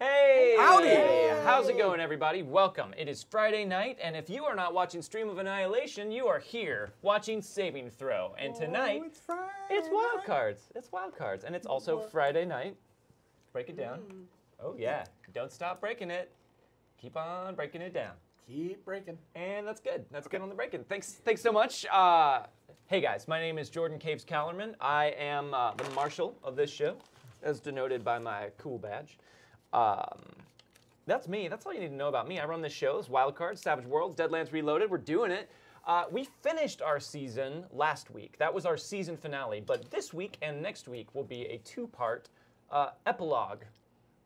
Hey! Howdy! Hey. How's it going, everybody? Welcome. It is Friday night, and if you are not watching Stream of Annihilation, you are here watching Saving Throw. And tonight, oh, it's Wild Cards. It's Wild Cards, and it's also Friday night. Break it down. Oh, yeah. Don't stop breaking it. Keep on breaking it down. Keep breaking. And that's good. That's good on the breaking. Thanks so much. Hey, guys. My name is Jordan Caves-Callarman. I am the marshal of this show, as denoted by my cool badge. That's me. That's all you need to know about me. I run this show. It's Wild Cards, Savage Worlds, Deadlands Reloaded. We're doing it. We finished our season last week. That was our season finale. But this week and next week will be a two-part epilogue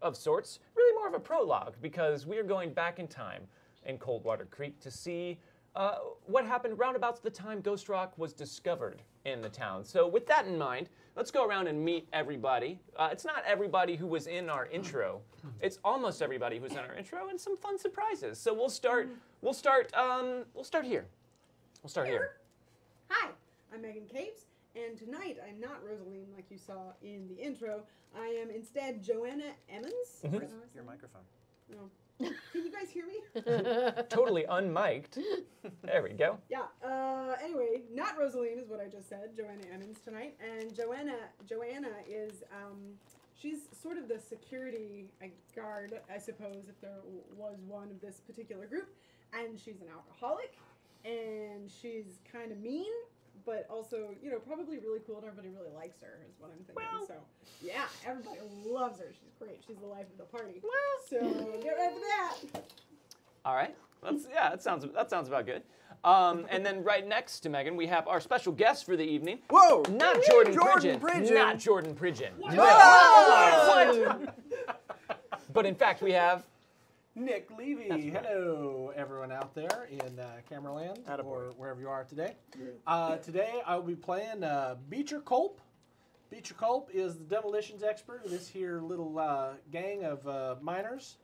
of sorts. Really more of a prologue, because we are going back in time in Coldwater Creek to see what happened roundabouts the time Ghost Rock was discovered in the town. So with that in mind, let's go around and meet everybody. It's not everybody who was in our intro. It's almost everybody who's in our intro, and some fun surprises. So we'll start here. Hi, I'm Megan Caves, and tonight I'm not Rosaline like you saw in the intro. I am instead Joanna Emmons. Where's your microphone? No. Can you guys hear me? Totally unmiked. There we go. Yeah. Anyway, not Rosaline is what I just said. Joanna Emmons tonight, and Joanna is she's sort of the security guard, I suppose, if there was one of this particular group, and she's an alcoholic, and she's kind of mean, but also, you know, probably really cool, and everybody really likes her, is what I'm thinking. Well, so, yeah, everybody loves her. She's great. She's the life of the party. Well, so get ready for that. All right. That sounds about good. And then right next to Megan, we have our special guest for the evening. Whoa! Not Jordan Pridgen. Not Jordan Pridgen. What? No. But in fact, we have Nick Levy. Right. Hello, everyone out there in Cameraland or wherever you are today. Today I will be playing Beecher Culp. Beecher Culp is the demolitions expert of this here little gang of miners,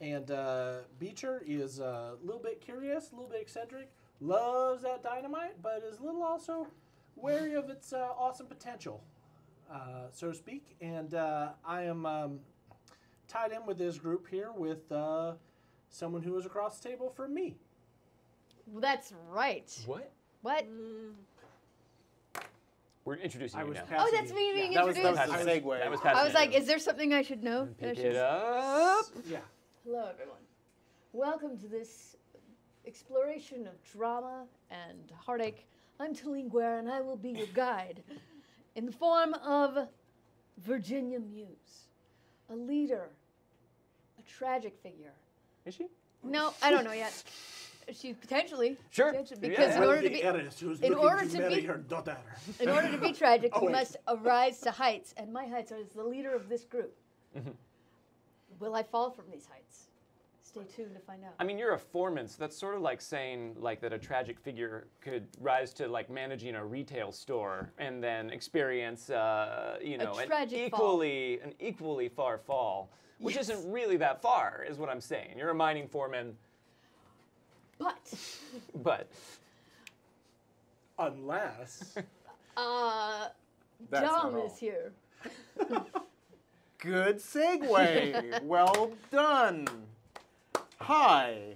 and Beecher is a little bit curious, a little bit eccentric, loves that dynamite, but is a little also wary of its awesome potential, so to speak. And I am tied in with this group here with someone who was across the table from me. That's right. What? We're introducing you now. Oh, that's me being introduced. That was a segue. I was like, is there something I should know? Pick it up. Yeah. Hello, everyone. Welcome to this exploration of drama and heartache. I'm Talinguer, and I will be your guide in the form of Virginia Muse. A leader, a tragic figure. Is she? No, I don't know yet. She potentially. Sure. Because in order to be tragic, you must arise to heights, and my heights are as the leader of this group. Will I fall from these heights? Stay tuned to find out. I mean, you're a foreman, so that's sort of like saying like that a tragic figure could rise to like managing a retail store and then experience, you know, an equally far fall, which isn't really that far, is what I'm saying. You're a mining foreman, but unless Dom is here. Good segue. Well done. Hi,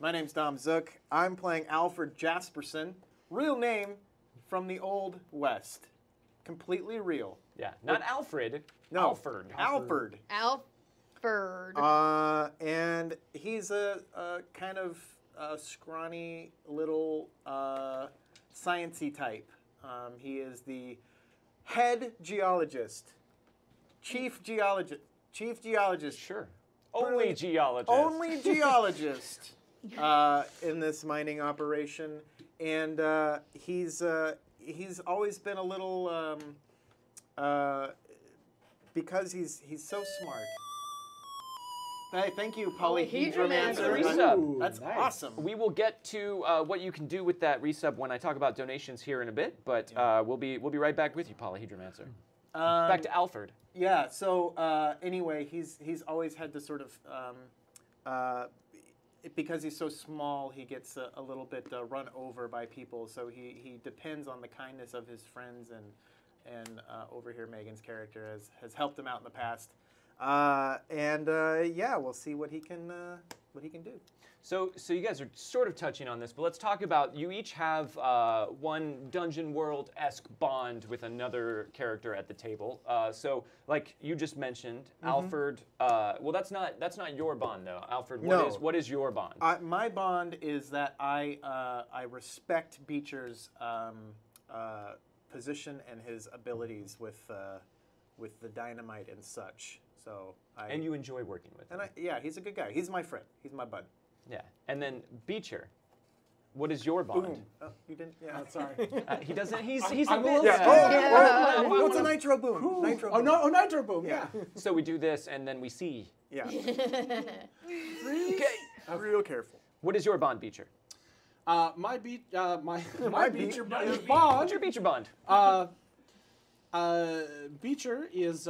my name's Dom Zook. I'm playing Alfred Jasperson, real name from the Old West. Completely real. Yeah, not Alfred. No. Alfred. And he's a kind of scrawny little science-y type. He is the head geologist, chief geologist. Sure. Only geologist in this mining operation, and he's always been a little because he's so smart. Hey, thank you, Polyhedromancer. That's nice. Awesome. We will get to what you can do with that resub when I talk about donations here in a bit, but we'll be right back with you, Polyhedromancer. Back to Alfred. Yeah. So anyway, he's always had this sort of because he's so small, he gets a little bit run over by people. So he depends on the kindness of his friends, and over here Megan's character has helped him out in the past. And we'll see what he can do. So you guys are sort of touching on this, but let's talk about, you each have one Dungeon World-esque bond with another character at the table. So, like you just mentioned, Alfred. Well, that's not your bond though, Alfred. What is your bond? My bond is that I respect Beecher's position and his abilities with the dynamite and such. So and you enjoy working with him. Yeah, he's a good guy. He's my friend. He's my bud. Yeah, and then Beecher, what is your bond? Boom. Oh, you didn't? Yeah, sorry. He doesn't. He's a bit. Yeah. Yeah. What's a nitro boom? Cool. Nitro. Boom. Oh no! Oh, nitro boom. Yeah. So we do this, and then we see. Yeah. Okay. I'm real careful. What is your bond, Beecher? My Beecher bond. What's your Beecher bond? Beecher is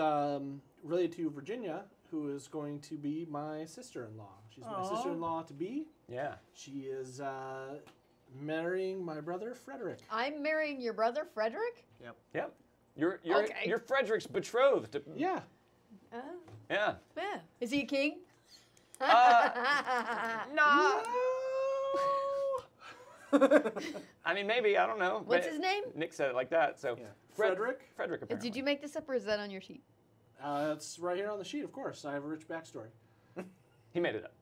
related to Virginia, who is going to be my sister-in-law. She's my sister-in-law-to-be. Yeah. She is marrying my brother, Frederick. I'm marrying your brother, Frederick? Yep. Yep. You're Frederick's betrothed. Yeah. Oh. Yeah. Yeah. Is he a king? No. I mean, maybe, I don't know. What's his name? Nick said it like that, so. Yeah. Frederick? Frederick, apparently. Did you make this up, or is that on your sheet? It's right here on the sheet, of course. I have a rich backstory. He made it up.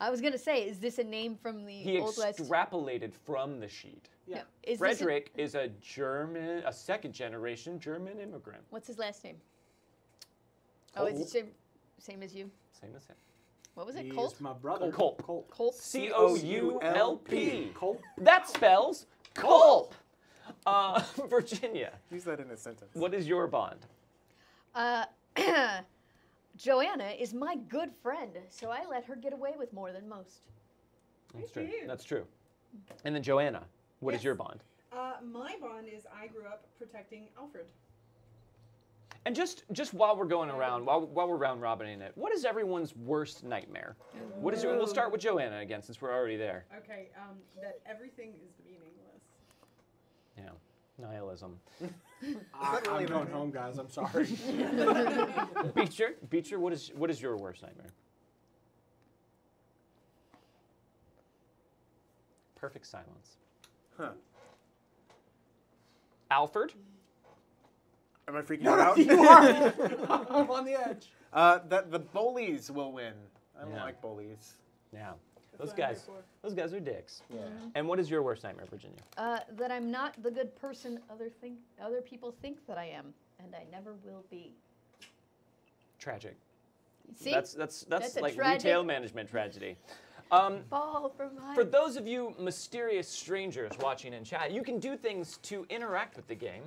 I was going to say, is this a name from the Old West? He extrapolated from the sheet. Yeah. No. Frederick is a German, a second-generation German immigrant. What's his last name? Colt. Oh, is it same as you? Same as him. What was it, Colt? He's my brother. Colt. Colt. C-O-U-L-P. Colt. That spells Culp. Virginia. Use that in a sentence. What is your bond? Joanna is my good friend, so I let her get away with more than most. That's true. That's true. And then Joanna, what is your bond? My bond is I grew up protecting Alfred. And just while we're going around, while we're round robining it, what is everyone's worst nightmare? What is it? We'll start with Joanna again, since we're already there. Okay, that everything is meaningless. Yeah. Nihilism. I'm going home, guys. I'm sorry. Beecher, what is your worst nightmare? Perfect silence. Huh. Alfred? Am I freaking out? You are. I'm on the edge. That the bullies will win. I don't like bullies. Yeah. Those guys are dicks. Yeah. And what is your worst nightmare, Virginia? That I'm not the good person other people think that I am, and I never will be. Tragic. See? That's like retail management tragedy. For those of you mysterious strangers watching in chat, you can do things to interact with the game,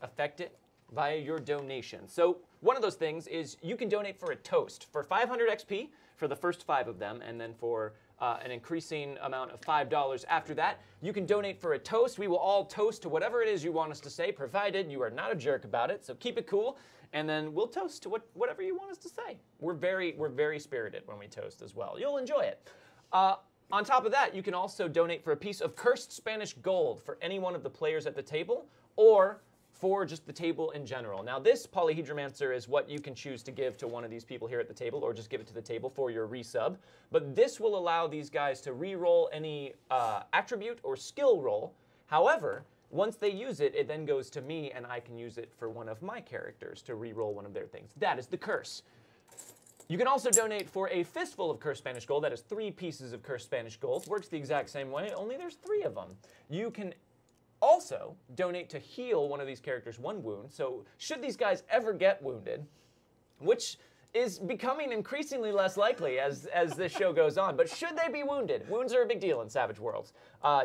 affect it via your donation. So one of those things is you can donate for a toast for 500 XP for the first 5 of them, and then for an increasing amount of $5 after that. You can donate for a toast. We will all toast to whatever it is you want us to say, provided you are not a jerk about it, so keep it cool, and then we'll toast to whatever you want us to say. We're very spirited when we toast as well. You'll enjoy it. On top of that, you can also donate for a piece of cursed Spanish gold for any one of the players at the table, or for just the table in general. Now this Polyhedromancer is what you can choose to give to one of these people here at the table, or just give it to the table for your resub. But this will allow these guys to re-roll any attribute or skill roll. However, once they use it, it then goes to me and I can use it for one of my characters to re-roll one of their things. That is the curse. You can also donate for a fistful of cursed Spanish gold. That is 3 pieces of cursed Spanish gold. Works the exact same way, only there's 3 of them. You can also donate to heal one of these characters 1 wound. So should these guys ever get wounded, which is becoming increasingly less likely as this show goes on, but should they be wounded? Wounds are a big deal in Savage Worlds.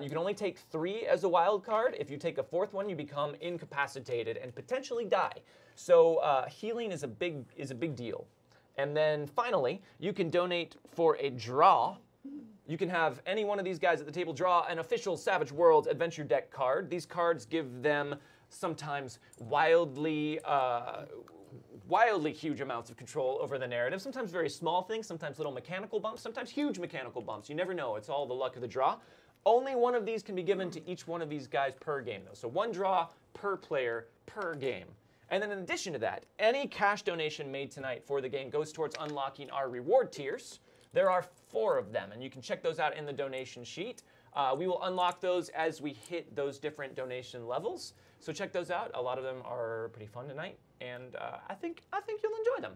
You can only take 3 as a wild card. If you take a 4th one, you become incapacitated and potentially die. So healing is a big deal. And then finally, you can donate for a draw. You can have any one of these guys at the table draw an official Savage Worlds Adventure Deck card. These cards give them sometimes wildly huge amounts of control over the narrative, sometimes very small things, sometimes little mechanical bumps, sometimes huge mechanical bumps. You never know. It's all the luck of the draw. Only one of these can be given to each one of these guys per game, though. So 1 draw per player per game. And then in addition to that, any cash donation made tonight for the game goes towards unlocking our reward tiers. There are 4 of them, and you can check those out in the donation sheet. We will unlock those as we hit those different donation levels. So check those out. A lot of them are pretty fun tonight, and I think you'll enjoy them.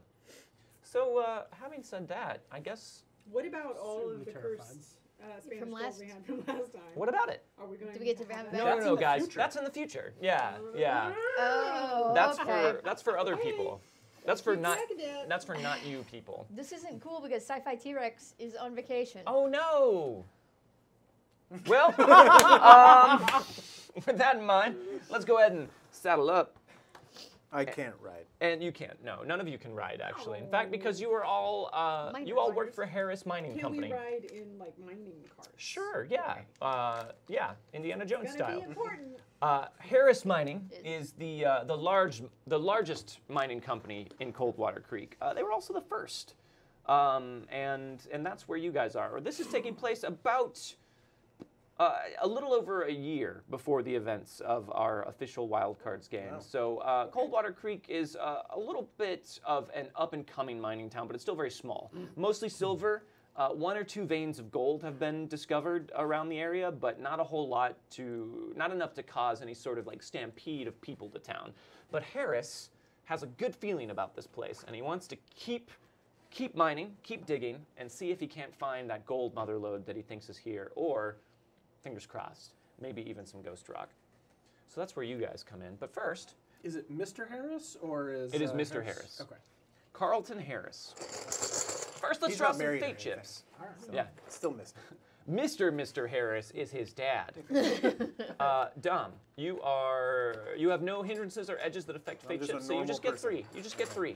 So having said that, I guess... What about all of the cursed Spanish from last we had from last time? What about it? Are we going to get to have that? No, guys. Future. That's in the future. Yeah, yeah. Oh, that's okay. That's for other people. That's for not you people. This isn't cool because Sci-Fi T-Rex is on vacation. Oh no. Well, with that in mind, let's go ahead and saddle up. I can't ride. And you can't. No, none of you can ride, actually. In fact, because you were all work for Harris Mining Company. Can we ride in like mining cars? Sure. Yeah. Okay. Yeah. Indiana Jones style. It's gonna be important. Harris Mining is the largest mining company in Coldwater Creek. They were also the first, and that's where you guys are. This is taking place about. A little over a year before the events of our official Wild Cards game. Wow. So Coldwater Creek is a little bit of an up-and-coming mining town, but it's still very small. Mostly silver. 1 or 2 veins of gold have been discovered around the area, but not a whole lot to... Not enough to cause any sort of like stampede of people to town. But Harris has a good feeling about this place, and he wants to keep mining, keep digging, and see if he can't find that gold motherlode that he thinks is here, or... Fingers crossed. Maybe even some Ghost Rock. So that's where you guys come in. But first... Is it Mr. Harris or is... It is Mr. Harris. Okay. Carlton Harris. First, let's drop some fate chips. All right. So yeah. Still Mr. Mr. Harris is his dad. Dom, you have no hindrances or edges that affect fate chips, so you just get 3. You just get 3.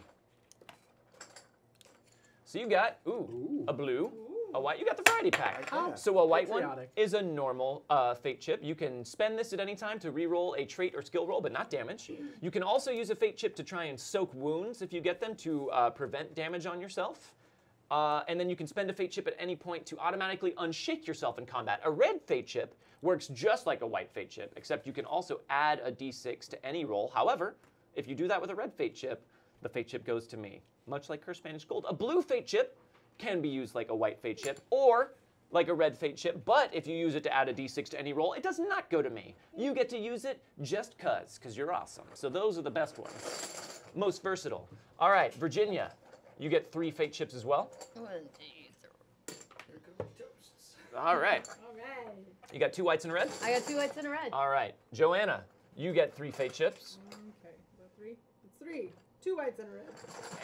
So you got, a blue... A white, you got the variety pack. Oh, so a white one is a normal fate chip. You can spend this at any time to reroll a trait or skill roll, but not damage. You can also use a fate chip to try and soak wounds if you get them to prevent damage on yourself. And then you can spend a fate chip at any point to automatically unshake yourself in combat. A red fate chip works just like a white fate chip, except you can also add a d6 to any roll. However, if you do that with a red fate chip, the fate chip goes to me, much like Cursed Spanish Gold. A blue fate chip can be used like a white fate chip or like a red fate chip, but if you use it to add a d6 to any roll, it does not go to me. You get to use it just because you're awesome. So those are the best ones. Most versatile. All right, Virginia, you get 3 fate chips as well. 1, 2, 3. Here go the toasts. All right. All right. You got 2 whites and a red? I got 2 whites and a red. All right. Joanna, you get 3 fate chips. Okay, That's 3. 2 whites and a red.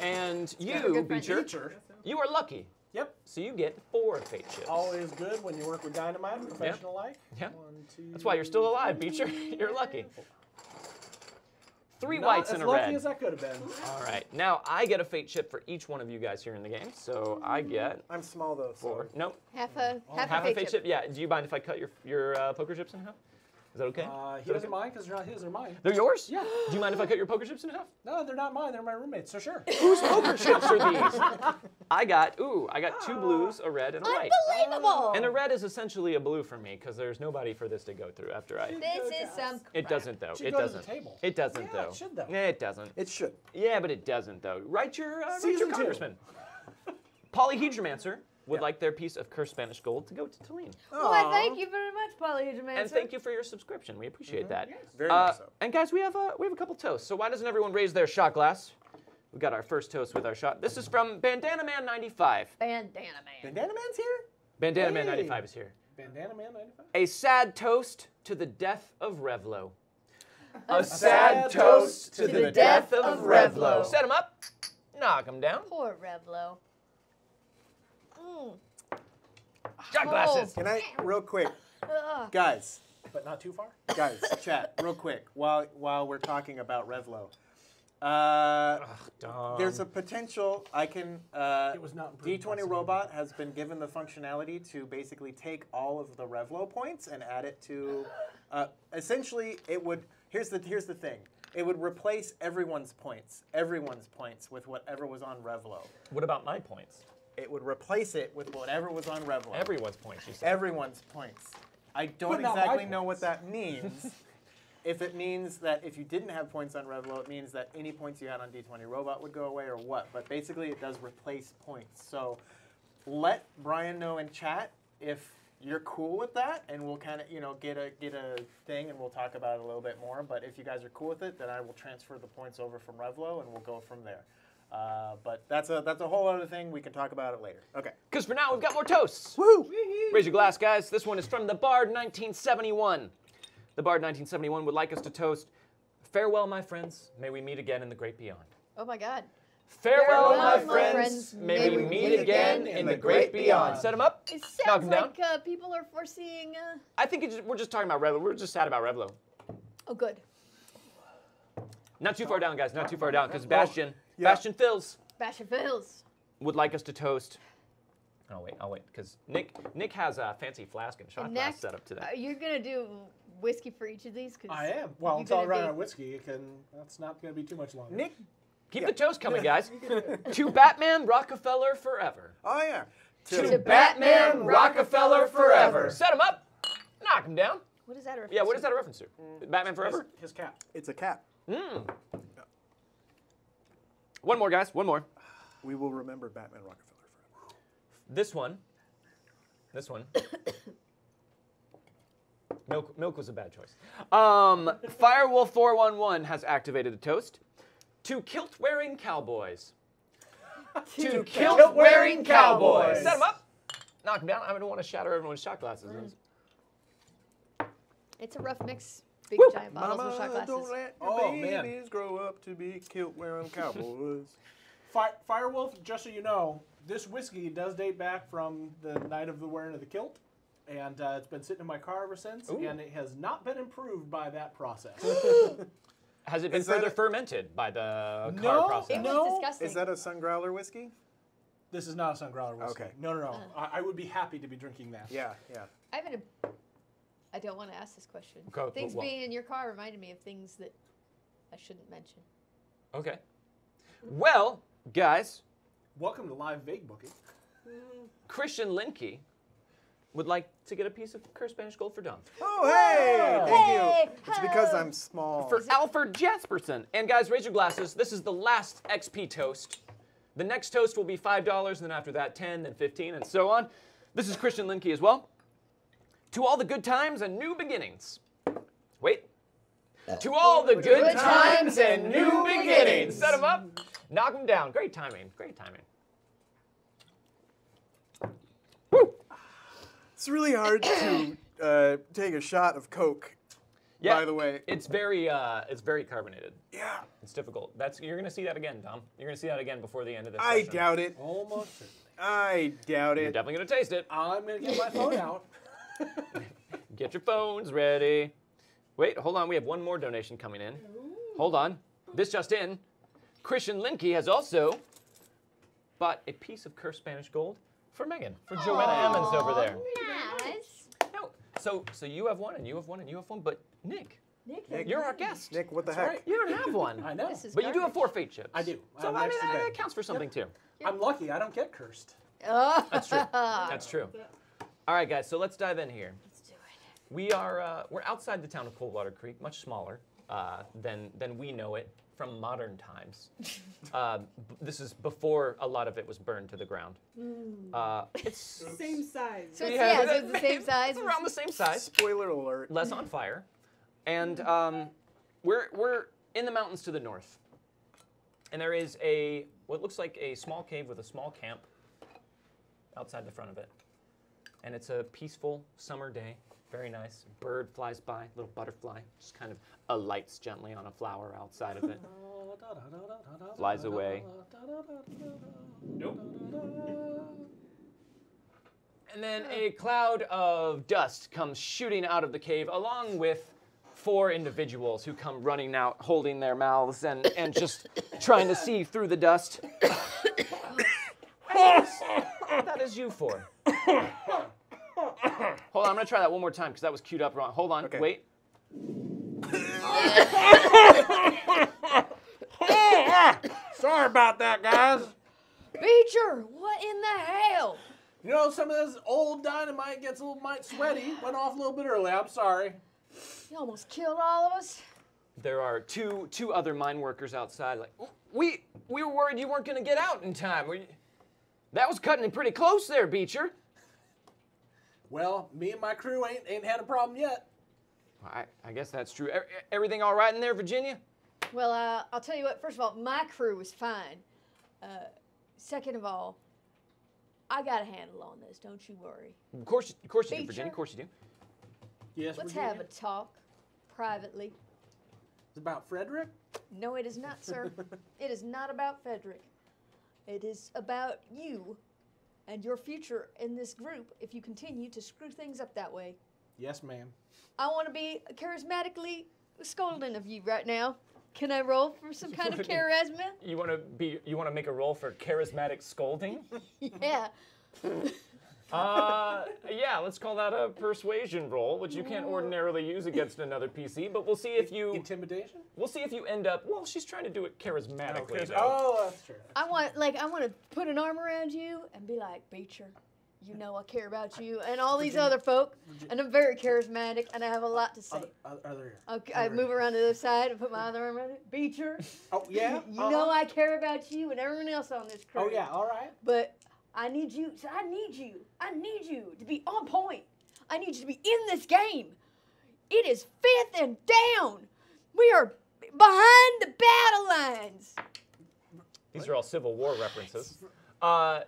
And you, Beecher, you are lucky. Yep. So you get 4 fate chips. Always good when you work with dynamite, professional life. Yeah. 1, 2. That's why you're still alive, Beecher. You're lucky. 3 whites and a red. As lucky as I could have been. All right. Now I get a fate chip for each one of you guys here in the game. So I get. I'm small though. 4. So. Nope. Half a fate chip. Yeah. Do you mind if I cut your poker chips in half? Is that okay? He doesn't mind because they're not his, they're mine. They're yours? Yeah. Do you mind if I cut your poker chips in half? No, they're not mine. They're my roommates, so sure. Whose poker chips are these? I got 2 blues, a red, and a white. Unbelievable! And a red is essentially a blue for me because there's nobody for this to go through after I... This is some crap. It doesn't, though. It doesn't, though. It should, though. Yeah, it doesn't. It should. Yeah, but it doesn't, though. Write your congressman. Polyhedromancer would like their piece of Cursed Spanish Gold to go to Talene. Well, thank you very much, Polyhedromancer. And thank you for your subscription. We appreciate that. Yes. Very much so. And guys, we have a couple toasts. So why doesn't everyone raise their shot glass? We got our first toast with our shot. This is from Bandana Man 95. Bandana Man. Bandana Man's here? Bandana Man 95 is here. Bandana Man 95. A sad toast to the death of Revlo. A sad toast to the death of Revlo. Set him up. Knock him down. Poor Revlo. Shot glasses. Can I, real quick, guys? But not too far. Guys, chat, real quick. While we're talking about Revlo, there's a potential. D20 Robot has been given the functionality to basically take all of the Revlo points and add it to. Essentially, it would. Here's the thing. It would replace everyone's points with whatever was on Revlo. What about my points? It would replace it with whatever was on Revlo. Everyone's points, you said. Everyone's points. I don't exactly know what that means. If it means that if you didn't have points on Revlo, it means that any points you had on D20 Robot would go away or what. But basically, it does replace points. So let Brian know in chat if you're cool with that, and we'll kind of, you know, get a thing, and we'll talk about it a little bit more. But if you guys are cool with it, then I will transfer the points over from Revlo, and we'll go from there. But that's a whole other thing. We can talk about it later. Okay. Because for now, we've got more toasts. Woo! Raise your glass, guys. This one is from the Bard 1971. The Bard 1971 would like us to toast, "Farewell, my friends. May we meet again in the great beyond." Oh my God. Farewell, my friends. May we meet again in the great beyond. Set them up. It sounds like people are foreseeing. I think we're just talking about Revlo. We're just sad about Revlo. Oh, good. Not too far down, guys. Not too far down, because Bastion Phils would like us to toast. I'll wait, because Nick has a fancy flask and shot glass set up today. You're gonna do whiskey for each of these? Cause I am. Well, until I run out of whiskey, that's not gonna be too much longer. Nick. Keep the toast coming, guys. To Batman, Rockefeller forever. Oh, yeah. To Batman, Rockefeller forever. Set him up. Knock him down. What is that a reference to? Yeah, what is that a reference to? Batman forever? His cap. It's a cap. Mm. One more, guys. One more. We will remember Batman, Rockefeller forever. This one. Milk was a bad choice. Firewolf 411 has activated a toast. To kilt-wearing cowboys. To kilt-wearing cowboys. Set them up. Knock them down. I don't want to shatter everyone's shot glasses. It's a rough mix. Big giant bottles of shot glasses. Don't let your babies grow up to be kilt-wearing cowboys. Firewolf, just so you know, this whiskey does date back from the night of the wearing of the kilt. And it's been sitting in my car ever since. Ooh. And it has not been improved by that process. Has it been further fermented by the car process? No, disgusting. Is that a Sun Growler whiskey? This is not a Sun Growler whiskey. Okay. No. I would be happy to be drinking that. Yeah. I don't want to ask this question. Okay, things being in your car reminded me of things that I shouldn't mention. Okay. Well, guys. Welcome to Live Vague Booking. Christian Linke would like to get a piece of cursed Spanish gold for Dom. Oh, hey! Thank you. It's because I'm small. For Alfred Jasperson. And guys, raise your glasses. This is the last XP toast. The next toast will be $5, and then after that, 10, then 15, and so on. This is Christian Linke as well. To all the good times and new beginnings. Wait. To all the good times and new beginnings. Set them up. Knock them down. Great timing. Woo! It's really hard to take a shot of Coke. Yeah, by the way, it's very carbonated. Yeah, it's difficult. You're gonna see that again, Dom. You're gonna see that again before the end of this session. Doubt it. Almost certainly. I doubt it. You're definitely gonna taste it. I'm gonna get my phone out. Get your phones ready. Wait, hold on. We have one more donation coming in. Ooh. Hold on. This just in. Christian Linke has also bought a piece of cursed Spanish gold. For Megan, for Joanna Emmons over there. Nice. No, so you have one, and you have one, and you have one, but Nick, you're our guest. Nick, what the heck? Right. You don't have one. I know. But you do have 4 fate chips. I do. So I mean, that counts for something too. I'm lucky. I don't get cursed. That's true. All right, guys. So let's dive in here. Let's do it. We are we're outside the town of Coldwater Creek, much smaller than we know it from modern times. This is before a lot of it was burned to the ground. It's same size. So it's the same size. It's around the same size. Spoiler alert. Less on fire. And we're in the mountains to the north. And there is what looks like a small cave with a small camp outside the front of it. And it's a peaceful summer day. Very nice. A bird flies by, little butterfly, just kind of alights gently on a flower outside of it. Flies away. Nope. And then a cloud of dust comes shooting out of the cave, along with 4 individuals who come running out, holding their mouths and just trying to see through the dust. That is you 4. Hold on, I'm gonna try that one more time because that was queued up wrong. Hold on, wait. Sorry about that, guys. Beecher, what in the hell? You know, some of this old dynamite gets a little sweaty. Went off a little bit early. I'm sorry. He almost killed all of us. There are two other mine workers outside. Like, we were worried you weren't going to get out in time. That was cutting it pretty close there, Beecher. Well, me and my crew ain't had a problem yet. I guess that's true. Everything all right in there, Virginia? Well, I'll tell you what. First of all, my crew was fine. Second of all, I got a handle on this. Don't you worry. Of course you do, Virginia. Of course you do. Yes, let's Virginia. Have a talk privately. It's about Frederick? No, it is not, sir. It is not about Frederick. It is about you and your future in this group if you continue to screw things up that way. Yes, ma'am. I want to be charismatically scolding of you right now. Can I roll for some kind of charisma? You want to make a roll for charismatic scolding? Yeah. Yeah, let's call that a persuasion roll, which you can't ordinarily use against another PC, but we'll see if you... Intimidation? We'll see if you end up... Well, she's trying to do it charismatically. Okay. Oh, that's true. I want to put an arm around you and be like, Beecher, you know I care about you and all these other folk, and I'm very charismatic, and I have a lot to say. Okay, I move around to the other side and put my other arm around it. Beecher. Oh, yeah? You know I care about you and everyone else on this crew. Oh, yeah, all right. But... I need you to be on point. I need you to be in this game. It is fifth and down. We are behind the battle lines. These are all Civil War references.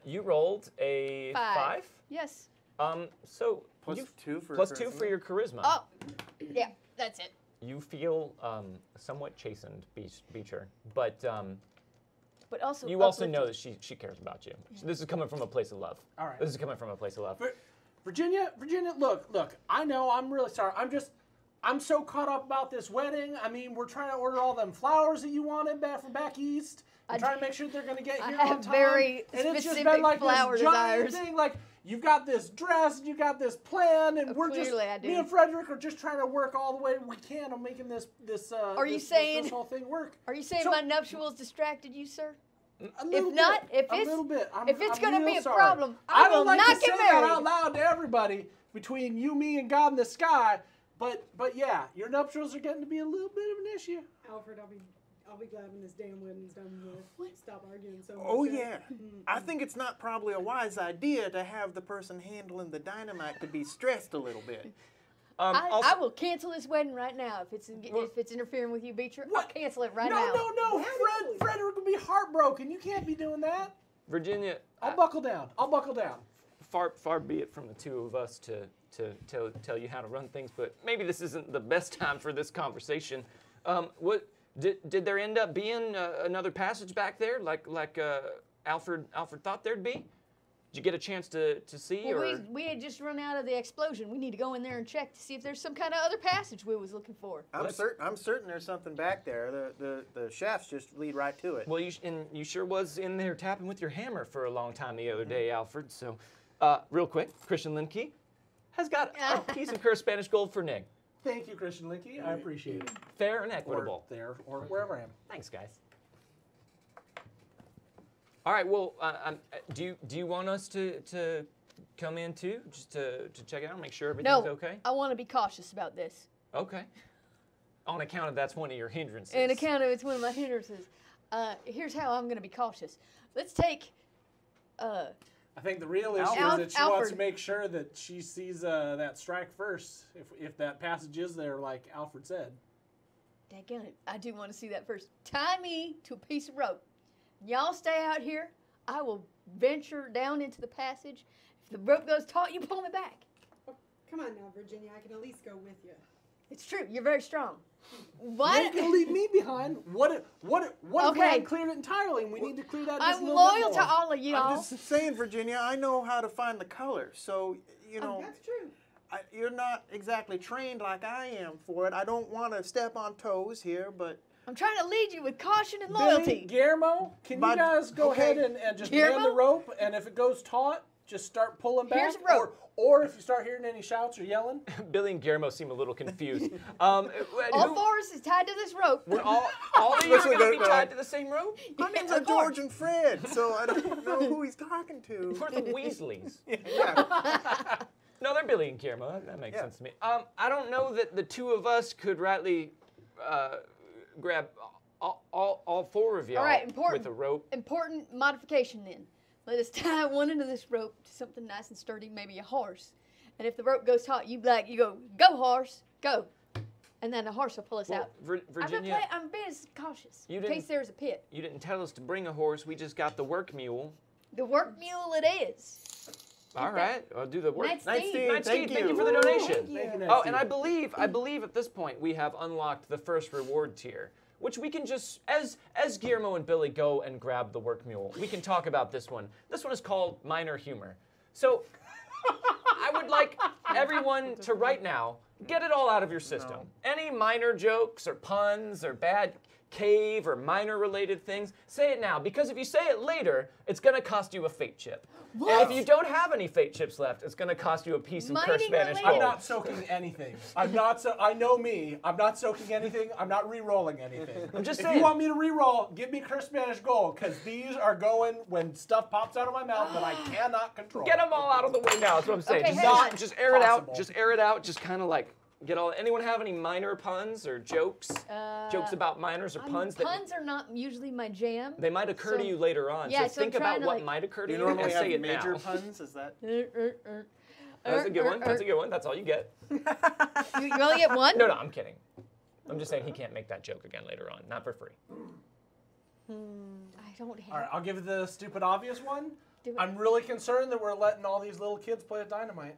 You rolled a five? Yes. So plus two for your charisma. Oh, yeah, that's it. You feel somewhat chastened, Beecher, but also you also know that she cares about you. So this is coming from a place of love. All right. This is coming from a place of love. Virginia, look. I know. I'm really sorry. I'm so caught up about this wedding. I mean, we're trying to order all them flowers that you wanted back from back east. I'm trying to make sure they're going to get here on time. I have very specific like flower desires. Thing. Like you've got this dress, you got this plan, and we're just me and Frederick are just trying to work all the way we can on making this whole thing work. Are you saying so, my nuptials distracted you, sir? If it's going to be a problem, I will not get married. I don't like to say that out loud to everybody between you, me, and God in the sky. But yeah, your nuptials are getting to be a little bit of an issue. Alfred, I'll be glad when this damn wedding's done. We'll stop arguing so much. Oh, yeah. I think it's not probably a wise idea to have the person handling the dynamite to be stressed a little bit. I will cancel this wedding right now if it's interfering with you, Beecher. What? I'll cancel it right now. No. Frederick will be heartbroken. You can't be doing that. Virginia. I'll buckle down. Far be it from the two of us to tell you how to run things, but maybe this isn't the best time for this conversation. Did there end up being another passage back there, like Alfred thought there'd be? Did you get a chance to see? Well, or we had just run out of the explosion. We need to go in there and check to see if there's some kind of other passage we was looking for. I'm certain there's something back there. The shafts just lead right to it. Well, you sure was in there tapping with your hammer for a long time the other day, Alfred. So, real quick, Christian Linkey has got a piece of cursed Spanish gold for Nig. Thank you, Christian Linkey. I appreciate it. Fair and equitable. Or wherever I am. Thanks, guys. All right. Well, do you want us to come in too, just to check it out, make sure everything's okay? No, I want to be cautious about this. Okay. On account of that's one of your hindrances. On account of it's one of my hindrances. Here's how I'm going to be cautious. Let's take. I think the real issue is that she wants to make sure that she sees that strike first, if that passage is there, like Alfred said. Dang it, I do want to see that first. Tie me to a piece of rope. Y'all stay out here. I will venture down into the passage. If the rope goes taut, you pull me back. Well, come on now, Virginia. I can at least go with you. It's true. You're very strong. Why you can leave me behind? What if we haven't cleared it entirely? We need to clear that. I'm loyal to all of y'all. I'm just saying, Virginia. I know how to find the color, so you know. That's true. You're not exactly trained like I am for it. I don't want to step on toes here, but I'm trying to lead you with caution and loyalty. Billy, Guillermo, you guys go ahead and just man the rope, and if it goes taut, just start pulling back. Here's a rope. Or if you start hearing any shouts or yelling. Billy and Guillermo seem a little confused. All four of us is tied to this rope. We're all of you are going to be tied to the same rope? My name's George and Fred, so I don't know who he's talking to. We're the Weasleys. Yeah. No, they're Billy and Kierma. That makes sense to me. I don't know that the two of us could rightly grab all four of y'all with a rope. Important modification then. Let us tie one end of this rope to something nice and sturdy, maybe a horse. And if the rope goes taut, you go, go horse, go. And then the horse will pull us out. Virginia, I'm being cautious in case there's a pit. You didn't tell us to bring a horse. We just got the work mule. The work mule it is. All right, I'll do the work. Night Steve, thank you for the donation. Thank you. Oh, and I believe at this point we have unlocked the first reward tier, which we can just, as Guillermo and Billy go and grab the work mule, we can talk about this one. This one is called Minor Humor. So I would like everyone to right now get it all out of your system. No. Any minor jokes or puns or bad cave or minor-related things, say it now, because if you say it later, it's going to cost you a fate chip. What? And if you don't have any fate chips left, it's going to cost you a piece of cursed Spanish gold. I'm not soaking anything. I know me. I'm not soaking anything. I'm not re-rolling anything. I'm just saying. If you want me to re-roll, give me cursed Spanish gold, because these are going when stuff pops out of my mouth that I cannot control. Get them all out of the way now. That's what I'm saying. Okay, just air it out. Just air it out. Just kind of like. Anyone have any minor puns or jokes? Jokes about minors or puns? Puns are not usually my jam. They might occur to you later on. Yeah, so think about what might occur to you. You normally have major puns, is that? That's a good one. That's a good one. That's all you get. You only get one? No, I'm kidding. I'm just saying he can't make that joke again later on. Not for free. I don't have. All right, I'll give the stupid obvious one. I'm really concerned that we're letting all these little kids play with dynamite.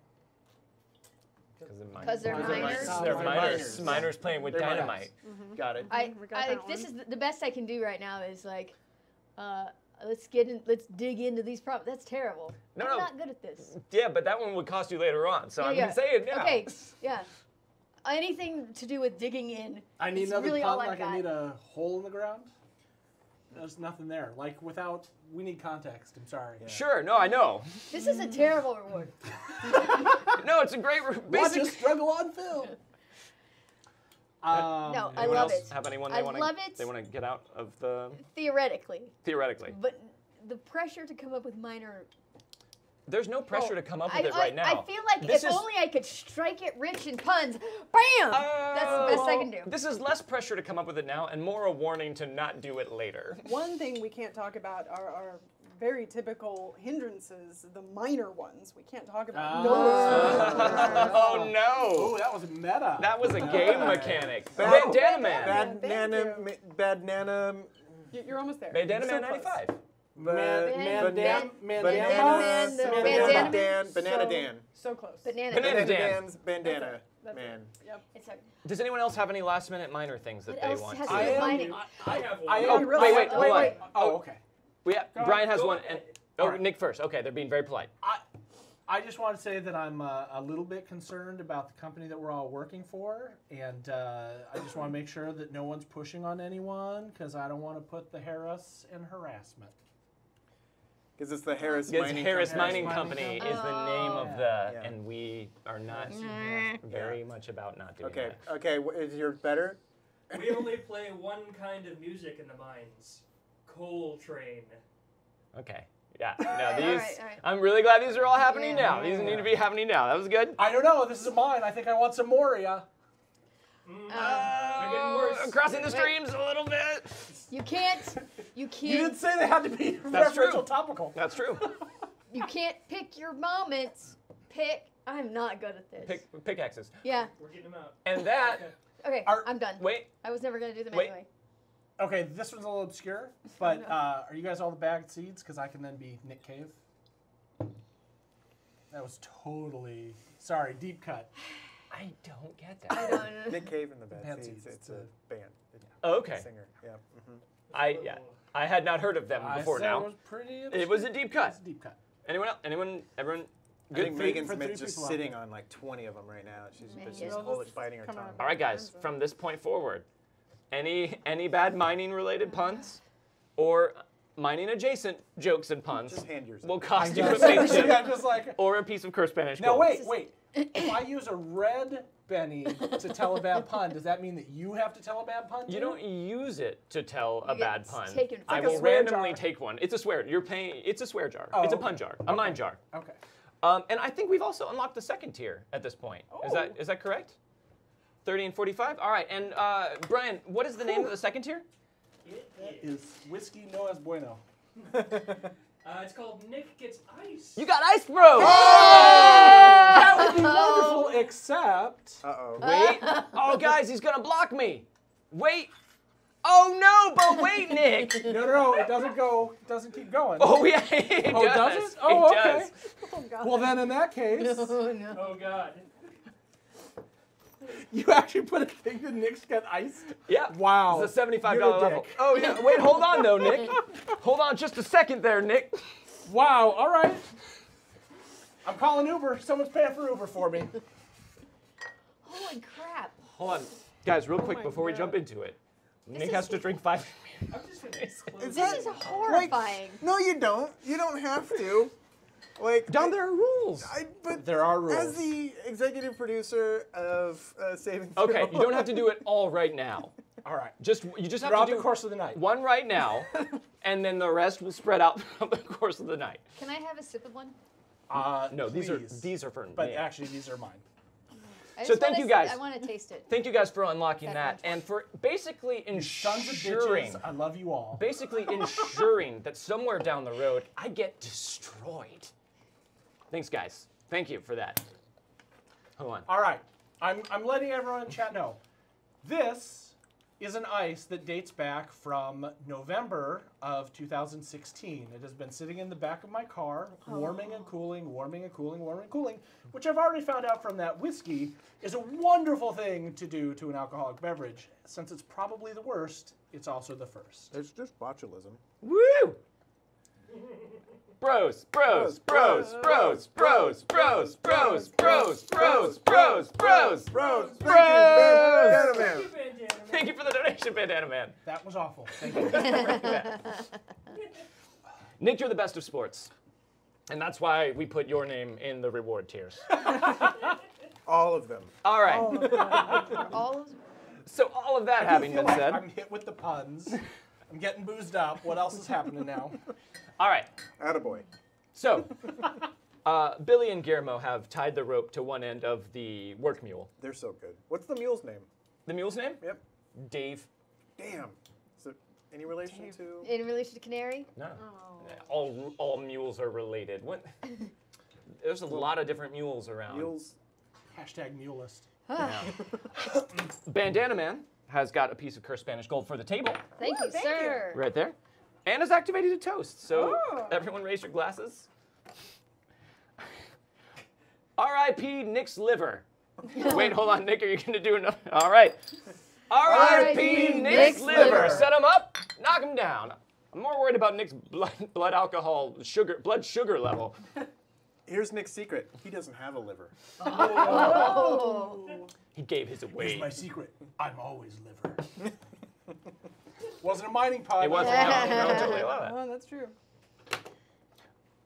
Because they're minors. They're minors. Minors playing with dynamite. Mm-hmm. Got it. I this is the best I can do right now. Is like, let's dig into these problems. That's terrible. I'm not good at this. Yeah, but that one would cost you later on. So I'm gonna say it now. Okay. Yeah. Anything to do with digging in. I need another really pun. Like I need a hole in the ground. There's nothing there. Like without. We need context. I'm sorry. Yeah. Sure. No, I know. This is a terrible reward. No, it's a great reward. Watch a struggle on film. No, I love it. Have anyone they want to get out of the... Theoretically. But the pressure to come up with minor... There's no pressure to come up with it right now. I feel like if only I could strike it rich in puns. Bam! That's the best I can do. This is less pressure to come up with it now and more a warning to not do it later. One thing we can't talk about are our very typical hindrances, the minor ones. We can't talk about those. Oh, no. Oh, that was meta. That was a game mechanic. Bandana Man. You're almost there. Bandana Man 95. Banana Dan. So close. Banana Dan's Bandana Man. Yep. Does anyone else have any last minute minor things that they want? I have one. Wait. Oh, okay. Brian has one. Oh, Nick first. Okay, they're being very polite. I just want to say that I'm a little bit concerned about the company that we're all working for, and I just want to make sure that no one's pushing on anyone, because I don't want to put the Harris in harassment. Because it's the Harris Mining Company. Harris Mining Company is the name of the, and we are not very much about not doing that. Okay, you're better? We only play one kind of music in the mines, coal train. Okay. Yeah, no, these, I'm really glad these are all happening now. These need to be happening now. That was good. I don't know. This is mine. I think I want some Moria. They're getting worse. Crossing the streams a little bit. You didn't say they had to be referential topical. That's true. You can't pick your moments. I'm not good at this. Pickaxes. Yeah. We're getting them out. And that. Okay, I'm done. Wait. I was never going to do them anyway. Okay, this one's a little obscure, but are you guys all the bagged seeds? Because I can then be Nick Cave. That was totally, sorry, deep cut. I don't get that. I don't. Nick Cave and the Bad Seeds, it's a band. Oh, okay. Singer, yeah. Mm-hmm. I had not heard of them before now. It was pretty obscure. It was a deep cut. It was a deep cut. Anyone else? Everyone? I think Megan Smith's just sitting on like 20 of them right now. She's always biting her tongue. All right, guys, from this point forward, any bad mining related puns or mining adjacent jokes and puns will cost you a fate chip or a piece of cursed Spanish gold. No, wait. If I use a red Benny to tell a bad pun, does that mean that you have to tell a bad pun? You don't use it to tell a bad pun. I will randomly take one. It's a swear jar. It's a pun jar. A mine jar. Okay. And I think we've also unlocked the second tier at this point. Oh. Is that correct? 30 and 45? All right. And Brian, what is the name of the second tier? It is Whiskey No Es Bueno. It's called Nick Gets Ice. You got ice, bro! Oh! That would be wonderful, except... Uh-oh. Wait. Oh, guys, he's going to block me. Wait. Oh, no, but wait, Nick. No, it doesn't go. It doesn't keep going. Oh, yeah, it does. Oh, does it? Oh, okay. Does. Oh, God. Well, then in that case... No, no. Oh, God. You actually put a thing that Nick's got iced? Yeah. Wow. It's a $75 level. Oh, yeah. Wait, hold on, though, Nick. Hold on just a second there, Nick. Wow. All right. I'm calling Uber. Someone's paying for Uber for me. Holy crap. Hold on. Guys, real quick, before we jump into it, Nick has to drink 5 minutes. I'm just going to... This is horrifying. Like, no, you don't. You don't have to. Like, Don, there are rules. But there are rules. As the executive producer of Saving Throw. Okay, you don't have to do it all right now. All right. You just have to do the course of the night. One right now, and then the rest will spread out throughout the course of the night. Can I have a sip of one? No, please. these are for me. But actually, these are mine. So thank you guys. I want to taste it. Thank you guys for unlocking that and for basically ensuring. Sons of bitches, I love you all. Basically ensuring that somewhere down the road I get destroyed. Thanks, guys. Thank you for that. Hold on. All right. I'm letting everyone in chat know. This is an ice that dates back from November of 2016. It has been sitting in the back of my car, warming and cooling, warming and cooling, warming and cooling, which I've already found out from that whiskey is a wonderful thing to do to an alcoholic beverage. Since it's probably the worst, it's also the first. It's just botulism. Woo! Bros, bros, bros, bros, bros, bros, bros, bros, bros, bros, bros, bros, bros. Thank you for the donation, Bandana Man. That was awful. Thank you. Nick, you're the best of sports. And that's why we put your name in the reward tiers. All of them. All right. All of them. So all of that having been said. I'm hit with the puns. I'm getting boozed up. What else is happening now? All right. Attaboy. So, Billy and Guillermo have tied the rope to one end of the work mule. They're so good. What's the mule's name? The mule's name? Yep. Dave. Damn. Is it any relation to? In relation to Canary? No. Oh. All mules are related. What? There's a lot of different mules around. Mules. Hashtag mulist. Yeah. Bandana Man has got a piece of cursed Spanish gold for the table. Thank you, sir. Right there. And has activated a toast, so everyone raise your glasses. R.I.P. Nick's liver. Wait, hold on, Nick, are you going to do another? All right. R.I.P. Nick's liver. Set him up, knock him down. I'm more worried about Nick's blood alcohol, blood sugar level. Here's Nick's secret. He doesn't have a liver. Oh. He gave his away. Here's my secret. I'm always liver. Wasn't a mining pod. It wasn't. No, totally love it. Oh, that's true.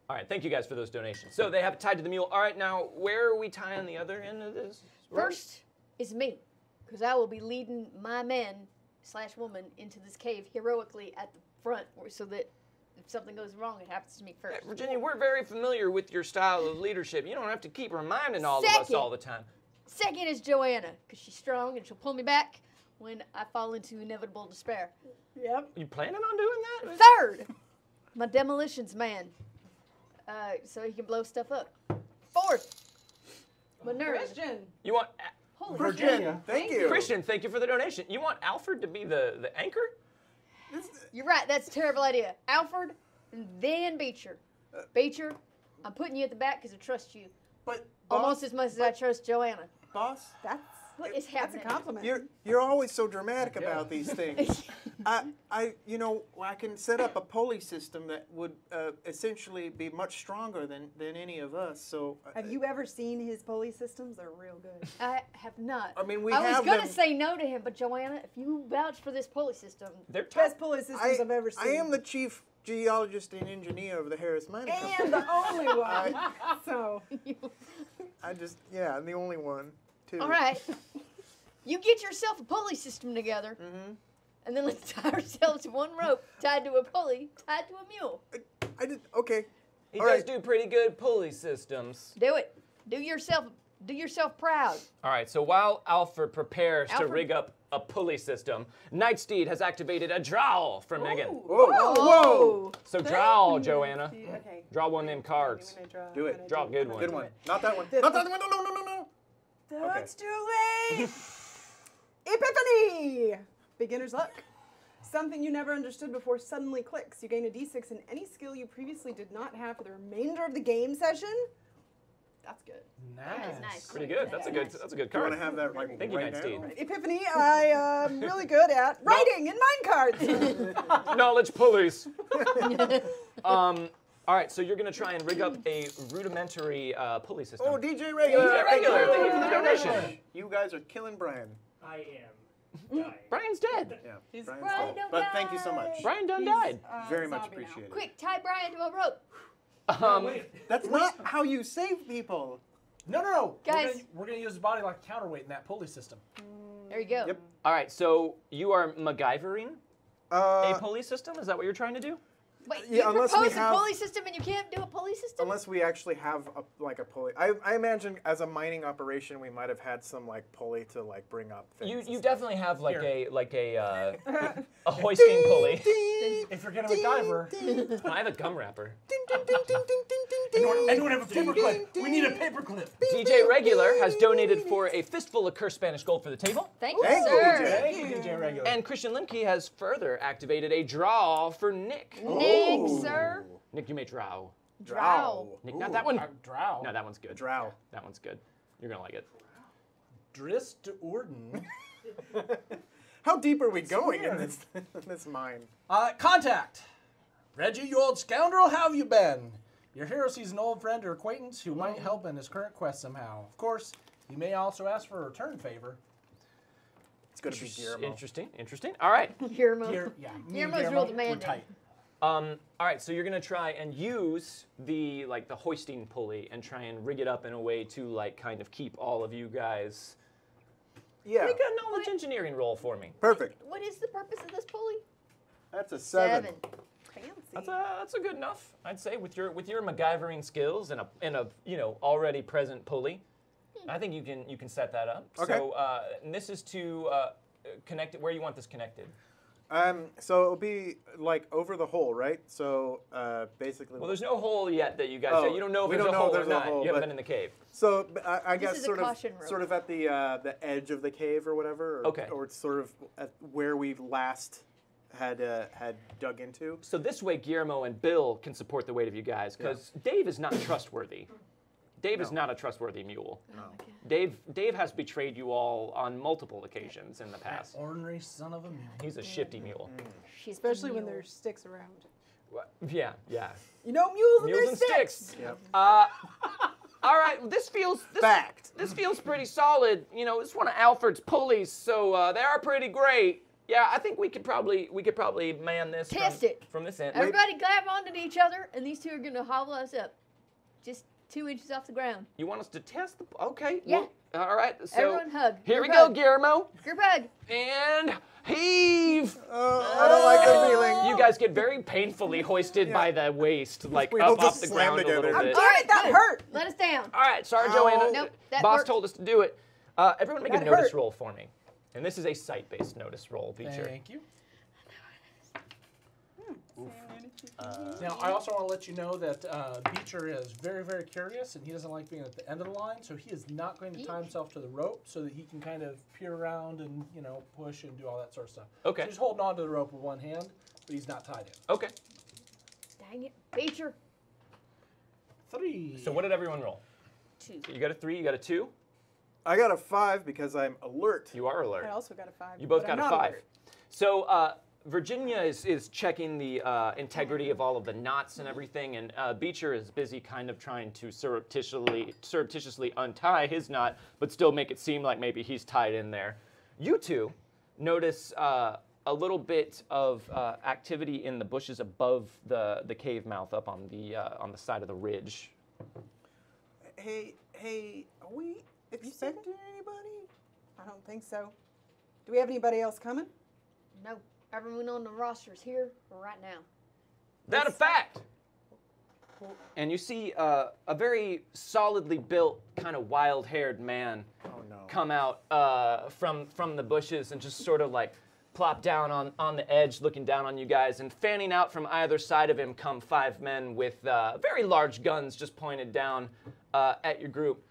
All right, thank you guys for those donations. So they have it tied to the mule. All right, now where are we tying the other end of this? First is me, because I will be leading my man/woman into this cave heroically at the front, so that if something goes wrong, it happens to me first. Yeah, Virginia, we're very familiar with your style of leadership. You don't have to keep reminding all of us all the time. Second is Joanna, because she's strong and she'll pull me back when I fall into inevitable despair. Yep. You planning on doing that? Third, my demolitions man, so he can blow stuff up. Fourth, my nerd. Christian. You want Virginia? Thank you. Christian, thank you for the donation. You want Alfred to be the anchor? You're right. That's a terrible idea. Alfred, and then Beecher. Beecher, I'm putting you at the back because I trust you. But almost as much as I trust Joanna. Boss, that's. What is happening? That's a compliment. You're always so dramatic about these things. I can set up a pulley system that would essentially be much stronger than any of us. So have you ever seen his pulley systems? They're real good. I have not. I mean, I was gonna say no to him, but Joanna, if you vouch for this pulley system, they're best pulley systems I've ever seen. I am the chief geologist and engineer of the Harris Mining Company. And the only one. I'm the only one. Too. All right, you get yourself a pulley system together, and then let's tie ourselves to one rope tied to a pulley, tied to a mule. I did okay. He does do pretty good pulley systems. Do it. Do yourself proud. All right, so while Alfred prepares to rig up a pulley system, Nightsteed has activated a draw for Megan. Whoa! So draw, Joanna. Okay. Draw one of them cards. Do it. Draw a good one. Good one. Not that one. Not that one. No, no, no, no, no. That's too late. Epiphany! Beginner's luck. Something you never understood before suddenly clicks. You gain a D6 in any skill you previously did not have for the remainder of the game session. That's good. Nice. That is nice. Pretty good. That's a good card. You want to have that right, Thank you, Nightsteed. Right. Epiphany, I am really good at writing in mine cards. Knowledge pulleys. All right, so you're going to try and rig up a rudimentary pulley system. Oh, DJ Regular. DJ Regular, thank you for the donation. You guys are killing Brian. I am. Dying. Brian's dead. Yeah, he's Brian done. But thank you so much. Brian done died. Very much appreciated. Quick, tie Brian to a rope. That's not how you save people. No, no, no. Guys. We're going to use his body like a counterweight in that pulley system. There you go. Yep. All right, so you are MacGyvering a pulley system? Is that what you're trying to do? Wait, yeah, you propose a pulley system and you can't do a pulley system? Unless we actually have a pulley. I imagine as a mining operation we might have had some like pulley to like bring up things. You definitely have like a hoisting pulley. If you're gonna have a diver. I have a gum wrapper. Anyone have a paperclip? We need a paperclip. DJ Regular has donated for a fistful of cursed Spanish gold for the table. Thank you, sir. Thank you, DJ Regular. And Christian Lemke has further activated a draw for Nick. Nick, sir. Nick, you may drow. Drow. Nick, not that one. Drow. No, that one's good. Drow. That one's good. You're gonna like it. Drist Orden. How deep are we going in this mine? Contact. Reggie, you old scoundrel, how have you been? Your hero sees an old friend or acquaintance who might help in his current quest somehow. Of course, you may also ask for a return favor. It's going to be Guillermo. Interesting, interesting. All right. Guillermo. Guillermo's real demanding. All right, so you're going to try and use the hoisting pulley and try and rig it up in a way to kind of keep all of you guys. Yeah. Make a knowledge engineering roll for me. Perfect. What is the purpose of this pulley? That's a 7. Fancy. That's a good enough, I'd say, with your MacGyvering skills and a already present pulley. I think you can set that up. Okay. So and this is to connect it where you want this connected. So it'll be like over the hole, right? So basically. Well, there's no hole yet that you guys. You don't know if there's a hole or not. You haven't been in the cave. So I guess sort of at the edge of the cave or whatever. Or, okay. Or sort of at where we've last had dug into. So this way, Guillermo and Bill can support the weight of you guys because Dave is not trustworthy. Dave is not a trustworthy mule. No. Dave has betrayed you all on multiple occasions in the past. That ornery son of a mule. He's a shifty mule. Mm. Especially when there's sticks around. Well, yeah. You know, mules and sticks. Yep. All right, this feels pretty solid. You know, it's one of Alfred's pulleys, so they are pretty great. Yeah, I think we could probably man this. Test it from this end. Everybody grab onto each other, and these two are gonna hobble us up. Just 2 inches off the ground. You want us to test the... Okay. Yeah. Well, all right. So everyone hug. Here we go, Guillermo. Group hug. And heave. I don't like the feeling. You guys get very painfully hoisted by the waist, up off the ground together. A little bit. All right, that hurt. Let us down. All right, sorry, Joanna. Nope, that Boss worked. Told us to do it. Everyone make a notice roll for me. And this is a sight-based notice roll feature. Thank you. Now, I also want to let you know that Beecher is very, very curious, and he doesn't like being at the end of the line, so he is not going to tie himself to the rope so that he can kind of peer around and, push and do all that sort of stuff. Okay. So he's holding on to the rope with one hand, but he's not tied in. Okay. Dang it. Beecher. 3. So what did everyone roll? 2. You got a 3, you got a 2? I got a 5 because I'm alert. You are alert. I also got a 5. You both got a 5. Alert. So, Virginia is checking the integrity of all of the knots and everything, and Beecher is busy kind of trying to surreptitiously untie his knot, but still make it seem like maybe he's tied in there. You two notice a little bit of activity in the bushes above the cave mouth, up on the side of the ridge. Hey, are we expecting anybody? I don't think so. Do we have anybody else coming? No. Everyone on the roster is here right now. That a fact? And you see a very solidly built, kind of wild-haired man come out from the bushes and just sort of like plop down on the edge, looking down on you guys. And fanning out from either side of him come five men with very large guns just pointed down at your group.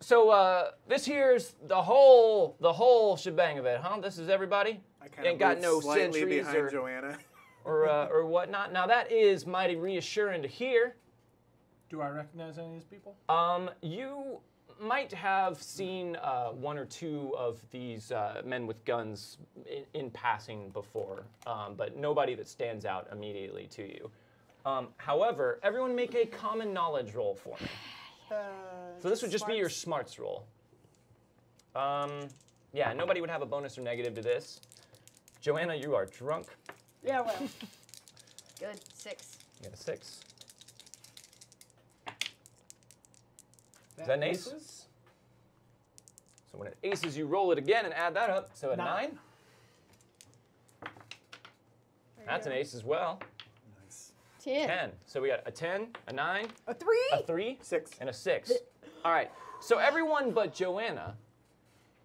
So this here's the whole shebang of it, huh? This is everybody? I kind of got no slightly sentries behind or, Joanna. or whatnot. Now that is mighty reassuring to hear. Do I recognize any of these people? You might have seen one or two of these men with guns in passing before, but nobody that stands out immediately to you. However, everyone make a common knowledge roll for me. So this would just be your smarts roll. Yeah, nobody would have a bonus or negative to this. Joanna, you are drunk. Yeah, well. Good, 6. You got a 6. Is that an ace? Aces? So when it aces, you roll it again and add that up. So a 9. That's an ace as well. 10. So we got a 10, a 9, a 3, 6, and a 6. All right. So everyone but Joanna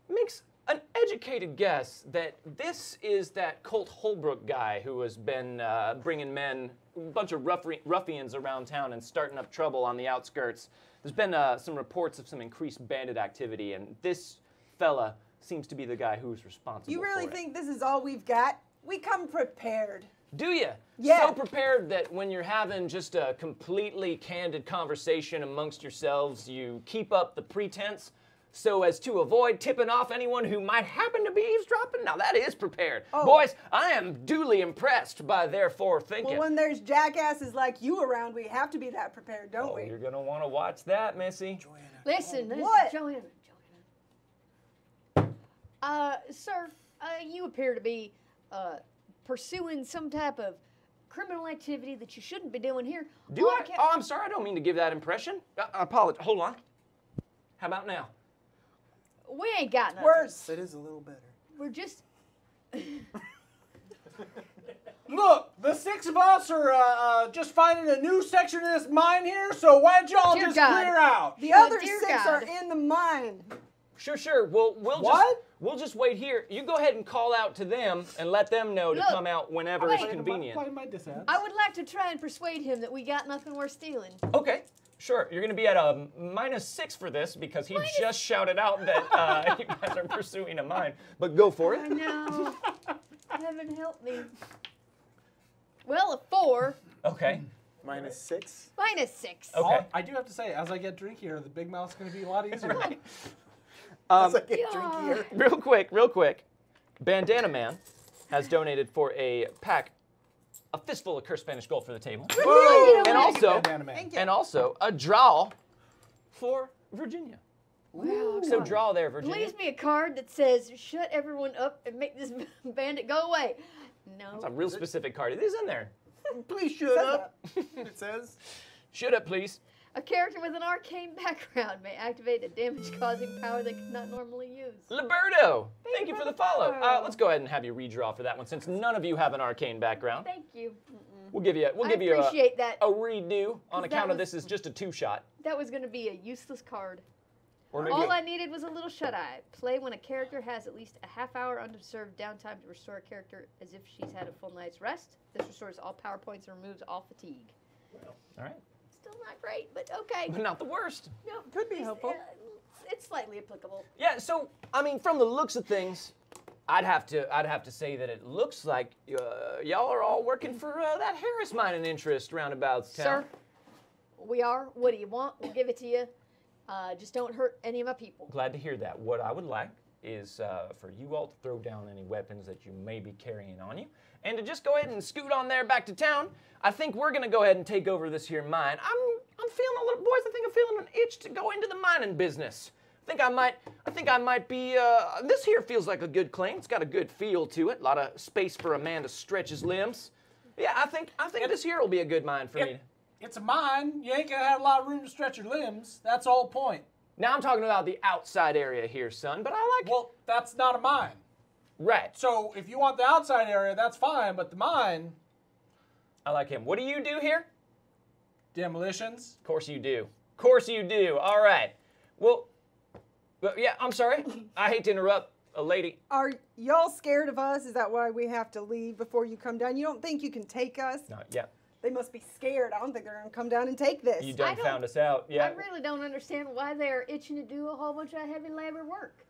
makes an educated guess that this is that Colt Holbrook guy who has been bringing men, a bunch of ruffians around town and starting up trouble on the outskirts. There's been some reports of some increased bandit activity, and this fella seems to be the guy who's responsible for it. You really think this is all we've got? We come prepared. Do you? Yeah. So prepared that when you're having just a completely candid conversation amongst yourselves, you keep up the pretense so as to avoid tipping off anyone who might happen to be eavesdropping? Now that is prepared. Oh. Boys, I am duly impressed by their forethinking. Well, when there's jackasses like you around, we have to be that prepared, don't we? You're going to want to watch that, Missy. Joanna. Listen, what? Joanna. Sir, you appear to be... pursuing some type of criminal activity that you shouldn't be doing here. Do I? Oh, I'm sorry. I don't mean to give that impression. I apologize. Hold on. How about now? We ain't got nothing. Worse. It is a little better. We're just... Look, the 6 of us are just finding a new section of this mine here, so why don't y'all just clear out? The other 6 are in the mine. Sure. We'll just wait here. You go ahead and call out to them and let them know to come out whenever it's convenient. I would like to try and persuade him that we got nothing worth stealing. Okay, sure. You're going to be at a -6 for this because he just shouted out that you guys are pursuing a mine. But go for it. I know. Heaven help me. Well, a 4. Okay. -6. -6. Okay. I do have to say, as I get drinkier, the big mouth's going to be a lot easier. Right. Real quick. Bandana Man has donated for a fistful of cursed Spanish gold for the table. And also a draw for Virginia. Wow. So draw there, Virginia. Leaves me a card that says, shut everyone up and make this bandit go away. No. That's a real specific card. It is in there. Please shut up. It says. Shut up, please. A character with an arcane background may activate a damage-causing power they could not normally use. Liberto, thank you for the follow. Let's go ahead and have you redraw for that one, since none of you have an arcane background. Thank you. We'll give you a redo on account of this is just a 2-shot. That was going to be a useless card. All I needed was a little shut-eye. Play when a character has at least a half-hour unobserved downtime to restore a character as if she's had a full night's rest. This restores all power points and removes all fatigue. Well, all right. Still not great, but okay. But not the worst. No, could be helpful. It's slightly applicable. Yeah. So, I mean, from the looks of things, I'd have to say that it looks like y'all are all working for that Harris mining interest roundabouts town. Sir, we are. What do you want? We'll give it to you. Just don't hurt any of my people. Glad to hear that. What I would like is for you all to throw down any weapons that you may be carrying on you, and to just go ahead and scoot on there back to town. I think we're gonna go ahead and take over this here mine. I'm feeling a little, boys. I think I'm feeling an itch to go into the mining business. I think I might be. This here feels like a good claim. It's got a good feel to it. A lot of space for a man to stretch his limbs. Yeah, I think this here will be a good mine for me. It's a mine. You ain't gonna have a lot of room to stretch your limbs. That's the whole point. Now I'm talking about the outside area here, son. But I like. Well, that's not a mine. Right. So if you want the outside area, that's fine. But the mine. I like him. What do you do here? Demolitions? Of course you do. Of course you do. All right. Well, but yeah, I'm sorry. I hate to interrupt a lady. Are y'all scared of us? Is that why we have to leave before you come down? You don't think you can take us? No, yeah. They must be scared. I don't think they're going to come down and take this. You done found us out. Yeah. I really don't understand why they're itching to do a whole bunch of heavy labor work.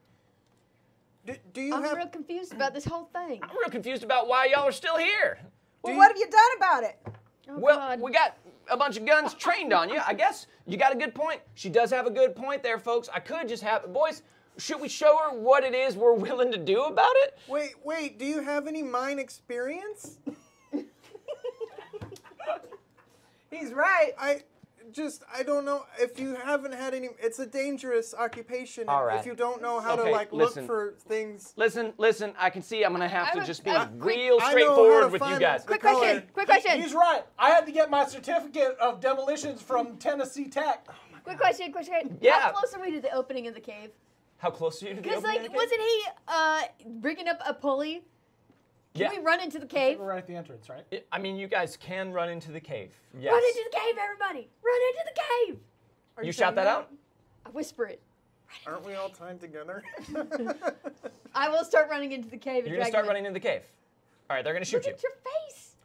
I'm real confused about this whole thing. I'm real confused about why y'all are still here. Well, what have you done about it? Oh, well, God. We got a bunch of guns trained on you. I guess you got a good point. She does have a good point there, folks. I could just have... Boys, should we show her what it is we're willing to do about it? Wait. Do you have any mine experience? He's right. I don't know if you haven't had any. It's a dangerous occupation. All right. If you don't know how to look for things. Listen. I can see I'm gonna have to just be real straightforward with you guys. Quick question. He's right. I had to get my certificate of demolitions from Tennessee Tech. Oh my God. Quick question. Yeah. How close are we to the opening of the cave? How close are you to the opening? Because wasn't he rigging up a pulley? Can we run into the cave? We're right at the entrance, right? I mean, you guys can run into the cave. Yes. Run into the cave, everybody! Run into the cave! You shout that out? I whisper it. Aren't we all tied together? I will start running into the cave. You're going to start running into the cave. All right, they're going to shoot you. Look at your face!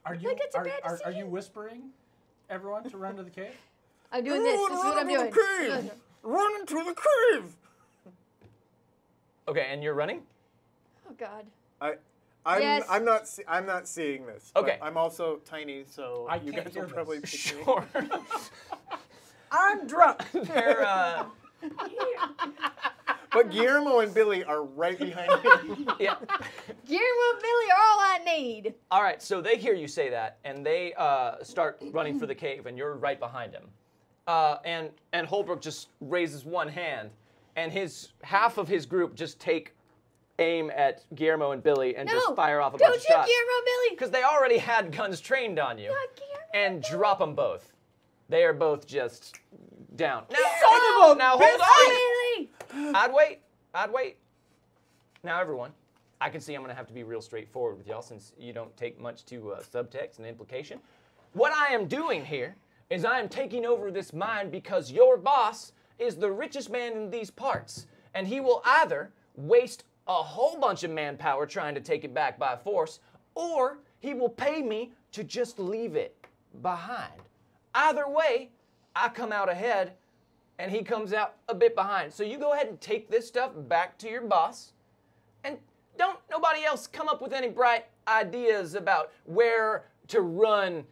Are you whispering, everyone, to run to the cave? I'm doing this. This is what I'm doing. Run into the cave! Okay, and you're running? Oh, God. I'm not seeing this. Okay. But I'm also tiny, so you guys will probably pick me. I'm drunk. But Guillermo and Billy are right behind me. Yeah. Guillermo and Billy are all I need. All right, so they hear you say that, and they start running for the cave, and you're right behind him. And Holbrook just raises one hand, and half of his group just aim at Guillermo and Billy and just fire off a bunch of shots. Don't you, Guillermo and Billy! Because they already had guns trained on you. Not Guillermo and Billy. Drop them both. They are both just down. Now, hold on! I'd wait. Now, everyone, I can see I'm going to have to be real straightforward with y'all since you don't take much to subtext and implication. What I am doing here is I am taking over this mine because your boss is the richest man in these parts, and he will either waste a whole bunch of manpower trying to take it back by force, or he will pay me to just leave it behind. Either way, I come out ahead, and he comes out a bit behind. So you go ahead and take this stuff back to your boss, and don't nobody else come up with any bright ideas about where to run,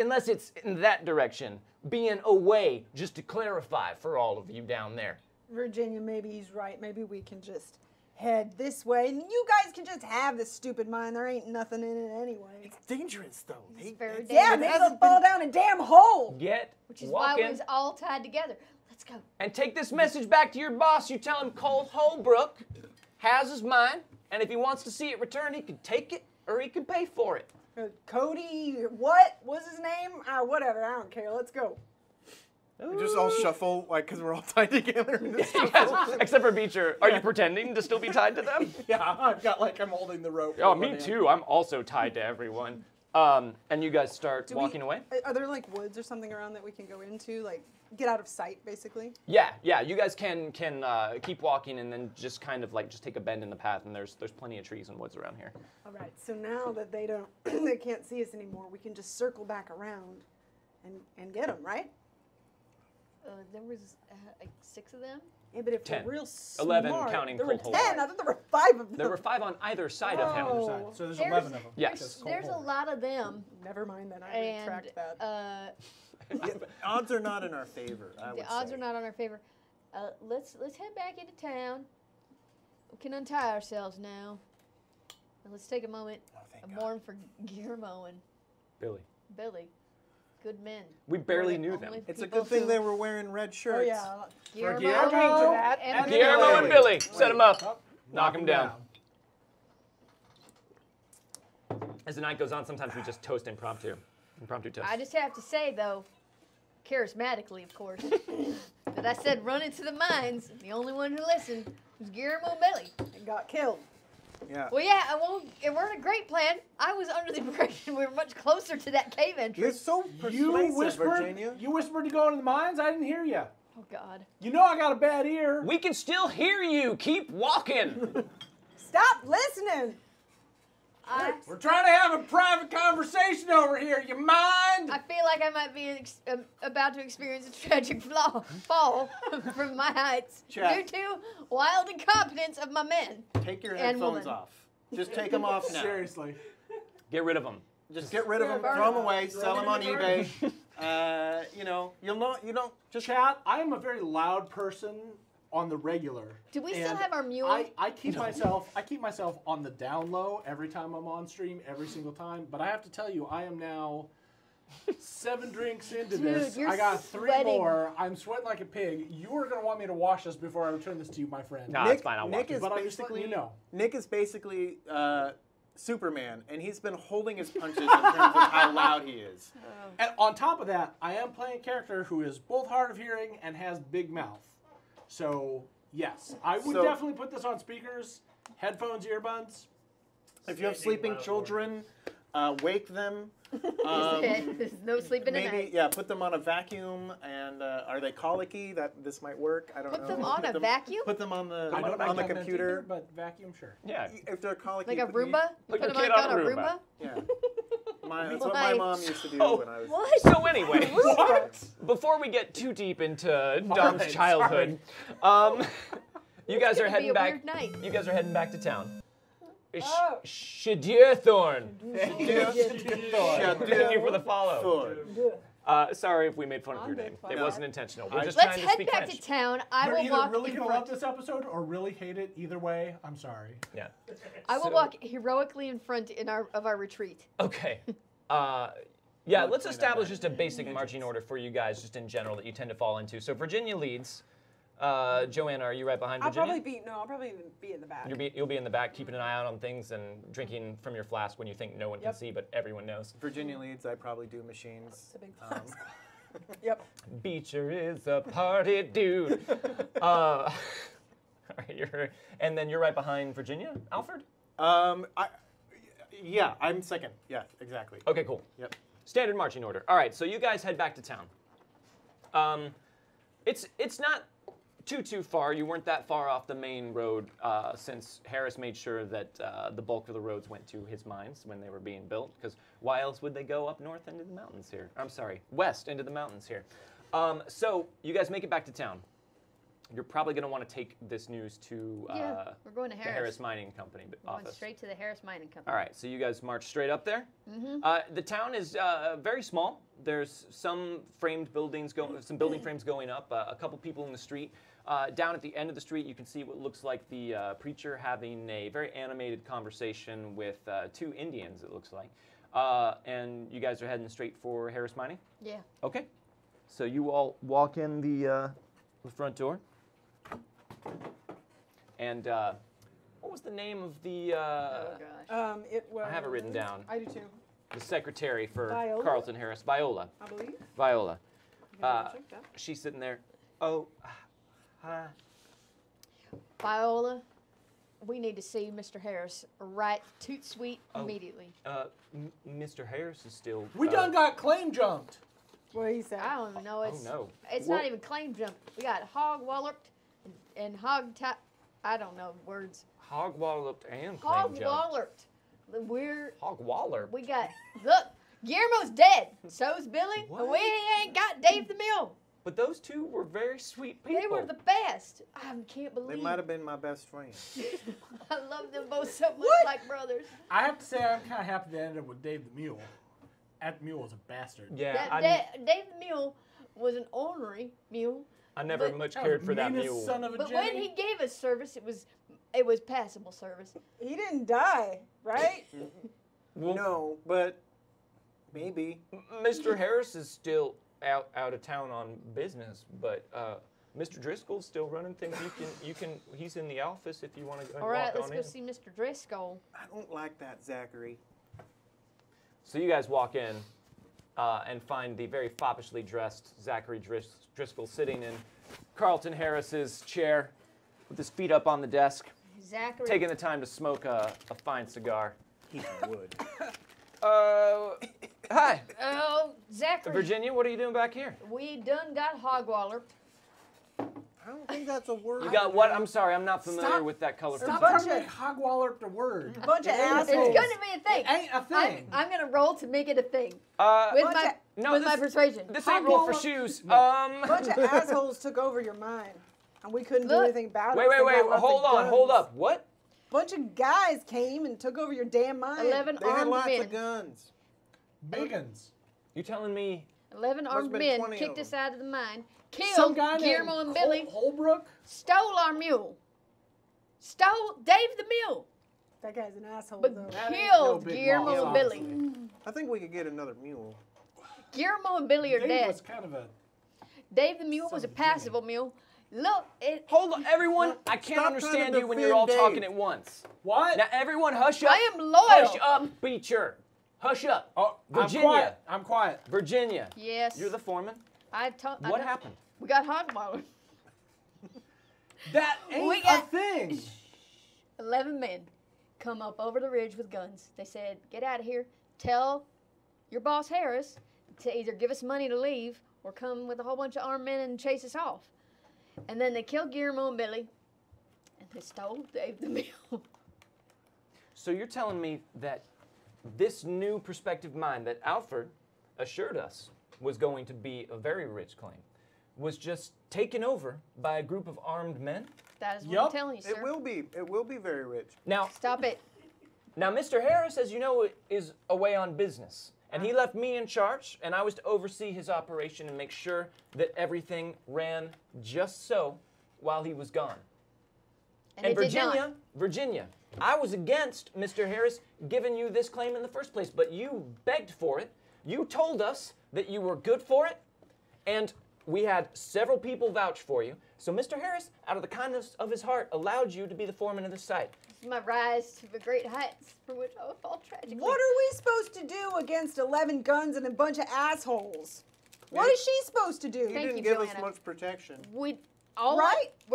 unless it's in that direction, being away, just to clarify for all of you down there. Virginia, maybe he's right. Maybe we can just head this way, and you guys can just have this stupid mine. There ain't nothing in it anyway. It's dangerous, though. It's very dangerous. Yeah, maybe they'll fall down a damn hole. Which is why we was all tied together. Let's go. And take this message back to your boss. You tell him Colt Holbrook has his mine, and if he wants to see it returned, he can take it, or he can pay for it. Cody, what was his name? Whatever, I don't care. Let's go. We just all shuffle, because we're all tied together. Yes, except for Beecher. Are you pretending to still be tied to them? Yeah, I've got, I'm holding the rope. Oh, me too. I'm also tied to everyone. And you guys start walking away? Are there, woods or something around that we can go into? Get out of sight, basically? Yeah. You guys can keep walking and then just just take a bend in the path, and there's plenty of trees and woods around here. All right, so now that they can't see us anymore, we can just circle back around and get them, right? There was 6 of them? Yeah, but if 10, we're real smart, 11 counting there were 10. I thought there were 5 of them. There were 5 on either side of him. So there's 11 of them. Yes. There's a lot of them. Never mind that. I retract that. The odds are not in our favor, I would say. Odds are not in our favor. Let's head back into town. We can untie ourselves now. And let's take a moment and mourn for Guillermo and Billy. Good men. We barely knew them. It's a good thing they were wearing red shirts. Oh, yeah. Guillermo and Billy. Set them up. Knock them down. As the night goes on, sometimes we just toast impromptu. Impromptu toast. I just have to say, though, charismatically, of course, that I said run into the mines. The only one who listened was Guillermo and Billy. And got killed. Yeah. Well, yeah, well, it weren't a great plan. I was under the impression we were much closer to that cave entrance. You're so persuasive, Virginia. You whispered to go into the mines? I didn't hear you. Oh, God. You know I got a bad ear. We can still hear you. Keep walking. Stop listening. We're trying to have a private conversation over here. You mind? I feel like I might be about to experience a tragic fall from my heights due to wild incompetence of my men. Take your headphones off. Just take them off now. Seriously. Get rid of them. Just get rid of them. Throw them away. Sell them on eBay. You know, you don't just chat. I am a very loud person. On the regular. Do we still have our mule? I keep myself on the down low every time I'm on stream, every single time. But I have to tell you, I am now 7 drinks into this. I got 3 more. I'm sweating like a pig. You are gonna want me to wash this before I return this to you, my friend. No, it's fine. I'll wash it. But I'm just letting you know. Nick is basically Superman, and he's been holding his punches in terms of how loud he is. Oh. And on top of that, I am playing a character who is both hard of hearing and has big mouth. So, yes, I would definitely put this on speakers, headphones, earbuds. If you have sleeping children, wake them. There's no sleeping at night. Yeah, put them on a vacuum, and are they colicky? This might work. I don't know. Put them on a vacuum? Put them on the computer. But vacuum, sure. Yeah. If they're colicky. Like a Roomba? Put them on a Roomba? Yeah. That's what my mom used to do when I was... What? So anyway, before we get too deep into Dom's childhood, you guys are heading back. You guys are heading back to town. Shadearthorn. Thank you for the follow. Sorry if we made fun of your name. It wasn't intentional. We're just trying to speak French. Let's head back to town. I will walk. You're really gonna love this episode or really hate it. Either way, I'm sorry. Yeah. I will walk heroically in front of our retreat. Okay. Yeah. Let's establish just a basic marching order for you guys, just in general that you tend to fall into. So Virginia leads. Joanna, are you right behind Virginia? I'll probably be in the back. You'll be in the back, keeping an eye out on things and drinking from your flask when you think no one can see, but everyone knows. Virginia leads. I probably do machines. It's a big flask. Yep. Beecher is a party dude. All right, and then you're right behind Virginia, Alfred? Yeah, I'm second. Yeah, exactly. Okay, cool. Yep. Standard marching order. All right, so you guys head back to town. It's not too far. You weren't that far off the main road since Harris made sure that the bulk of the roads went to his mines when they were being built, because why else would they go up north into the mountains here? I'm sorry, west into the mountains here. So you guys make it back to town. You're probably going to want to take this news to we're going to Harris. The Harris Mining Company office. Going straight to the Harris Mining Company. All right, so you guys march straight up there. Mm-hmm. The town is very small. There's some framed buildings, some building frames going up, a couple people in the street. Down at the end of the street, you can see what looks like the preacher having a very animated conversation with 2 Indians, it looks like. And you guys are heading straight for Harris Mining? Yeah. Okay. So you all walk in the front door. And what was the name of the? It was. I have it written down. I do too. The secretary for Viola. Carlton Harris, Viola. I believe. Viola. She's sitting there. Oh, hi. Viola, we need to see Mr. Harris right toot sweet immediately. Mr. Harris is still. We done got claim jumped. What he said? I don't know. It's it's not even claim jumped. We got hog walloped. And I don't know words. Hog-walloped and claim jumped. Hog-walloped. We're... Hog-walloped? We got... Look, Guillermo's dead. So's Billy. What? We ain't got Dave the Mill. But those two were very sweet people. They were the best. I can't believe... They might have been my best friends. I love them both so much like brothers. I have to say, I'm kind of happy they ended up with Dave the Mule. That mule was a bastard. Yeah, Dave the Mule was an ornery mule. I never much cared for that mule. But when he gave us service, it was passable service. He didn't die, right? Well, no, but maybe. Mr. Harris is still out of town on business, but Mr. Driscoll's still running things. You can. He's in the office if you want to go. All right, let's go see Mr. Driscoll. I don't like that, Zachary. So you guys walk in. And find the very foppishly dressed Zachary Driscoll sitting in Carlton Harris's chair with his feet up on the desk. Zachary. Taking the time to smoke a fine cigar. He would. Hi. Oh, Zachary. Virginia, what are you doing back here? We done got hogwallered. I don't think that's a word. You got what? I'm sorry, I'm not familiar with that colorful. Stop trying to hogwaller the word. A bunch of assholes. It's going to be a thing. It ain't a thing. I'm going to roll to make it a thing. With my persuasion. This ain't roll for shoes. A bunch of assholes took over your mind, and we couldn't do anything about it. Wait, hold on, hold up. What? A bunch of guys came and took over your damn mind. 11 armed men. They had lots of guns. Big guns. You telling me? 11 armed men kicked us out of the mine. Killed Guillermo and Billy. Holbrook stole our mule. Stole Dave the mule. That guy's an asshole. But though. Killed Guillermo and Billy. I think we could get another mule. Guillermo and Billy are dead. Was kind of a Dave the mule was a passable mule. Look, hold on, everyone. I can't understand you when you're all talking at once. What? Now everyone, hush up. I am loyal. Hush up, Beecher. Hush up. Oh, Virginia. I'm quiet. Virginia. Yes. You're the foreman. What happened? We got hogwallered. That ain't a thing. 11 men come up over the ridge with guns. They said, "Get out of here. Tell your boss Harris to either give us money to leave or come with a whole bunch of armed men and chase us off." And then they killed Guillermo and Billy, and they stole Dave the mule. So you're telling me that this new prospective mine that Alfred assured us was going to be a very rich claim, was just taken over by a group of armed men? That is what I'm telling you, sir. It will be very rich. Now, stop it. Now, Mr. Harris, as you know, is away on business, and he left me in charge, and I was to oversee his operation and make sure that everything ran just so while he was gone. And Virginia, I was against Mr. Harris giving you this claim in the first place, but you begged for it. You told us that you were good for it, and we had several people vouch for you. So Mr. Harris, out of the kindness of his heart, allowed you to be the foreman of the site. This is my rise to the great heights for which I will fall tragically. What are we supposed to do against 11 guns and a bunch of assholes? What is she supposed to do? You didn't give us much protection. We're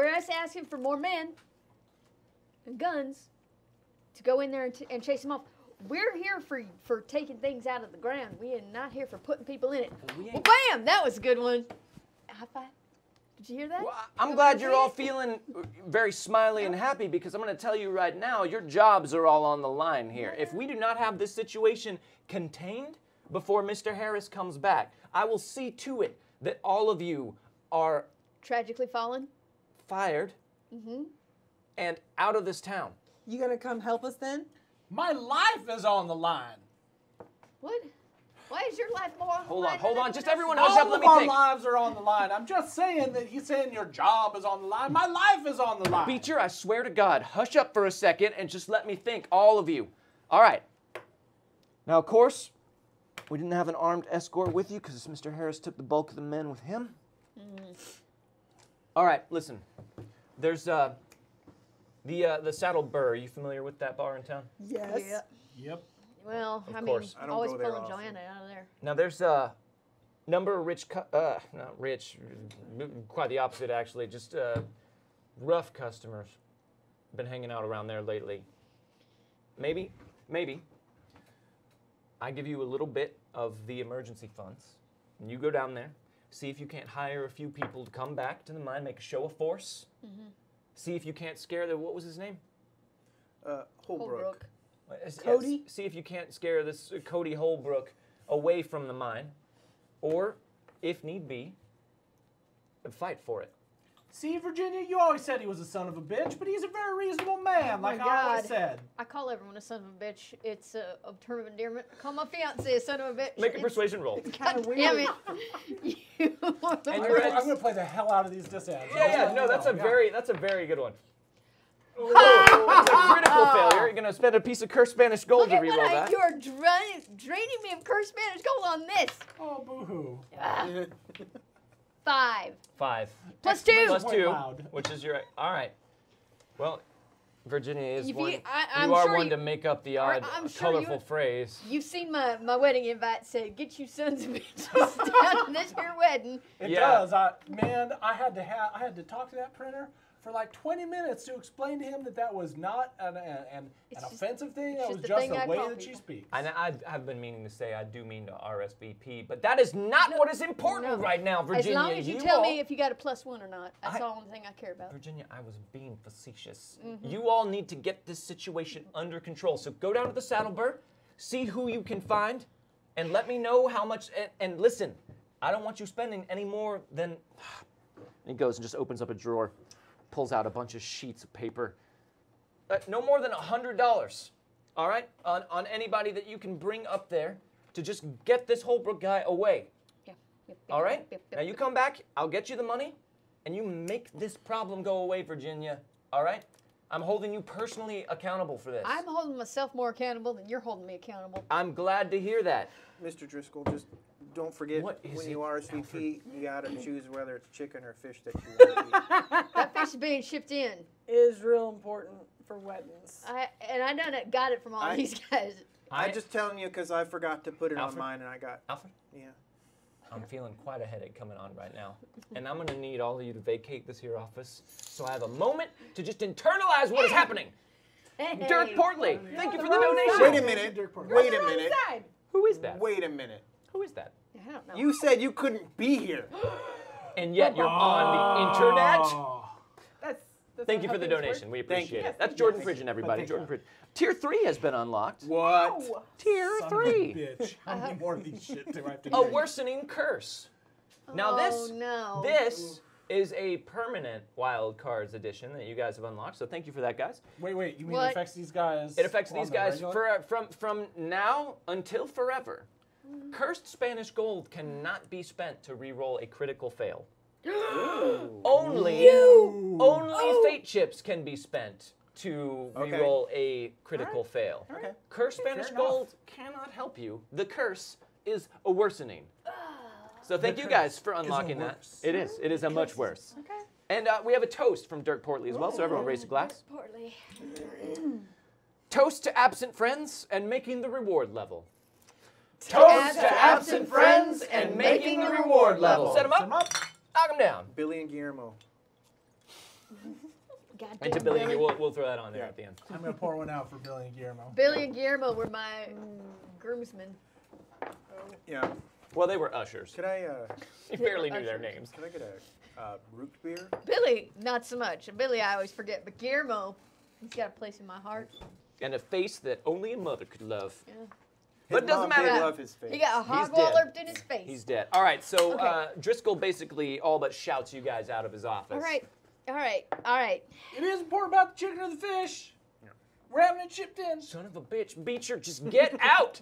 asking for more men and guns to go in there and chase them off. We're here for taking things out of the ground. We are not here for putting people in it. Well, bam! That was a good one. High five. Did you hear that? Well, I'm glad you're all feeling very smiley and happy, because I'm going to tell you right now, your jobs are all on the line here. If we do not have this situation contained before Mr. Harris comes back, I will see to it that all of you are... tragically fallen? Fired. Mm-hmm. And out of this town. You going to come help us then? My life is on the line. What? Why is your life more on the line? Hold on. Just everyone hush up. Let me think. All of our lives are on the line. I'm just saying that he's saying your job is on the line. My life is on the line. Beecher, I swear to God, hush up for a second and just let me think, all of you. All right. Now, of course, we didn't have an armed escort with you because Mr. Harris took the bulk of the men with him. All right, listen. There's... The Saddle Burr, are you familiar with that bar in town? Yes. Yep. Well, of course. I mean, always pulling Joanna out of there. Now, there's a number of quite the opposite, actually, just rough customers been hanging out around there lately. Maybe, I give you a little bit of the emergency funds, and you go down there, see if you can't hire a few people to come back to the mine, make a show of force. Mm-hmm. See if you can't scare the, what was his name? Holbrook. Cody? Yes, see if you can't scare this Cody Holbrook away from the mine. Or, if need be, fight for it. See, Virginia, you always said he was a son of a bitch, but he's a very reasonable man, like I always said. I call everyone a son of a bitch. It's a term of endearment. I call my fiancé a son of a bitch. Make a persuasion roll. It's kind of weird. Damn it. I'm going to play the hell out of these disads. Yeah, no, that's a very good one. Oh, that's a critical failure. You're going to spend a piece of cursed Spanish gold to reroll that. You are draining me of cursed Spanish gold on this. Oh, boo-hoo. Five. Plus two. Which is your... All right. Well, Virginia is one... You are one to make up the odd, colorful phrase. You've seen my wedding invite say, "Get you sons of bitches down to this here wedding." It does. I had to talk to that printer for like 20 minutes to explain to him that that was not an offensive thing. That was just the way that she speaks. And I've been meaning to say I do mean to RSVP, but that is not what is important right now, Virginia. As long as you tell me if you got a +1 or not, that's the only thing I care about. Virginia, I was being facetious. Mm-hmm. You all need to get this situation under control. So go down to the Saddle Burr, see who you can find, and let me know how much, and listen, I don't want you spending any more than... And he goes and just opens up a drawer, pulls out a bunch of sheets of paper. No more than $100, all right, on anybody that you can bring up there to just get this Holbrook guy away. Yeah. All right? Now you come back, I'll get you the money, and you make this problem go away, Virginia, all right? I'm holding you personally accountable for this. I'm holding myself more accountable than you're holding me accountable. I'm glad to hear that. Mr. Driscoll, just don't forget when you RSVP, you gotta choose whether it's chicken or fish that you want to eat. That fish is being shipped in. It is real important for weddings. I done it, got it from all these guys. I'm just telling you because I forgot to put it on mine and I got... Alfred? Yeah. I'm feeling quite a headache coming on right now. And I'm gonna need all of you to vacate this here office so I have a moment to just internalize what is happening. Hey. Dirk Portley, thank you for the donation. Wait a minute, Dirk Portley. Wait a minute. Who is that? Wait a minute. Who is that? I don't know. You said you couldn't be here. And yet you're on the internet? That's thank you for the donation. We appreciate it. That's Jordan Pridgen, everybody. Jordan Pridgen. Tier 3 has been unlocked. What? No. Tier 3. Son of a bitch. How many more of these shit do I have to do? A worsening curse. Now this is a permanent Wild Cards edition that you guys have unlocked. So thank you for that, guys. Wait. You mean it affects these guys? It affects these guys from now until forever. Mm-hmm. Cursed Spanish gold cannot be spent to re-roll a critical fail. Only fate chips can be spent to re-roll a critical fail. Okay. Cursed Spanish gold cannot help you. The curse is a worsening. So thank you guys for unlocking that. It is. It is a much worse. Okay. And we have a toast from Dirk Portley as well, so everyone raise a glass. Portley. Toast to absent friends and making the reward level. Toast to absent friends and making the reward level. Set them up. Knock him down. Billy and Guillermo. Goddamn and to Billy. We'll throw that on there at the end. I'm going to pour one out for Billy and Guillermo. Billy and Guillermo were my groomsmen. Yeah. Well, they were ushers. Could I... You barely knew their names. Can I get a root beer? Billy, not so much. Billy, I always forget. But Guillermo, he's got a place in my heart. And a face that only a mother could love. Yeah. But it doesn't matter. Love his face. He got a hog walloped in his face. He's dead. All right, so Driscoll basically all but shouts you guys out of his office. All right, all right, all right. It is important about the chicken or the fish. Yeah. We're having it shipped in. Son of a bitch, Beecher, just get out.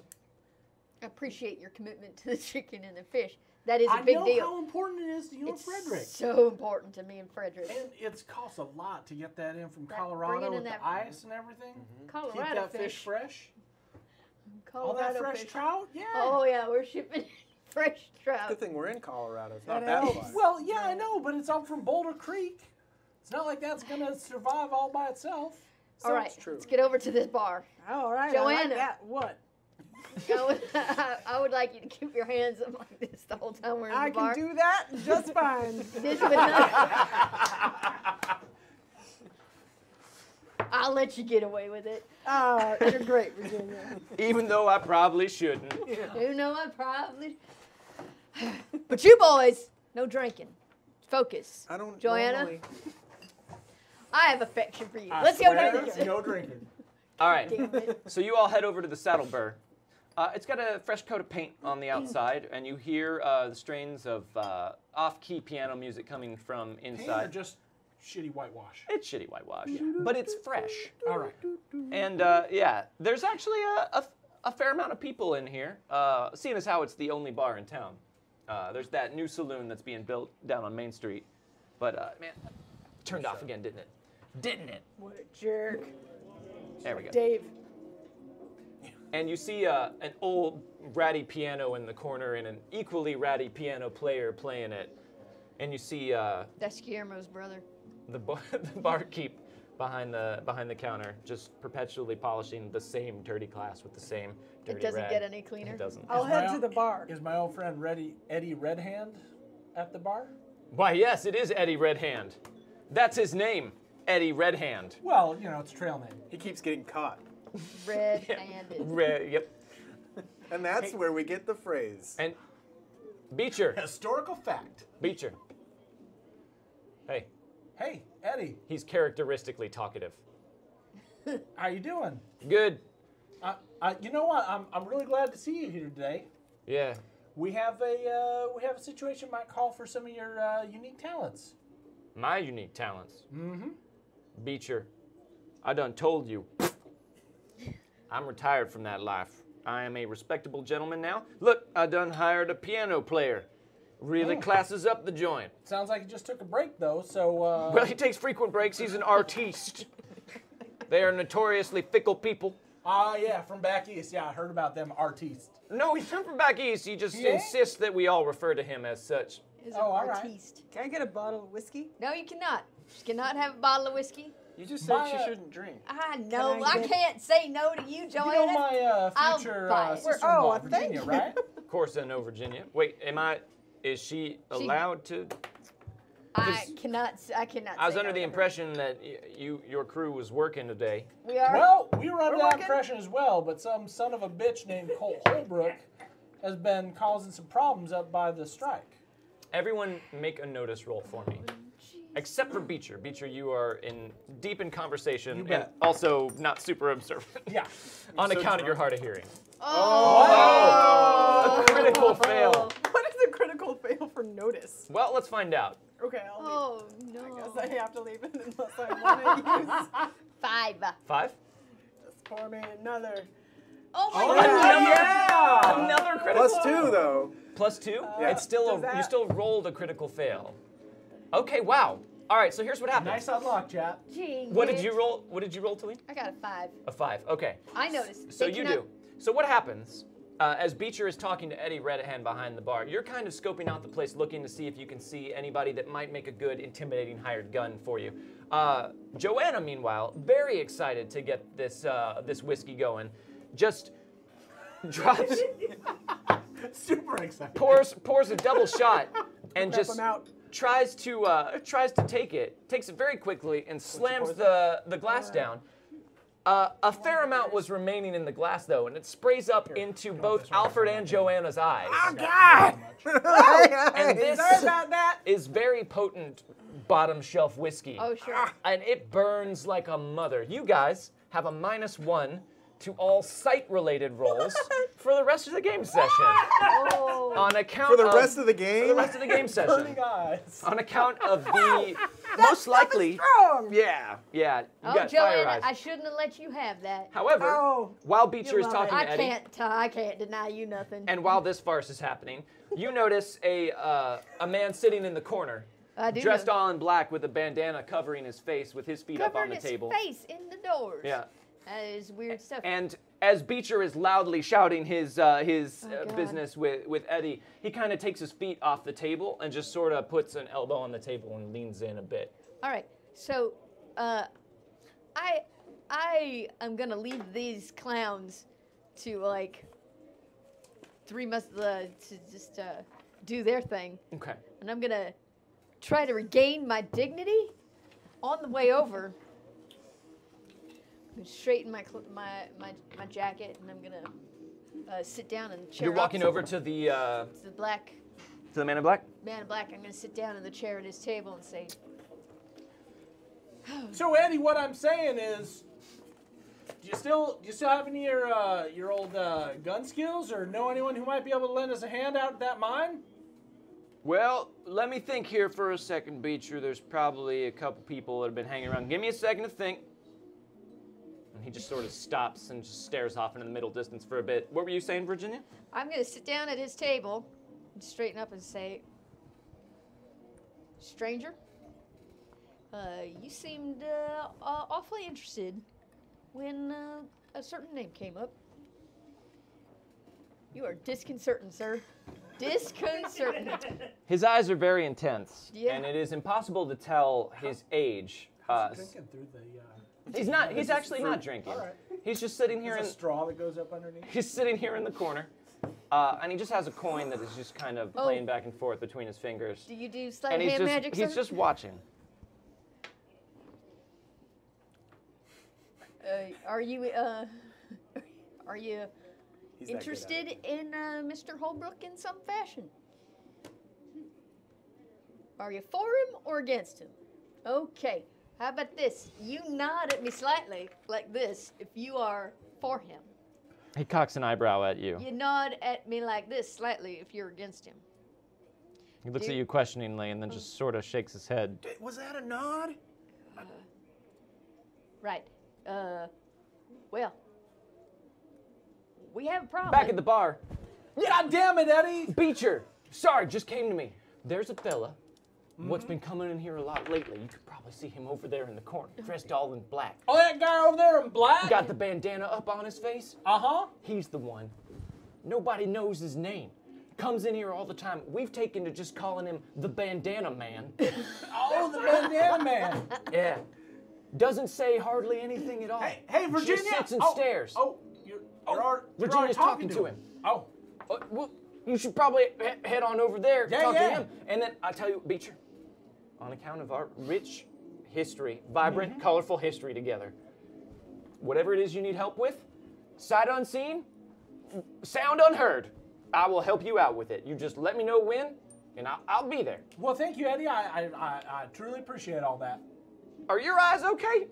I appreciate your commitment to the chicken and the fish. That is a big deal. I know how important it is to you and Frederick. It's so important to me and Frederick. And it costs a lot to get that in from Colorado with the ice and everything. Mm-hmm. Colorado keep that fish fresh. Colorado all that fresh trout, yeah. Oh yeah, we're shipping fresh trout. Good thing we're in Colorado. It's not that far. Well, yeah, I know, but it's up from Boulder Creek. It's not like that's gonna survive all by itself. So all right, let's get over to this bar. All right, Joanna. I like that. What? I would like you to keep your hands up like this the whole time we're in the bar. I can do that just fine. This would not. I'll let you get away with it. Oh, you're great, Virginia. Even though I probably shouldn't. Yeah. You know I probably... But you boys, no drinking. Focus. I don't Joanna, normally. I have affection for you. Let's go do this. No drinking. All right. So you all head over to the Saddle Burr. It's got a fresh coat of paint on the outside, and you hear the strains of off-key piano music coming from inside. Shitty whitewash. It's shitty whitewash, but it's fresh. All right. And yeah, there's actually a fair amount of people in here, seeing as how it's the only bar in town. There's that new saloon that's being built down on Main Street, but man, turned off again, didn't it? Didn't it? What a jerk. There we go. Dave. And you see an old ratty piano in the corner and an equally ratty piano player playing it. And you see... that's Guillermo's brother. The barkeep behind the counter, just perpetually polishing the same dirty glass with the same dirty It doesn't get any cleaner? It doesn't. I'll head to the bar. Is my old friend Eddie Redhand at the bar? Why, yes, it is Eddie Redhand. That's his name, Eddie Redhand. Well, you know, it's a trail name. He keeps getting caught. Red-handed. Red, yep. And that's where we get the phrase. And Beecher. Historical fact. Beecher. Hey. Hey, Eddie. He's characteristically talkative. How you doing? Good. You know what? I'm really glad to see you here today. Yeah. We have a situation that might call for some of your unique talents. My unique talents. Mm-hmm. Beecher, I done told you. I'm retired from that life. I am a respectable gentleman now. Look, I done hired a piano player. Really classes up the joint. Sounds like he just took a break, though, so... Well, he takes frequent breaks. He's an artiste. They are notoriously fickle people. Ah, yeah, from back east. Yeah, I heard about them, artiste. No, he's not from back east. He just insists that we all refer to him as such. He's an artiste. Right. Can I get a bottle of whiskey? No, you cannot. You cannot have a bottle of whiskey. You just said she shouldn't drink. I know. I can't say no to you, Joanna. You know my future sister-in-law, Virginia, right? Of course I know Virginia. Wait, am I... Is she allowed to? I cannot. I was under the impression that your crew was working today. We are. Well, we were under that impression as well, but some son of a bitch named Colt Holbrook has been causing some problems up by the strike. Everyone, make a notice roll for me, except for Beecher. Beecher, you are deep in conversation and also not super observant. Yeah. On account of your hard of hearing. Oh! A critical fail. Critical fail for notice. Well, let's find out. Okay, I'll leave. Oh, no. I guess I have to leave it unless I want to use... 5. 5? Just pour me another. Oh, my God. Yeah! Another critical. +2, though. +2? Yeah. It's still you still rolled a critical fail. Okay, wow. All right, so here's what happened. Nice unlock, chap. What did you roll? What did you roll, Talene? I got a 5. A 5, okay. I noticed. So you do. So what happens... as Beecher is talking to Eddie Redhand behind the bar, you're kind of scoping out the place, looking to see if you can see anybody that might make a good, intimidating hired gun for you. Joanna, meanwhile, very excited to get this this whiskey going, just drops, super excited, pours a double shot, and just tries to takes it very quickly, and slams the glass down. A fair amount was remaining in the glass, though, and it sprays up into both Alfred and Joanna's eyes. Oh, God! And this is very potent bottom-shelf whiskey. Oh, sure. And it burns like a mother. You guys have a -1 to all sight-related rolls for the rest of the game session. Oh. On account of... For the rest of the game? For the rest of the game session. Burning eyes. On account of the... Most likely, yeah. Oh, Joanna, I shouldn't have let you have that. However, while Beecher is talking to Eddie, I can't deny you nothing. And while this farce is happening, you notice a man sitting in the corner, dressed all in black with a bandana covering his face, with his feet up on the table. Covering his face in the doors. Yeah, that is weird stuff. And as Beecher is loudly shouting his business with Eddie, he kind of takes his feet off the table and just sort of puts an elbow on the table and leans in a bit. All right, so I am gonna leave these clowns to like do their thing. Okay. And I'm gonna try to regain my dignity on the way over. I'm gonna straighten my jacket, and I'm gonna sit down in the chair. You're walking over to the to the man in black. Man in black. I'm gonna sit down in the chair at his table and say. So Eddie, what I'm saying is, do you still have any of your old gun skills, or know anyone who might be able to lend us a hand out at that mine? Well, let me think here for a second, Beecher. There's probably a couple people that have been hanging around. Give me a second to think. And he just sort of stops and just stares off into the middle distance for a bit. What were you saying, Virginia? I'm going to sit down at his table and straighten up and say, stranger, you seemed awfully interested when a certain name came up. You are disconcerting, sir. Disconcerting. His eyes are very intense, and it is impossible to tell his age. How's he drinking through the... He's not. He's actually not drinking. Right. He's just sitting here. There's a straw that goes up underneath. He's sitting here in the corner, and he just has a coin that is just kind of playing back and forth between his fingers. Do you do sleight of hand magic? He's just watching. Are you interested in Mr. Holbrook in some fashion? Are you for him or against him? Okay, how about this? You nod at me slightly like this if you are for him. He cocks an eyebrow at you. You nod at me like this slightly if you're against him. He looks at you questioningly and then just sort of shakes his head. Was that a nod? Right. Well, we have a problem. Back at the bar. God damn it, Eddie! Beecher! Sorry, just came to me. There's a fella. Mm-hmm. What's been coming in here a lot lately? You could probably see him over there in the corner, dressed all in black. Oh, that guy over there in black? Got the bandana up on his face? Uh-huh. He's the one. Nobody knows his name. Comes in here all the time. We've taken to just calling him the Bandana Man. Oh, the Bandana Man. Yeah. Doesn't say hardly anything at all. Hey, Virginia! She sits and stares. Oh, Virginia's talking to him. Oh. Well, you should probably head on over there and talk to him. And then I tell you, Beecher, on account of our rich history, vibrant, colorful history together, whatever it is you need help with, sight unseen, sound unheard, I will help you out with it. You just let me know when, and I'll be there. Well, thank you, Eddie. I truly appreciate all that. Are your eyes okay?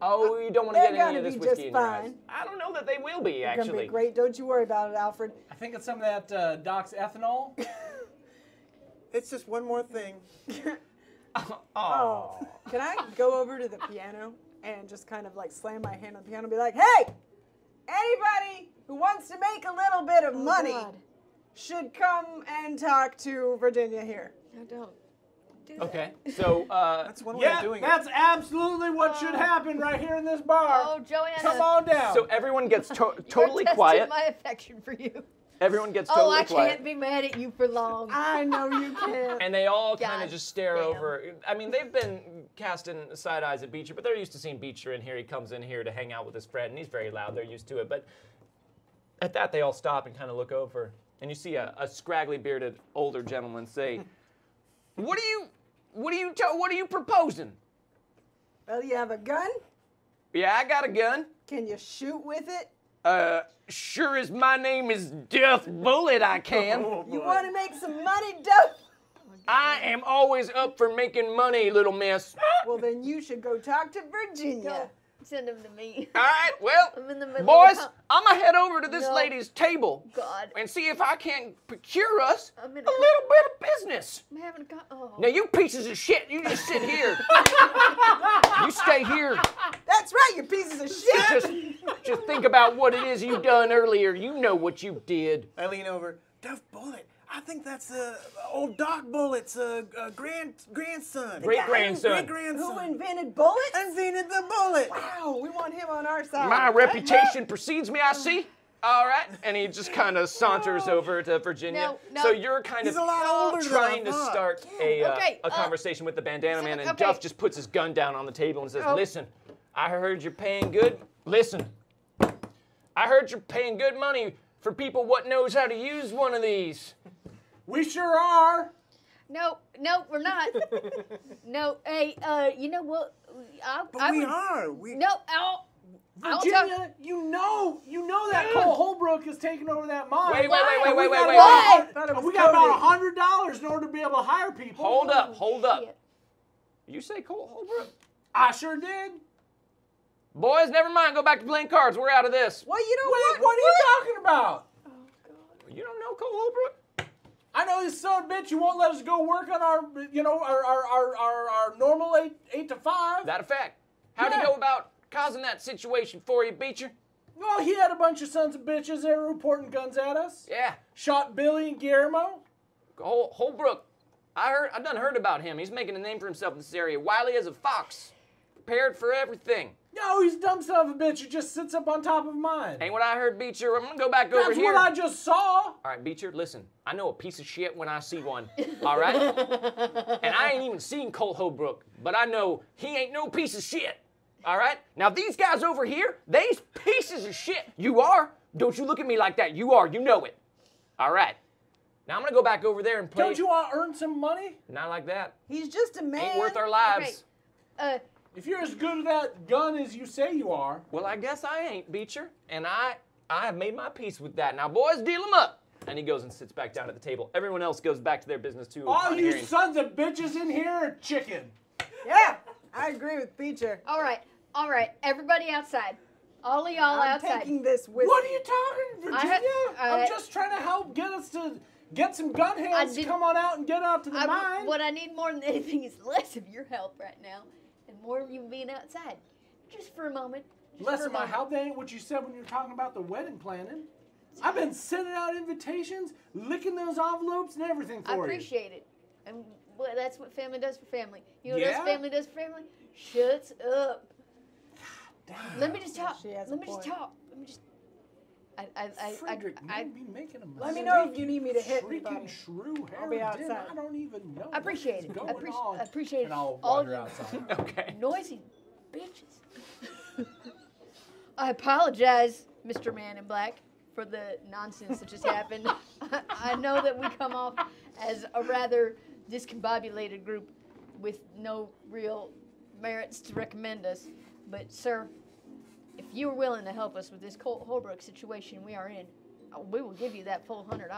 Oh, you don't want to get any of this whiskey in your eyes. I don't know that they will be, actually. It's going to be great. Don't you worry about it, Alfred. I think it's some of that Doc's ethanol. It's just one more thing. Oh. Can I go over to the piano and just kind of like slam my hand on the piano and be like, hey, anybody who wants to make a little bit of money should come and talk to Virginia here. No, don't. Okay, so that's one way of doing it. That's absolutely what should happen right here in this bar. Oh, Joanna, come on down. So everyone gets totally quiet. My affection for you. Everyone gets totally quiet. Oh, I can't be mad at you for long. I know you can. And they all kind of just stare over. I mean, they've been casting side eyes at Beecher, but they're used to seeing Beecher in here. He comes in here to hang out with his friend, and he's very loud. They're used to it. But at that, they all stop and kind of look over, and you see a scraggly bearded older gentleman say, "What are you proposing?" Well, you have a gun? Yeah, I got a gun. Can you shoot with it? Sure as my name is Death Bullet, I can. Oh, you want to make some money, Duff? I am always up for making money, little miss. Well, then you should go talk to Virginia. Go. Send him to me. All right, well, I'm in the middle boys, I'm going to head over to this lady's table and see if I can procure us a little bit of business. I'm having a Now, you pieces of shit, you just sit here. You stay here. That's right, you pieces of shit. Just think about what it is you done earlier. You know what you did. I lean over. Duff Bullet. I think that's old Doc Bullet's grandson. Great-grandson. Great-grandson. Who invented bullets? Invented the bullet. Wow, we want him on our side. My reputation precedes me, I see. All right. And he just kind of saunters over to Virginia. No. So you're kind of trying to start a conversation with the Bandana Man, and Duff just puts his gun down on the table and says, listen, I heard you're paying good. Listen, I heard you're paying good money for people what knows how to use one of these. We sure are. No, we're not. No, hey, you know what? Virginia, you know that Colt Holbrook is taking over that mine. Wait. We got about $100 in order to be able to hire people. Hold up. You say Colt Holbrook? I sure did. Boys, never mind. Go back to playing cards. We're out of this. Well, you know what? What are you talking about? Oh, God. You don't know Colt Holbrook? I know this son of a bitch who won't let us go work on our, you know, our normal 8 to 5. That a fact. How'd he go about causing that situation for you, Beecher? Well, he had a bunch of sons of bitches that were reporting guns at us. Yeah. Shot Billy and Guillermo. Holbrook, I done heard about him. He's making a name for himself in this area. Wily as a fox. Prepared for everything. No, he's a dumb son of a bitch who just sits up on top of mine. Ain't what I heard, Beecher. I'm gonna go back over here. That's what I just saw. All right, Beecher, listen. I know a piece of shit when I see one, all right? And I ain't even seen Colt Holbrook, but I know he ain't no piece of shit, all right? Now, these guys over here, they's pieces of shit. You are. Don't you look at me like that. You are. You know it. All right. Now, I'm gonna go back over there and play. Don't you want to earn some money? Not like that. He's just a man. Ain't worth our lives. Okay. If you're as good at that gun as you say you are. Well, I guess I ain't, Beecher. And I have made my peace with that. Now, boys, deal them up. And he goes and sits back down at the table. Everyone else goes back to their business, too. All you sons of bitches in here are chicken. Yeah, I agree with Beecher. All right, everybody outside. All of y'all outside. I'm taking this with me. What are you talking, Virginia? I'm just trying to help get us to get some gun hands to come on out and get out to the mine. What I need more than anything is less of your help right now and more of you being outside. Just for a moment. Less of my help? That ain't what you said when you were talking about the wedding planning. I've been sending out invitations, licking those envelopes and everything for you. I appreciate it. And well, that's what family does for family. You know what else family does for family? Shuts up. God damn. Let me just talk. Let me just talk. Let me just. Frederick, you'd be making a mistake. Let me know if you need me to hit anybody. Shrew, I'll be outside. I don't even know. I appreciate it. I appreciate it. And I'll wander outside. Okay. Noisy bitches. I apologize, Mr. Man in Black, for the nonsense that just happened. I know that we come off as a rather discombobulated group with no real merits to recommend us. But, sir, if you're willing to help us with this Colt Holbrook situation we are in, we will give you that full $100.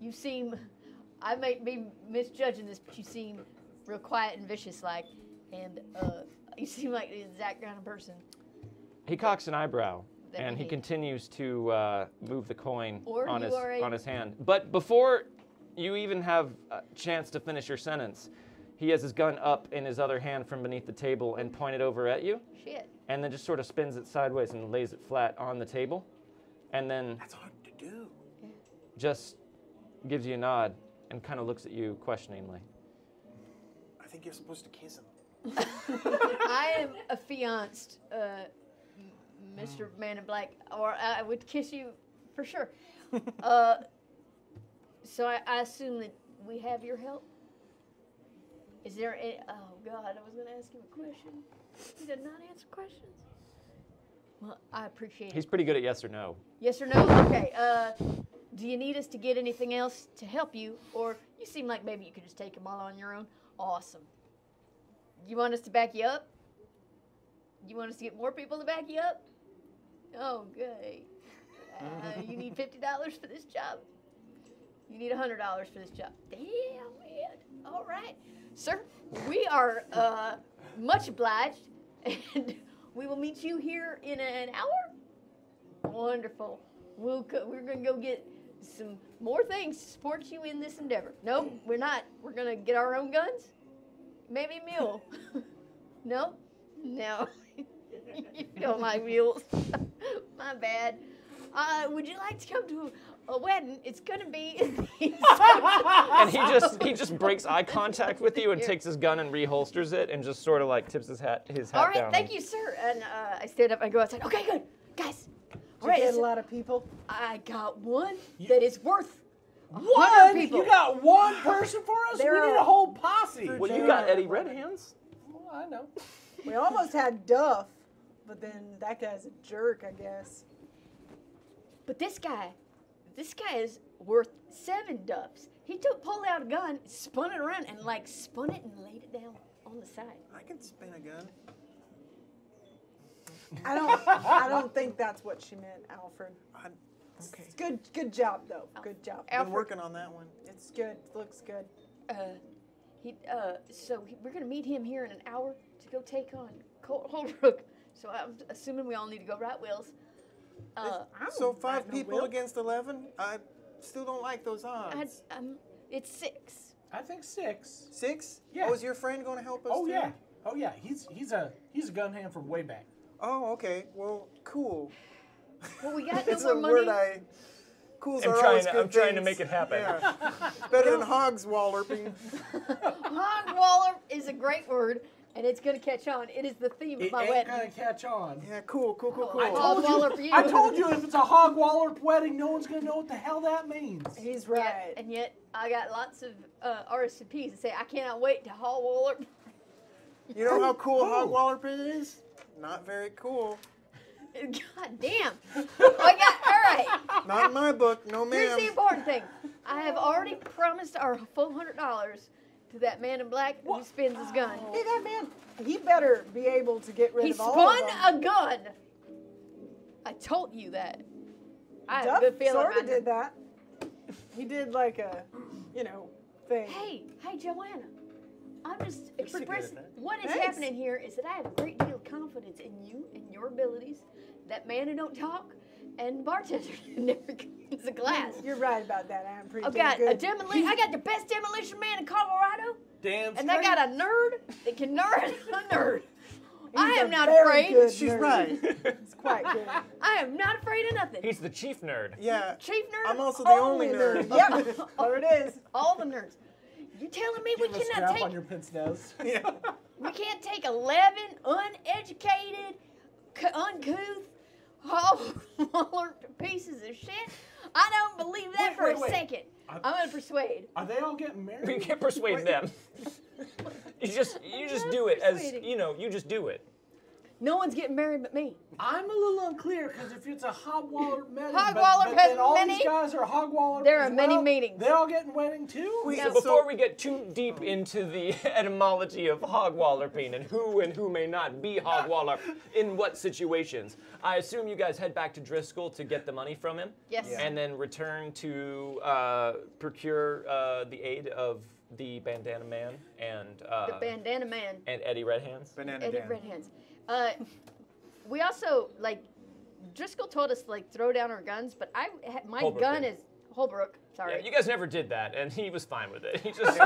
You seem, I may be misjudging this, but you seem real quiet and vicious-like, and you seem like the exact kind of person. He cocks an eyebrow. And he continues to move the coin on his hand. But before you even have a chance to finish your sentence, he has his gun up in his other hand from beneath the table and pointed over at you. Shit. And then just sort of spins it sideways and lays it flat on the table. And then... That's hard to do. Just gives you a nod and kind of looks at you questioningly. I think you're supposed to kiss him. I am affianced... Mr. Man in Black, or I would kiss you for sure. So I assume that we have your help? Is there any... Oh, God, I was going to ask him a question. He did not answer questions. Well, I appreciate it. He's pretty good at yes or no. Yes or no? Okay. Do you need us to get anything else to help you? Or you seem like maybe you could just take them all on your own? Awesome. You want us to back you up? You want us to get more people to back you up? Oh, good. You need $50 for this job. You need $100 for this job. Damn it. All right. Sir, we are much obliged, and we will meet you here in an hour. Wonderful. We're going to go get some more things to support you in this endeavor. No, we're not. We're going to get our own guns. Maybe a mule. No? No. You don't like mules. My bad. Would you like to come to a wedding? It's gonna be in these. And he just breaks eye contact with you and takes his gun and reholsters it and just sort of like tips his hat down. All right, thank you, sir. And I stand up and go outside. Okay, good, guys. All right, a lot of people. I got one that is worth. One? You got one person for us? We need a whole posse. Well, you got Eddie Redhands. Well, I know. We almost had Duff, but then that guy's a jerk, I guess. But this guy is worth 7 Duffs. He pulled out a gun, spun it around, and like spun it and laid it down on the side. I can spin a gun. I don't think that's what she meant, Alfred. Okay. Good job though. Good job. Alfred. Been working on that one. It's good. It looks good. We're gonna meet him here in an hour to go take on Colt Holbrook. So I'm assuming we all need to go right, Wills. So 5 people against 11. I still don't like those odds. It's 6. I think 6. 6? Yeah. Oh, is your friend going to help us? Oh too? Yeah. Oh yeah. He's a gun hand from way back. Oh okay. Well, cool. Well, we got no more money. I'm trying to make it happen. Yeah. Better than hog-walloping. Hog-wallop is a great word, and it's going to catch on. It is the theme of my wedding. It's going to catch on. Yeah, cool. I told you if it's a hog-wallop wedding, no one's going to know what the hell that means. He's right. Yeah, and yet, I got lots of RSVPs that say, I cannot wait to hog-wallop. You know how cool hog-wallop is? Not very cool. God damn. All right. Not in my book, no ma'am. Here's the important thing. I have already promised our full $100 to that man in black who spins his gun. Hey, that man. He better be able to get rid of all of them. He spun a gun. I told you that. I have a good feeling about him. Duff sort of did that. He did like a, you know, thing. Hey, Joanna. I'm just expressing what is happening here is that I have a great deal of confidence in you and your abilities. That man who don't talk and bartender who never gets a glass. You're right about that. I'm pretty I got the best demolition man in Colorado. Damn. And I got a nerd that can nerd a nerd. He's I am not afraid. She's right. It's quite good. I am not afraid of nothing. He's the chief nerd. Yeah. Chief nerd. I'm also the only nerd. Yep. There it is. All the nerds. You're telling me we cannot take on your pin's nose. Yeah. We can't take 11 uneducated, uncouth, all pieces of shit. I don't believe that for a second. I'm gonna persuade. Are they all getting married? You can't persuade them. You just do it as you know. You just do it. No one's getting married but me. I'm a little unclear because if it's a hogwaller meeting, then all these guys are hogwaller. There are many meetings. They all getting wedding too. So before we get too deep into the etymology of hogwallerpine and who may not be hogwaller in what situations, I assume you guys head back to Driscoll to get the money from him. Yes. Yeah. And then return to procure the aid of the Bandana Man and Eddie Redhands. We also Driscoll told us throw down our guns, but my gun is Holbrook. Sorry, you guys never did that, and he was fine with it. He just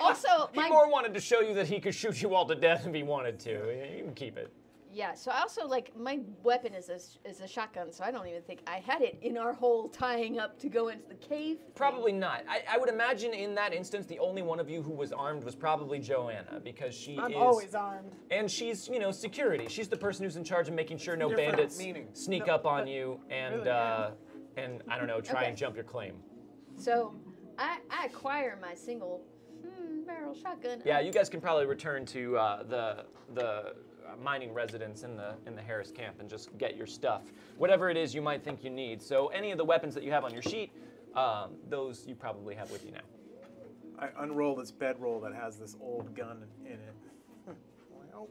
Also, he more wanted to show you that he could shoot you all to death if he wanted to. You can keep it. Yeah. So I also my weapon is a shotgun, so I don't even think I had it in our whole tying up to go into the cave. Probably not. I would imagine in that instance the only one of you who was armed was probably Joanna because I'm always armed. And she's security. She's the person who's in charge of making sure no bandits sneak up on you and really, and I don't know and jump your claim. So I acquire my single barrel shotgun. Yeah, you guys can probably return to the mining residence in the Harris camp and just get your stuff, whatever it is you might think you need. So any of the weapons that you have on your sheet, those you probably have with you now. I unroll this bedroll that has this old gun in it. Well,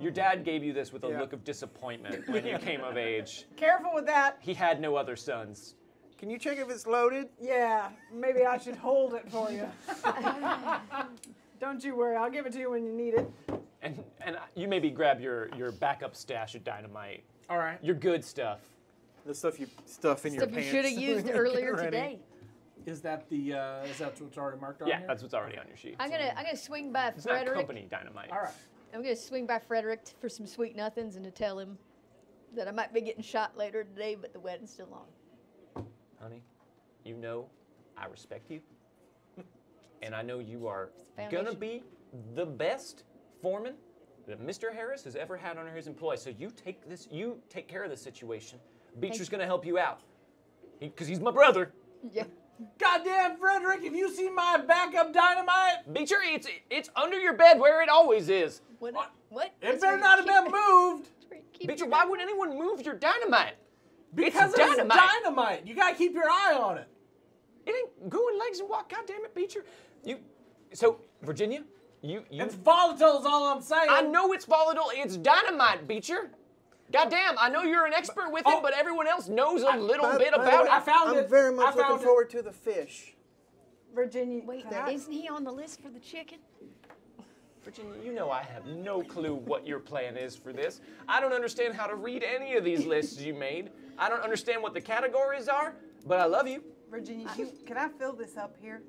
your dad gave you this with a look of disappointment when you came of age. Careful with that. He had no other sons. Can you check if it's loaded? Yeah, maybe I should hold it for you. Don't you worry, I'll give it to you when you need it. And you maybe grab your backup stash of dynamite. All right. Your good stuff. The stuff you stuff in your pants. Stuff you should have used earlier today. Is that the is that what's already marked on here? Yeah, that's what's already on your sheet. I'm gonna swing by Frederick. It's not company dynamite. All right. I'm gonna swing by Frederick for some sweet nothings and to tell him that I might be getting shot later today, but the wedding's still on. Honey, you know I respect you, and I know you are gonna be the best foreman that Mr. Harris has ever had under his employ. So you take this, you take care of this situation. Beecher's gonna help you out, because he's my brother. Yeah. Goddamn, Frederick! Have you seen my backup dynamite? Beecher, it's under your bed where it always is. What? It better not have been moved. Beecher, why would anyone move your dynamite? Because it's dynamite. You gotta keep your eye on it. It ain't going legs and walk. Goddamn it, Beecher. So Virginia. It's volatile is all I'm saying. I know it's volatile. It's dynamite, Beecher. Goddamn, I know you're an expert with it, but everyone else knows a little bit about it. I'm very much looking forward to the fish. Virginia, wait, isn't he on the list for the chicken? Virginia, you know I have no clue what your plan is for this. I don't understand how to read any of these lists you made. I don't understand what the categories are, but I love you. Virginia, can I fill this up here?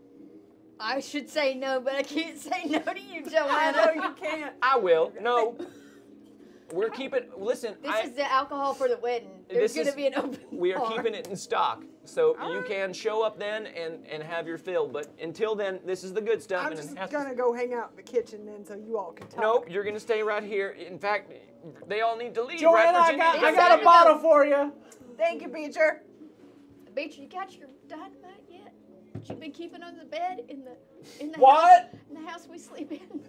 I should say no, but I can't say no to you, Joanna. I know you can't. I will. No. We're keeping... Listen, This is the alcohol for the wedding. There's going to be an open bar. We are keeping it in stock. So you can show up then and have your fill. But until then, this is the good stuff. I'm just going to go hang out in the kitchen then so you all can talk. Nope, you're going to stay right here. In fact, they all need to leave. Joanna, right, I got a bottle for you. Thank you, Beecher. Beecher, you got your dynamite yet? You've been keeping on the bed in the house we sleep in.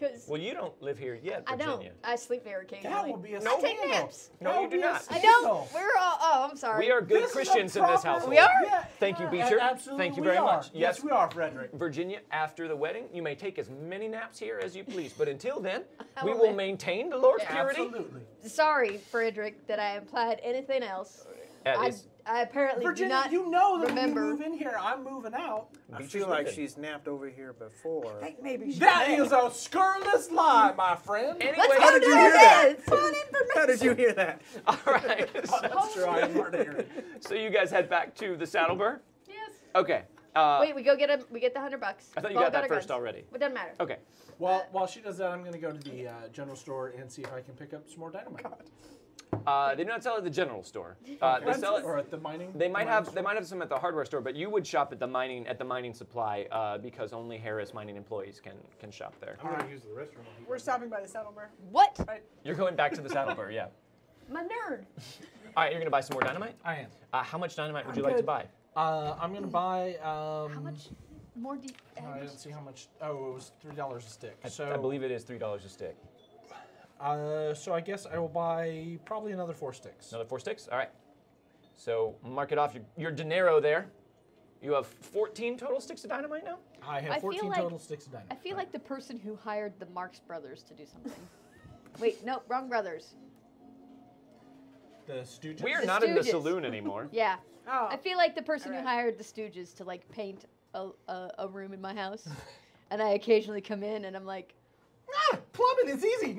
Cause well, you don't live here yet, Virginia. I don't. I sleep here occasionally. That would be a I take naps. No, you do not. I don't. We're all, oh, I'm sorry. We are good Christians in this household. We are? Yeah, thank you, Beecher. Absolutely. Thank you very much. Yes, yes, we are, Frederick. Virginia, after the wedding, you may take as many naps here as you please. But until then, we will maintain the Lord's purity. Absolutely. Sorry, Frederick, that I implied anything else. I apparently Virginia, do not you know that remember. When you move in here, I'm moving out. I feel like she's napped over here before. I think maybe she is a scurrilous lie, my friend. Anyway, how did you hear that? How did you hear that? All right. So you guys head back to the Saddle Burr? Yes. Okay. Wait, we go get a, we get the $100. I thought you got that first already. It doesn't matter. Okay. Well, while she does that, I'm going to go to the general store and see if I can pick up some more dynamite. They do not sell it at the general store. They sell it, or at the mining. They might have some at the hardware store, but you would shop at the mining supply because only Harris Mining employees can shop there. I'm gonna use the restroom. We're stopping by the Saddle Burr. What? Right. You're going back to the Saddle Burr, yeah. My nerd. All right, you're gonna buy some more dynamite. I am. How much dynamite would you like to buy? I'm gonna buy. How much? More deep. I didn't see how much. Oh, it was $3 a stick. So I believe it is $3 a stick. So I guess I will buy probably another 4 sticks. Another 4 sticks? All right. So mark it off your dinero there. You have 14 total sticks of dynamite now? I have 14 total sticks of dynamite. I feel like the person who hired the Marx Brothers to do something. Wait, no, wrong brothers. The Stooges? We are not in the saloon anymore. Yeah. Oh. I feel like the person who hired the Stooges to like paint a room in my house. And I occasionally come in and I'm like, plumbing is easy.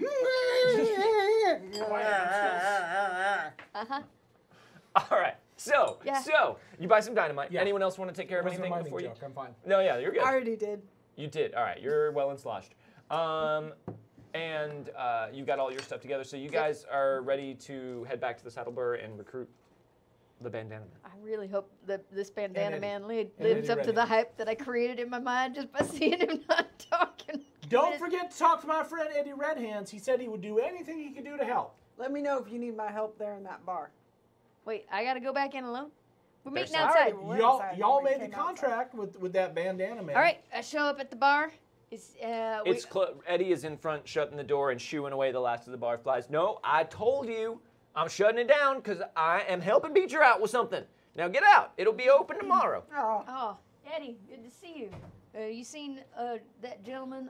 All right. So, so you buy some dynamite. Yeah. Anyone else want to take care of anything before you? I'm fine. No, yeah, you're good. I already did. You did. All right. You're well and sloshed. And you got all your stuff together. So you guys are ready to head back to the Saddle Burr and recruit the Bandana Man. I really hope that this Bandana Man lives up to the hype that I created in my mind just by seeing him not talking. Don't forget to talk to my friend Eddie Redhand. He said he would do anything he could do to help. Let me know if you need my help there in that bar. Wait, I gotta go back in alone? We're meeting outside. Y'all made the contract with that Bandana Man. All right, I show up at the bar. Eddie is in front, shutting the door and shooing away the last of the barflies. No, I told you. I'm shutting it down because I am helping Beecher out with something. Now get out. It'll be open tomorrow. Oh, Eddie, good to see you. You seen that gentleman,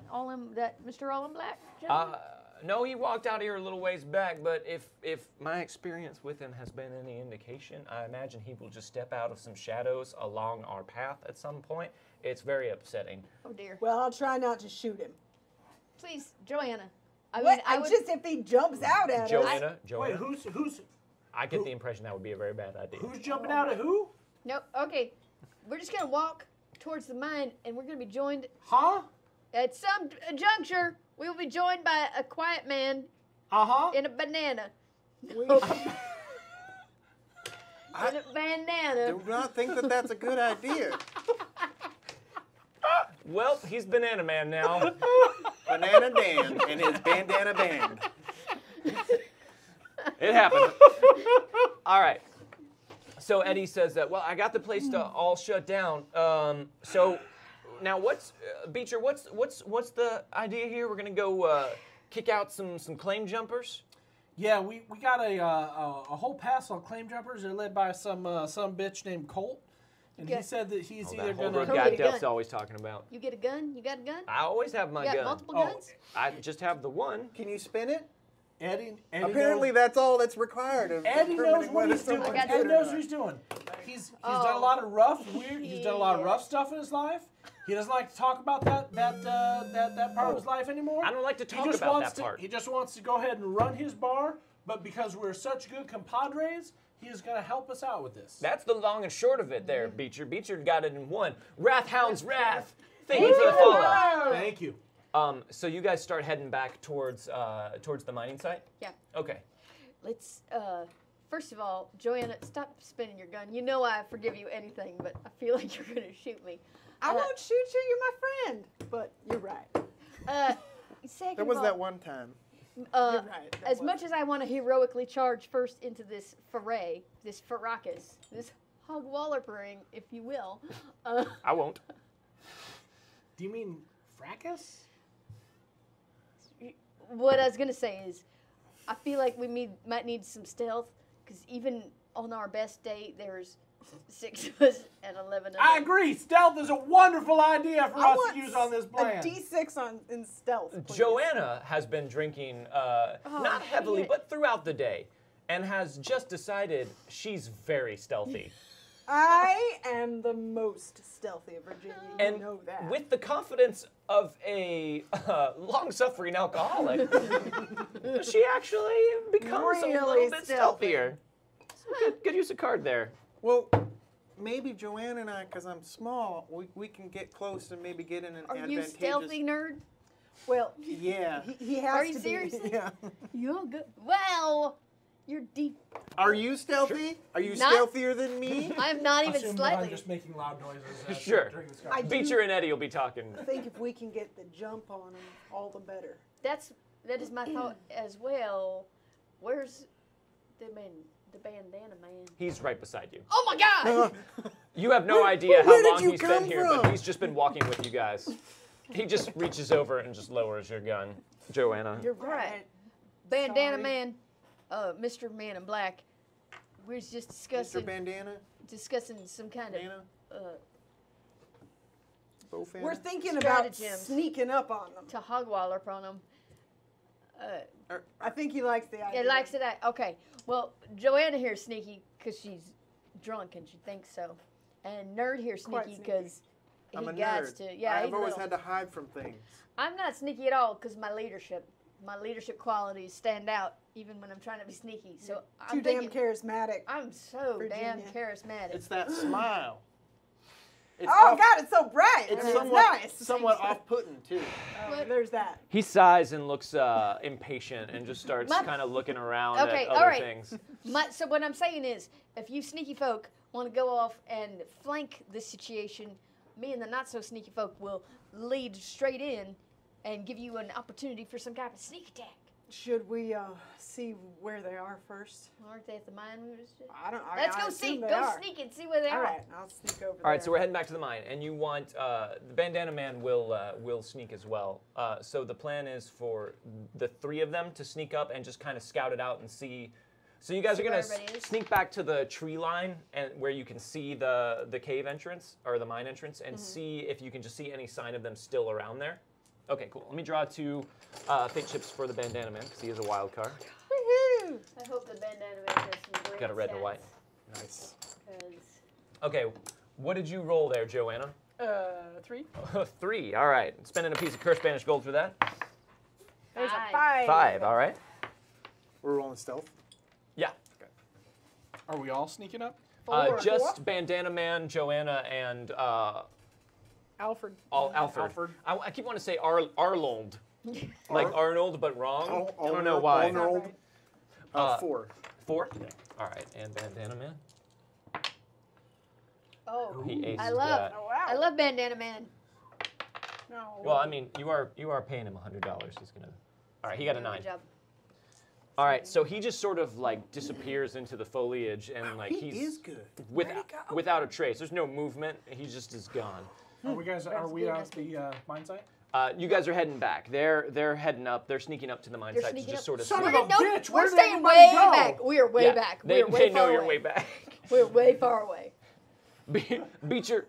that Mr. All in Black gentleman? No, he walked out here a little ways back, but if my experience with him has been any indication, I imagine he will just step out of some shadows along our path at some point. It's very upsetting. Oh, dear. Well, I'll try not to shoot him. Please, Joanna. I mean, if he jumps out at us. Joanna. Wait, who's? I get the impression that would be a very bad idea. Who's jumping out at who? Nope. Okay, we're just gonna walk towards the mine, and we're gonna be joined. Huh? At some juncture, we will be joined by a quiet man. In a banana. In a banana. Do not think that that's a good idea. Well, he's Banana Man now. Banana Dan and his bandana band. It happened. All right. So Eddie says that, well, I got the place to all shut down. So now Beecher, what's the idea here? We're going to go kick out some claim jumpers? Yeah, we got a whole pass on claim jumpers. They're led by some bitch named Colt. And he said that he's either going to... That's always talking about. You get a gun? You got a gun? I always have my gun. You got multiple guns? I just have the one. Can you spin it? Eddie apparently knows. That's all that's required of Eddie knows what he's doing. Eddie knows what he's doing. He's done a lot of rough stuff in his life. He doesn't like to talk about that part of his life anymore. I don't like to talk about that part. He just wants to go ahead and run his bar, but because we're such good compadres, he's going to help us out with this. That's the long and short of it there, Beecher. Beecher got it in one. Wrathhound's Wrath. Thank you for the follow-up. Thank you. So you guys start heading back towards towards the mining site? Yeah. Okay. Let's, first of all, Joanna, stop spinning your gun. You know I forgive you anything, but I feel like you're going to shoot me. I won't shoot you. You're my friend. But you're right. There was that one time. As much as I want to heroically charge first into this foray, this Farrakis, this hog-wallopering, if you will. I won't. Do you mean fracas? What I was going to say is I feel like we might need some stealth, because even on our best day, there's 6 of us and 11 of us. I agree. Stealth is a wonderful idea for us to use on this plan. A D6 in stealth, please. Joanna has been drinking, not heavily, but throughout the day, and has just decided she's very stealthy. I am the most stealthy of Virginia, you know that. With the confidence of a long-suffering alcoholic, she actually becomes really a little bit stealthier. So good use of card there. Well, maybe Joanne and I, because I'm small, we can get close and maybe get in an advantageous... Are you stealthy, nerd? Well, yeah. He has Are you to seriously? Be, yeah. You all good? Well... You're deep. Are you stealthy? Are you stealthier than me? I'm not even slightly. I'm just making loud noises. Sure. Beecher and Eddie will be talking. I think if we can get the jump on them, all the better. That is my thought as well. Where's the Bandana Man? He's right beside you. Oh my God! You have no idea how long he's been here, but he's just been walking with you guys. He just reaches over and just lowers your gun, Joanna. You're right, Bandana Man. Mr. Man in Black, we were just discussing... Mr. Bandana? Discussing some kind Bandana? Of... we're thinking about sneaking up on them. To hogwaller on them. I think he likes the idea. He likes it. Okay. Well, Joanna here is sneaky because she's drunk and she thinks so. And Nerd here is sneaky because... I'm a nerd. I've always had to hide from things. I'm not sneaky at all because my leadership qualities stand out even when I'm trying to be sneaky. So I'm thinking, damn charismatic. I'm so damn charismatic. It's that smile. It's God, it's so bright. It's somewhat off-putting, too. There's that. He sighs and looks impatient and just starts kind of looking around at other things. So what I'm saying is, if you sneaky folk want to go off and flank this situation, me and the not-so-sneaky folk will lead straight in and give you an opportunity for some type of sneak attack. Should we see where they are first? Aren't they at the mine? I don't know. Let's go see. Go sneak and see where they are. All right, I'll sneak over there. All right, so we're heading back to the mine, and you want the Bandana Man will sneak as well. So the plan is for the 3 of them to sneak up and just kind of scout it out and see. So you guys are gonna sneak back to the tree line and where you can see the cave entrance or the mine entrance and see if you can just see any sign of them still around there. Okay, cool. Let me draw 2 fate chips for the Bandana Man, because he is a wild card. Woohoo! I hope the Bandana Man has some great Got a red and a white. Nice. Okay, what did you roll there, Joanna? 3. 3, all right. Spending a piece of cursed banished gold for that. There's a 5. 5, all right. We're rolling stealth? Yeah. Okay. Are we all sneaking up? 4. Just Bandana Man, Joanna, and... Alfred. Alfred. I keep wanting to say Arnold. Like Arnold, but wrong. I don't know why. Arnold. 4. 4? Okay. All right. And Bandana Man. Oh, I love Bandana Man. No. Well, I mean, you are paying him $100. He's gonna. All right. He got a 9. Good job. All right, so he just sort of like disappears into the foliage and like he's good. Without a trace. There's no movement. He just is gone. Are we out the mine site? You guys are heading back. They're heading up. They're sneaking up to the mine site to just sort of... Son of a bitch! We're staying way back. We are way back. They know you're way back. We're way far away. Beecher,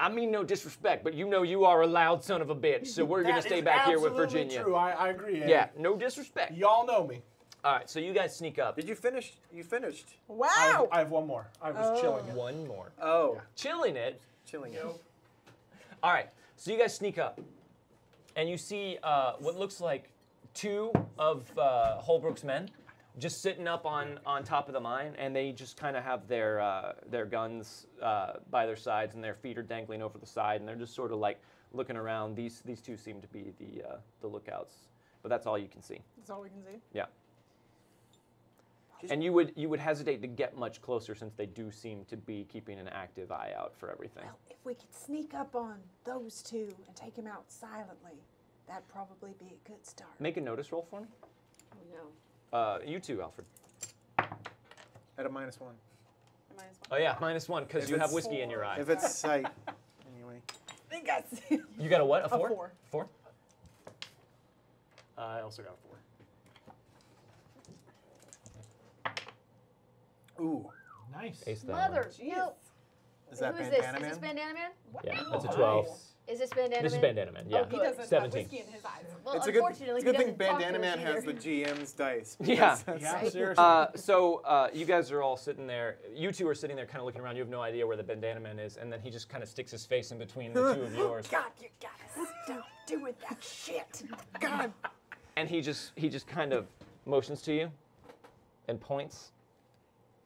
I mean no disrespect, but you know you are a loud son of a bitch, so we're going to stay back here with Virginia. True. I agree. Eddie. Yeah, no disrespect. Y'all know me. All right, so you guys sneak up. Did you finish? You finished. Wow! I have 1 more. I was chilling it. 1 more. Oh. Yeah. Chilling it? Chilling it. All right, so you guys sneak up, and you see what looks like 2 of Holbrook's men just sitting up on top of the mine, and they just kind of have their guns by their sides, and their feet are dangling over the side, and they're just sort of like looking around. These 2 seem to be the lookouts, but that's all you can see. That's all we can see? Yeah. And you would hesitate to get much closer since they do seem to be keeping an active eye out for everything. Well, if we could sneak up on those 2 and take them out silently, that'd probably be a good start. Make a notice roll for me. No. You too, Alfred. At a -1. A -1. Oh yeah, -1 because you have whiskey in your eye. If it's sight, anyway. I think I see. You got a what? A 4? A 4. I also got a 4. Ooh. Nice. Ace Mother, jeez. Is that Bandana Man? Is this Bandana Man? Yeah, that's a 12. Nice. Is this Bandana Man? This is Bandana Man, yeah. Oh, he doesn't 17. Have whiskey in his eyes. Well, it's unfortunately, it's a good thing Bandana Man has the GM's dice. Yeah, yeah, seriously. So you guys are all sitting there. You two are sitting there kind of looking around. You have no idea where the Bandana Man is. And then he just kind of sticks his face in between the two of yours. God, you got to stop doing that shit. God. And he just kind of motions to you and points.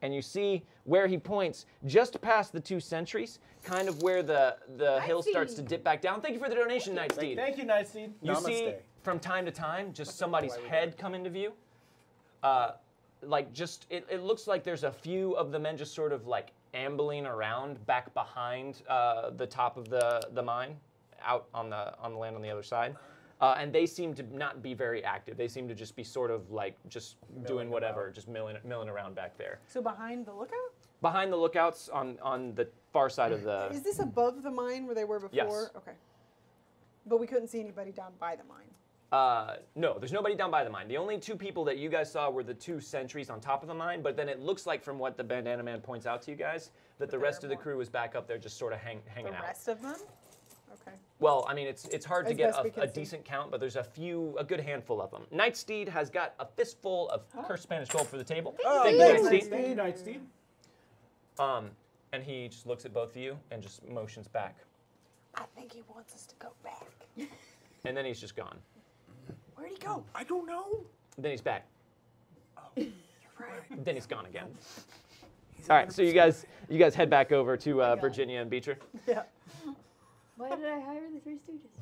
And you see where he points, just past the two sentries, kind of where the hill starts to dip back down. Thank you for the donation, Nightsteed. Thank you, Nightsteed. You Namaste. See, from time to time, just somebody's head come into view. Like, just, it looks like there's a few of the men just sort of, like, ambling around back behind the top of the mine, out on the land on the other side. And they seem to not be very active. They seem to just be sort of like just doing whatever, just milling around back there. So behind the lookout? Behind the lookouts on the far side of the... Is this above the mine where they were before? Yes. Okay. But we couldn't see anybody down by the mine. No, there's nobody down by the mine. The only two people that you guys saw were the two sentries on top of the mine, but then it looks like from what the Bandana Man points out to you guys, that the rest of the crew is back up there just sort of hanging out. The rest of them? Okay. Well, I mean, it's hard to get a decent count, but there's a good handful of them. Nightsteed has got a fistful of cursed Spanish gold for the table. Oh, thank you, Nightsteed. And he just looks at both of you and just motions back. I think he wants us to go back. And then he's just gone. Where'd he go? I don't know. Then he's back. Oh, you're right. Then he's gone again. All right, so you guys head back over to Virginia and Beecher. Yeah. Why did I hire the Three Stooges?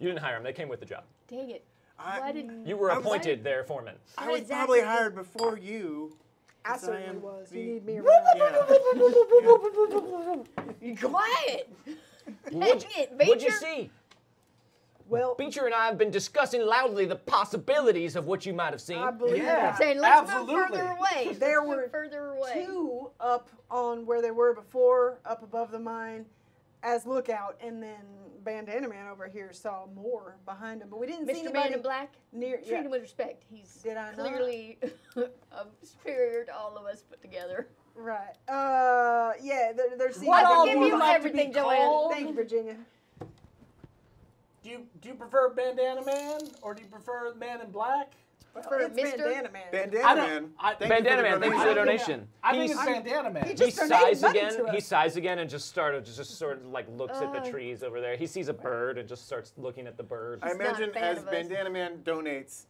You didn't hire them. They came with the job. Dang it. You were appointed their foreman. I was probably hired before you. I certainly was. You need me around. You're quiet. What'd you see? Well, Beecher and I have been discussing loudly the possibilities of what you might have seen. I believe that. Saying, let's move further away. There were two up on where they were before, up above the mine, as lookout, and then Bandana Man over here saw more behind him, but we didn't see anybody. Mr. Man in Black, treat him with respect. He's clearly superior to all of us put together. Right. Yeah, there seems to be... I'll give you everything, Joanne. Thank you, Virginia. Do you prefer Bandana Man or do you prefer Man in Black? I prefer Bandana Man. Bandana Man, thank you for the donation. I think it's Bandana Man. He sighs again. He sighs again and just sort of like looks at the trees over there. He sees a bird and just starts looking at the bird. I imagine as Bandana Man donates,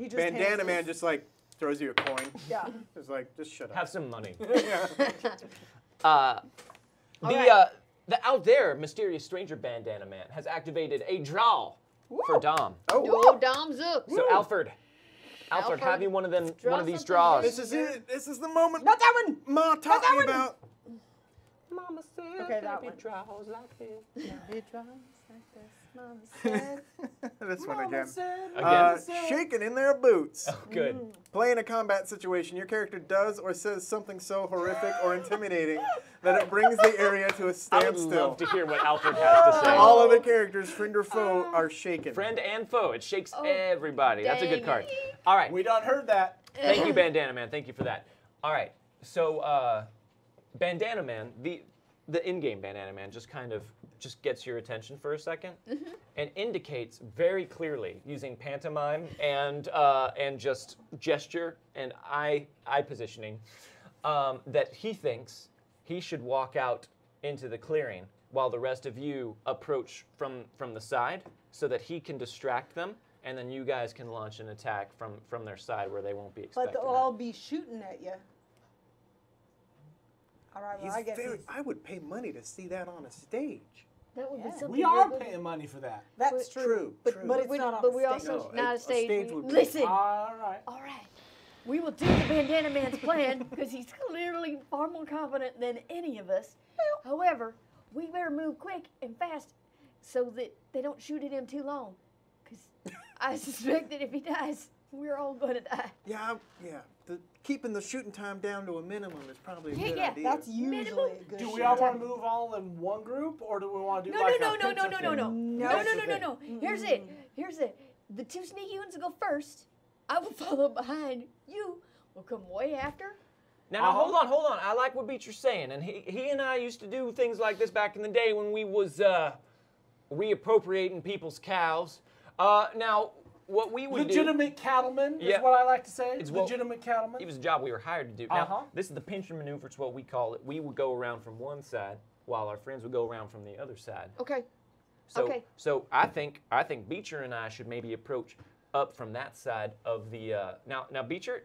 Bandana Man just like throws you a coin. Yeah. It's like just shut up. Have some money. Yeah. Out there, mysterious stranger Bandana Man has activated a draw for Dom. Oh, Dom Zook. So Alfred, have you one of these draws? This is it. This is the moment. Not that one. Ma taught me about. Mama said baby draws like this. Baby draws like this. Mama said. This one again. Shaking in their boots. Oh, good. Play in a combat situation. Your character does or says something so horrific or intimidating that it brings the area to a standstill. I would love to hear what Alfred has to say. All other characters, friend or foe, are shaken. Friend and foe. It shakes everybody. That's a good card. All right. We done heard that. Thank you, Bandana Man. Thank you for that. All right. So, Bandana Man, the in-game Bandana Man just kind of gets your attention for a second and indicates very clearly using pantomime and just gesture and eye positioning that he thinks he should walk out into the clearing while the rest of you approach from the side so that he can distract them and then you guys can launch an attack from their side where they won't be expecting. But they'll all be shooting at you. All right, well, I would pay money to see that on a stage. That would be something we are paying money for that. That's true. But it's not on a stage. But we also not a stage. Listen. All right. We will do the Bandana Man's plan because he's clearly far more confident than any of us. However, we better move quick and fast so that they don't shoot at him too long. Because I suspect that if he dies, we're all going to die. Yeah, yeah. Keeping the shooting time down to a minimum is probably a good idea. That's usually a good. Do we all want to move all in one group, or do we want to do? No, like no, no, no, no, no, no, no, no, no, no, no, no, no. Here's it. Here's it. The two sneaky ones will go first. I will follow behind. You will come way after. Now hold on. I like what Beecher's saying, and he and I used to do things like this back in the day when we was reappropriating people's cows. Now, what we would do... Legitimate cattlemen is what I like to say. It's legitimate cattlemen. It was a job we were hired to do. Now, this is the pincher maneuver. It's what we call it. We would go around from one side while our friends would go around from the other side. Okay. So, I think Beecher and I should maybe approach up from that side of the... Now, Beecher,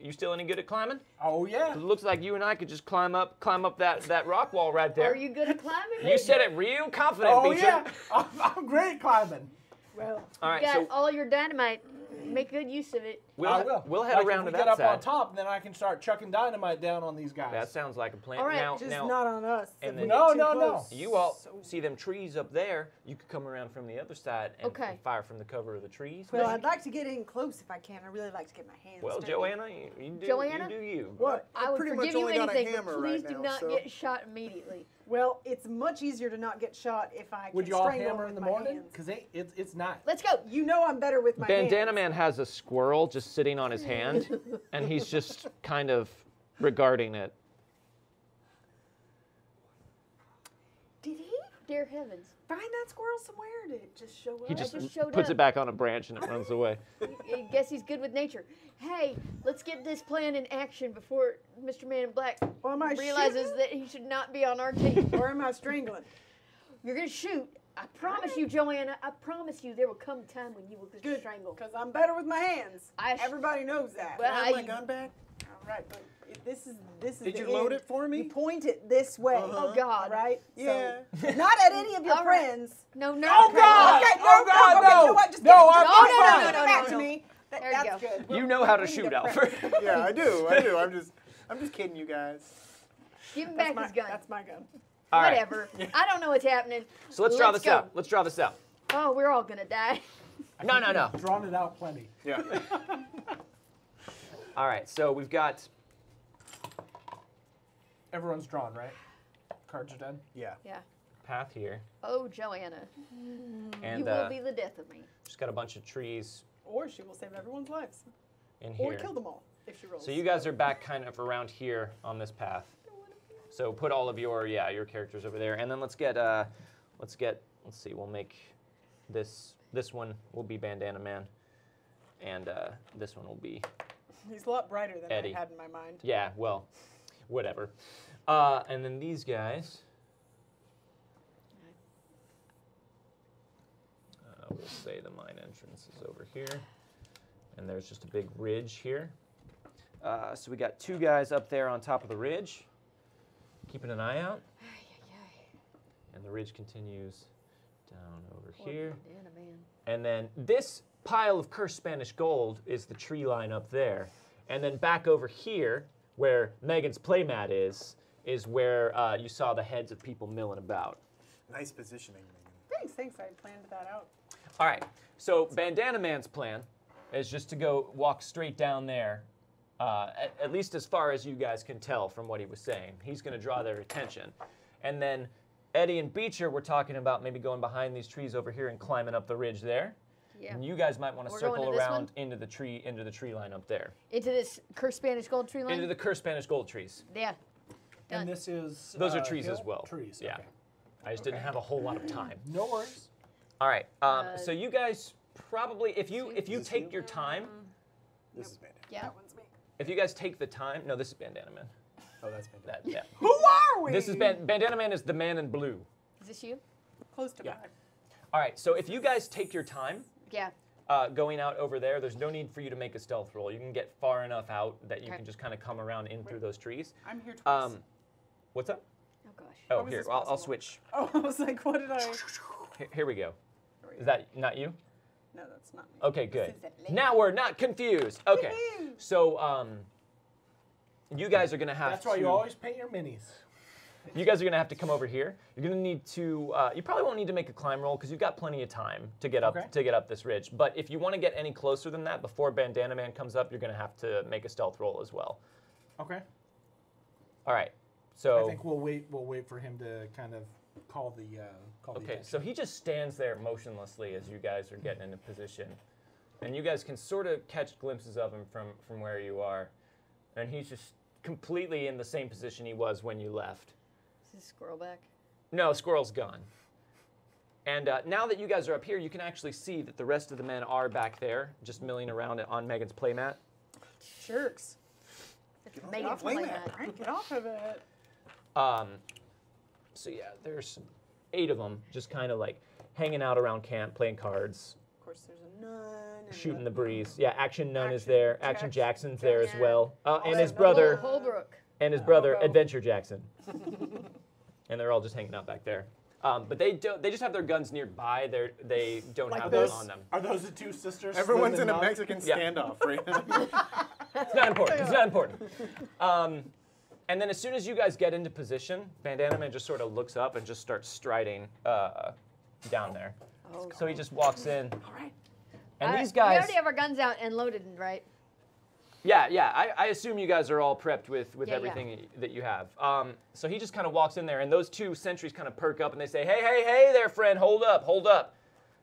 you still any good at climbing? Oh, yeah. It looks like you and I could just climb up that rock wall right there. Are you good at climbing? You said it real confident, Beecher. Yeah. I'm great at climbing. Well, all right, so all your dynamite. Make good use of it. We'll head around to that side. Get up on top, and then I can start chucking dynamite down on these guys. That sounds like a plan. All right, now, not on us. And then no. You all see them trees up there. You could come around from the other side and fire from the cover of the trees. Well, I'd like to get in close if I can. I really like to get my hands. Well, Joanna, you do you. What? I would forgive you anything, but please do not get shot immediately. Well, it's much easier to not get shot if I can strangle with my hands. Would you all hammer in the morning? Because it's not. Let's go. You know I'm better with my hands. Bandana Man has a squirrel just sitting on his hand, and he's just kind of regarding it. Did he? Dear heavens. Find that squirrel somewhere, or did it just show up? He just puts it back on a branch, and it runs away. I guess he's good with nature. Hey, let's get this plan in action before Mr. Man in Black realizes that he should not be on our team. Or am I strangling? You're going to shoot. I promise you, Joanna, I promise you there will come a time when you will strangle. Because I'm better with my hands. Everybody knows that. Well, I have my gun back. All right, but this is Did you load it for me? You point it this way. Oh, God. Right? Yeah. So, not at any of your friends. Right. No, no. Oh, God. Okay, no, God, no. Okay, you know what? Just no, back to me. That's good. You know how to shoot, Alfred. Yeah, I do. I'm just kidding you guys. Give him back his gun. That's my gun. All whatever. Right. I don't know what's happening. So let's draw this out. Oh, we're all going to die. No. Drawn it out plenty. Yeah. All right, so we've got... Everyone's drawn, right? Cards are done? Yeah. Yeah. Path here. Oh, Joanna. And, you will be the death of me. She's got a bunch of trees. Or she will save everyone's lives. In here. Or kill them all if she rolls. So you guys are back kind of around here on this path. So put all of your characters over there, and then let's see, we'll make this one will be Bandana Man, and this one will be He's a lot brighter than Eddie. I had in my mind. Yeah, well, whatever. And then these guys, we'll say the mine entrance is over here, and there's just a big ridge here. So we got two guys up there on top of the ridge. Keeping an eye out. And the ridge continues down over here. And then this pile of cursed Spanish gold is the tree line up there. And then back over here, where Megan's playmat is where you saw the heads of people milling about. Nice positioning, Megan. Thanks. I planned that out. All right. So Bandana Man's plan is just to go walk straight down there. At least as far as you guys can tell from what he was saying. He's going to draw their attention. And then Eddie and Beecher were talking about maybe going behind these trees over here and climbing up the ridge there. Yeah. And you guys might want to circle around into the tree line up there. Into this cursed Spanish gold tree line? Into the cursed Spanish gold trees. Yeah. Done. And this is... Those are trees as well. Trees, yeah. Okay. I just didn't have a whole lot of time. No worries. All right. So you guys probably, if you take your time... This is bad. Yeah. That one's me. If you guys take the time, no, this is Bandana Man. Oh, that's Bandana Man. Yeah. Who are we? This is Bandana Man is the man in blue. Is this you? Close to mine. All right, so if you guys take your time, going out over there, there's no need for you to make a stealth roll. You can get far enough out that you can just kind of come around through those trees. I'm here twice. What's up? Oh gosh. Oh, here, I'll switch. Oh, I was like, what did I? Here we go. Is that not you? No, that's not me. Okay, good. Now we're not confused. Okay, so you guys are going to have to... That's why you always paint your minis. You guys are going to have to come over here. You're going to need to... you probably won't need to make a climb roll because you've got plenty of time to get up this ridge. But if you want to get any closer than that before Bandana Man comes up, you're going to have to make a stealth roll as well. Okay. All right, so... I think we'll wait for him to kind of call the Okay, so he just stands there motionlessly as you guys are getting into position. And you guys can sort of catch glimpses of him from where you are. And he's just completely in the same position he was when you left. Is his squirrel back? No, squirrel's gone. And now that you guys are up here, you can actually see that the rest of the men are back there, just milling around on Megan's playmat. Jerks. Megan's playmat. Get off of it. So yeah, there's 8 of them just kind of like hanging out around camp, playing cards. Of course, there's a nun. Shooting the breeze. Yeah, Action Nun is there. Action Jackson's there as well. And his brother. Holbrook. And his brother, Adventure Jackson. And they're all just hanging out back there. But they don't. They just have their guns nearby. They don't like have those on them. Are those the two sisters? Everyone's in a Mexican standoff right now. It's not important. It's not important. And then as soon as you guys get into position, Bandana Man just sort of looks up and just starts striding down there. Oh. So he just walks in. All right. And these guys... We already have our guns out and loaded, right? Yeah, yeah. I assume you guys are all prepped with everything that you have. So he just kind of walks in there, and those two sentries kind of perk up, and they say, hey, hey, hey there, friend. Hold up, hold up.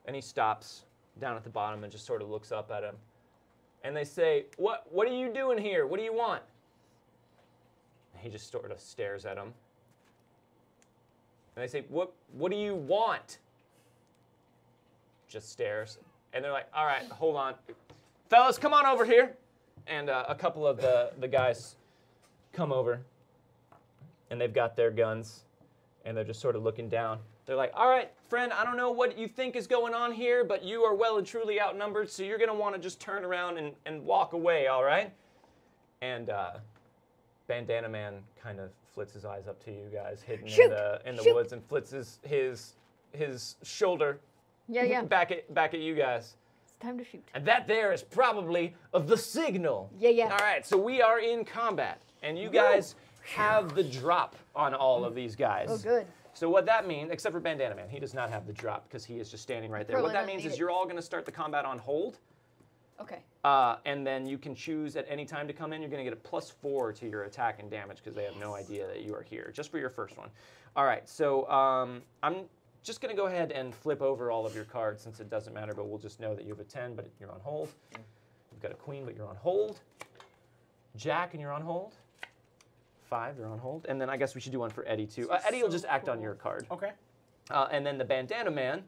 And he stops down at the bottom and just sort of looks up at him. And they say, what are you doing here? What do you want? He just sort of stares at him. And they say, what do you want? Just stares. And they're like, all right, hold on. Fellas, come on over here. And a couple of the guys come over. And they've got their guns. And they're just sort of looking down. They're like, all right, friend, I don't know what you think is going on here, but you are well and truly outnumbered, so you're going to want to just turn around and walk away, all right? And... Bandana Man kind of flits his eyes up to you guys, hidden in the woods, and flits his shoulder back at you guys. It's time to shoot. And that there is probably the signal. Yeah, yeah. All right, so we are in combat, and you guys have the drop on all of these guys. Oh, good. So what that means, except for Bandana Man, he does not have the drop because he is just standing right there. Probably what that means is you're all going to start the combat on hold. Okay. And then you can choose at any time to come in. You're going to get a +4 to your attack and damage because they have no idea that you are here, just for your first one. All right, so I'm just going to go ahead and flip over all of your cards since it doesn't matter, but we'll just know that you have a 10, but you're on hold. You've got a queen, but you're on hold. Jack, and you're on hold. 5, you're on hold. And then I guess we should do one for Eddie, too. Eddie will just act on your card. Okay. And then the Bandana Man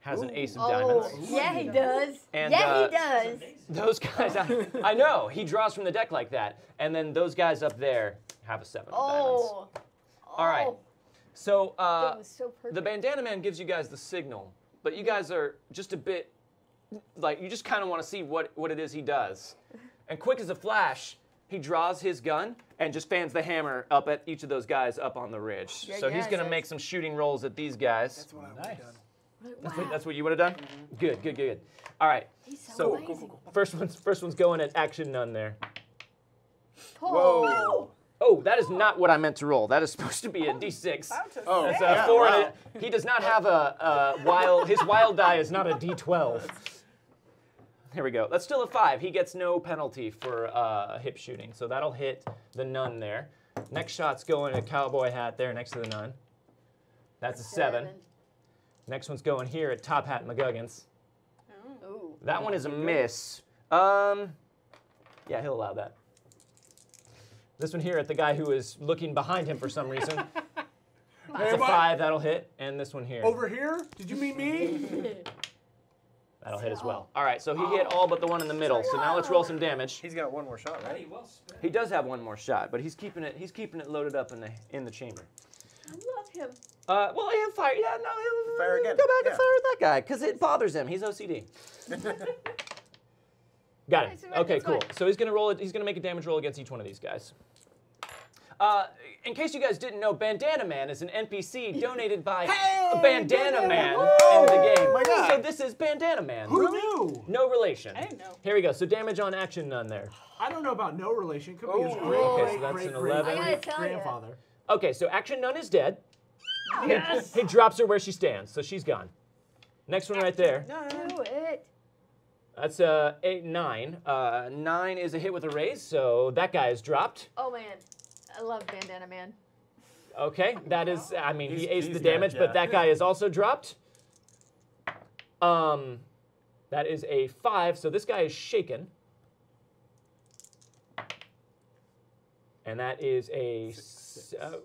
has an ace of diamonds. Yeah, he does. And, he does. Those guys, I know, he draws from the deck like that. And then those guys up there have a 7 of diamonds. All right. So, the Bandana Man gives you guys the signal, but you guys are just a bit, like, you just kind of want to see what it is he does. And quick as a flash, he draws his gun and just fans the hammer up at each of those guys up on the ridge. Yeah, so he's going to make some shooting rolls at these guys. That's what I done. That's, wow. That's what you would have done? Mm-hmm. Good, good, good. All right. He's so amazing. First one's going at Action None there. Whoa. Oh, that is not what I meant to roll. That is supposed to be a D6. Oh, that's a 4. Wow. He does not have a wild. His wild die is not a D12. Here we go. That's still a 5. He gets no penalty for hip shooting, so that'll hit the nun there. Next shot's going a cowboy hat there next to the nun. That's a 7. Next one's going here at Top Hat McGuggins. Oh. That one is a miss. Yeah, he'll allow that. This one here at the guy who is looking behind him for some reason. That's a 5. That'll hit. And this one here. Over here? Did you mean me? That'll hit as well. All right, so he hit all but the one in the middle. So now let's roll some damage. He's got one more shot, right? He does have one more shot, but he's keeping it loaded up in the chamber. I love him. Well, he'll fire. Yeah, no, he'll fire again. Go back and fire with that guy because it bothers him. He's OCD. Got it. Okay, cool. So he's gonna roll it. He's gonna make a damage roll against each one of these guys. In case you guys didn't know, Bandana Man is an NPC donated by Bandana Man in the game. My God. So this is Bandana Man. Who knew? No relation. I didn't know. Here we go. So damage on Action None there. I don't know about no relation. Could be his great grandfather. Okay, so Action None is dead. Yes. He drops her where she stands, so she's gone. Next one right there. Do it. That's 9. 9 is a hit with a raise, so that guy is dropped. Oh man, I love Bandana Man. Okay, that is, I mean, he aced the damage, but that guy is also dropped. That is a 5, so this guy is shaken. And that is a,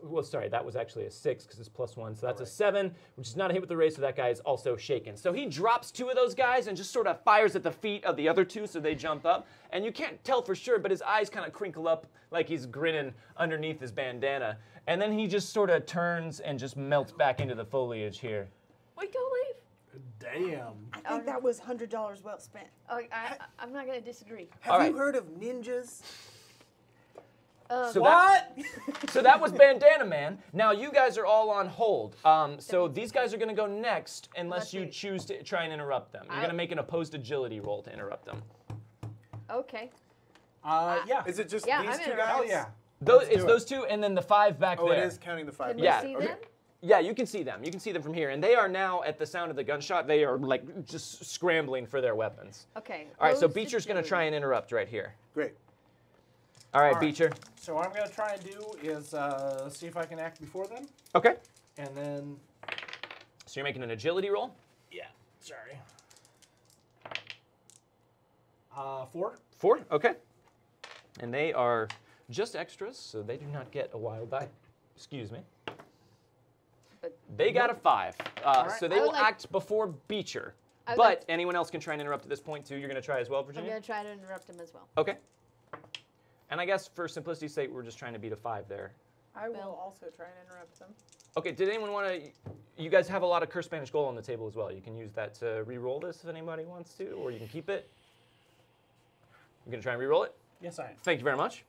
well, sorry, that was actually a 6 because it's +1. So that's a 7, which is not a hit with the raise, so that guy is also shaken. So he drops 2 of those guys and just sort of fires at the feet of the other 2 so they jump up. And you can't tell for sure, but his eyes kind of crinkle up like he's grinning underneath his bandana. And then he just sort of turns and just melts back into the foliage here. Wait, don't leave. Damn. I think that was $100 well spent. I'm not going to disagree. Have you heard of ninjas? So what? So that was Bandana Man. Now you guys are all on hold. So these guys are going to go next unless you choose to try and interrupt them. You're going to make an opposed agility roll to interrupt them. Okay. Yeah. Is it just these two guys? Oh, yeah. It's those two and then the 5 back there. Oh, it is counting the 5 back there. Can you see them? Yeah, you can see them. You can see them from here. And they are now, at the sound of the gunshot, they are like just scrambling for their weapons. Okay. All right, so Beecher's going to try and interrupt right here. Great. All right, Beecher. So what I'm going to try and do is see if I can act before them. Okay. And then... So you're making an agility roll? Yeah, sorry. 4. 4, okay. And they are just extras, so they do not get a wild die. Excuse me. But they got a 5, right. So they will act before Beecher. But anyone else can try and interrupt at this point, too. You're going to try as well, Virginia? I'm going to try to interrupt him as well. Okay. And I guess for simplicity's sake, we're just trying to beat a 5 there. I will also try and interrupt them. Okay, did anyone want to... You guys have a lot of Cursed Spanish Gold on the table as well. You can use that to re-roll this if anybody wants to, or you can keep it. You're going to try and re-roll it? Yes, I am. Thank you very much.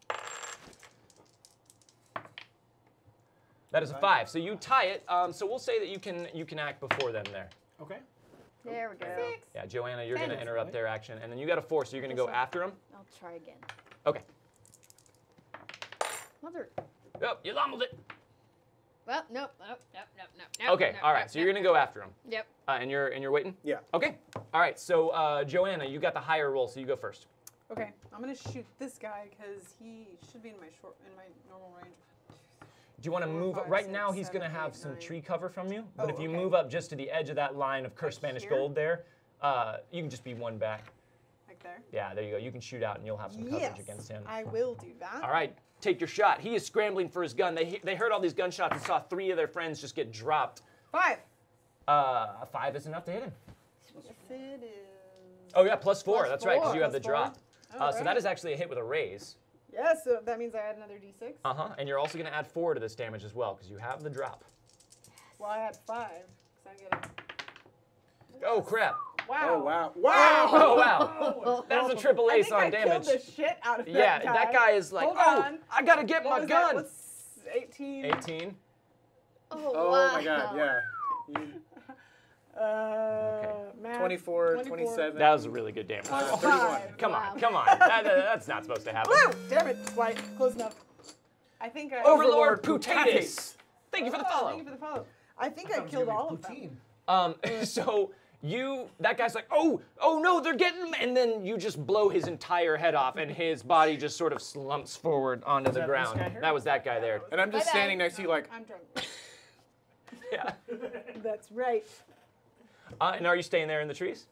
That is a 5, so you tie it. So we'll say that you can act before them there. Okay. There we go. 6. Yeah, Joanna, you're going to interrupt their action, and then you got a 4, so you're going to go after them. I'll try again. Okay. Mother. Yep, you lumbled it. Well, nope. Okay, all right. So you're going to go after him. Yep. And you're waiting. Yeah. Okay. All right. So Joanna, you got the higher roll, so you go first. Okay, I'm going to shoot this guy because he should be in my normal range. Do you want to move up? Right now, he's going to have some tree cover from you. But if you move up just to the edge of that line of Cursed Spanish Gold there, you can just be 1 back. Like there? Yeah, there you go. You can shoot out and you'll have some coverage against him. I will do that. All right, take your shot. He is scrambling for his gun. They heard all these gunshots and saw 3 of their friends just get dropped. 5. A 5 is enough to hit him. Yes, it is. Oh, yeah, +4. That's right, because you have the drop. So that is actually a hit with a raise. Yes, so that means I add another d6. And you're also going to add 4 to this damage as well, because you have the drop. Well, I had 5, because I get it. Oh, crap. Wow. Oh, wow. Wow. Oh, wow. That was a triple ace on damage. I killed the shit out of that guy. Yeah, that guy is like, I got to get my gun. What's 18? 18. Oh, wow. Oh, my God, yeah. Okay. 24, 27. That was a really good damage. 31. Come on. That's not supposed to happen. Woo! Damn it, Swipe. Close enough. I think I... Overlord Putatis. Thank you for the follow. Thank you for the follow. I think I killed all of them. So... that guy's like, oh no, they're getting him, and then you just blow his entire head off, and his body just sort of slumps forward onto the ground. That was that guy there. And I'm just standing next to you like... I'm drunk. Yeah. That's right. And are you staying there in the trees?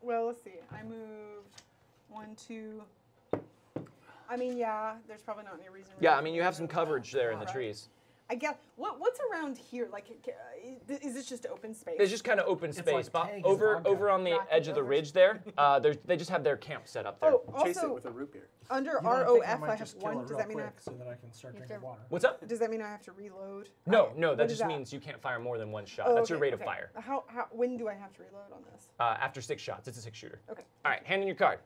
Well, let's see. I moved 1, 2... I mean, yeah, there's probably not any reason... Yeah, I mean, you have some coverage there in the trees. I guess, what's around here? Like, is this just open space? It's just kind of open space. Like over on the edge of the ridge there, they just have their camp set up there. Oh, also, chase it with a root beer. Under ROF, I have 1. Does that mean I have to... So that I can start drinking water. What's up? Does that mean I have to reload? No, that just means you can't fire more than 1 shot. That's your rate of fire. When do I have to reload on this? After 6 shots. It's a 6-shooter. Okay. All right, hand in your card.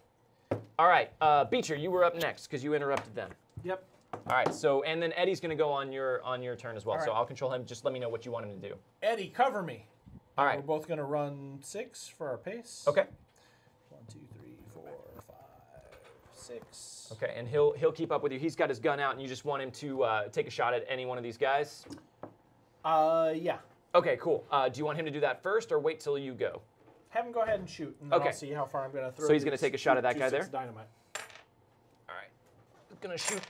All right, Beecher, you were up next because you interrupted them. Yep. All right, so, and then Eddie's going to go on your turn as well, so I'll control him. Just let me know what you want him to do. Eddie, cover me. All right. We're both going to run 6 for our pace. Okay. 1, 2, 3, 4, 5, 6. Okay, and he'll keep up with you. He's got his gun out, and you just want him to take a shot at any one of these guys? Yeah. Okay, cool. Do you want him to do that first, or wait till you go? Have him go ahead and shoot, and then I'll see how far I'm going to throw. So he's going to take a shot at that guy there? Dynamite. All right. Going to shoot...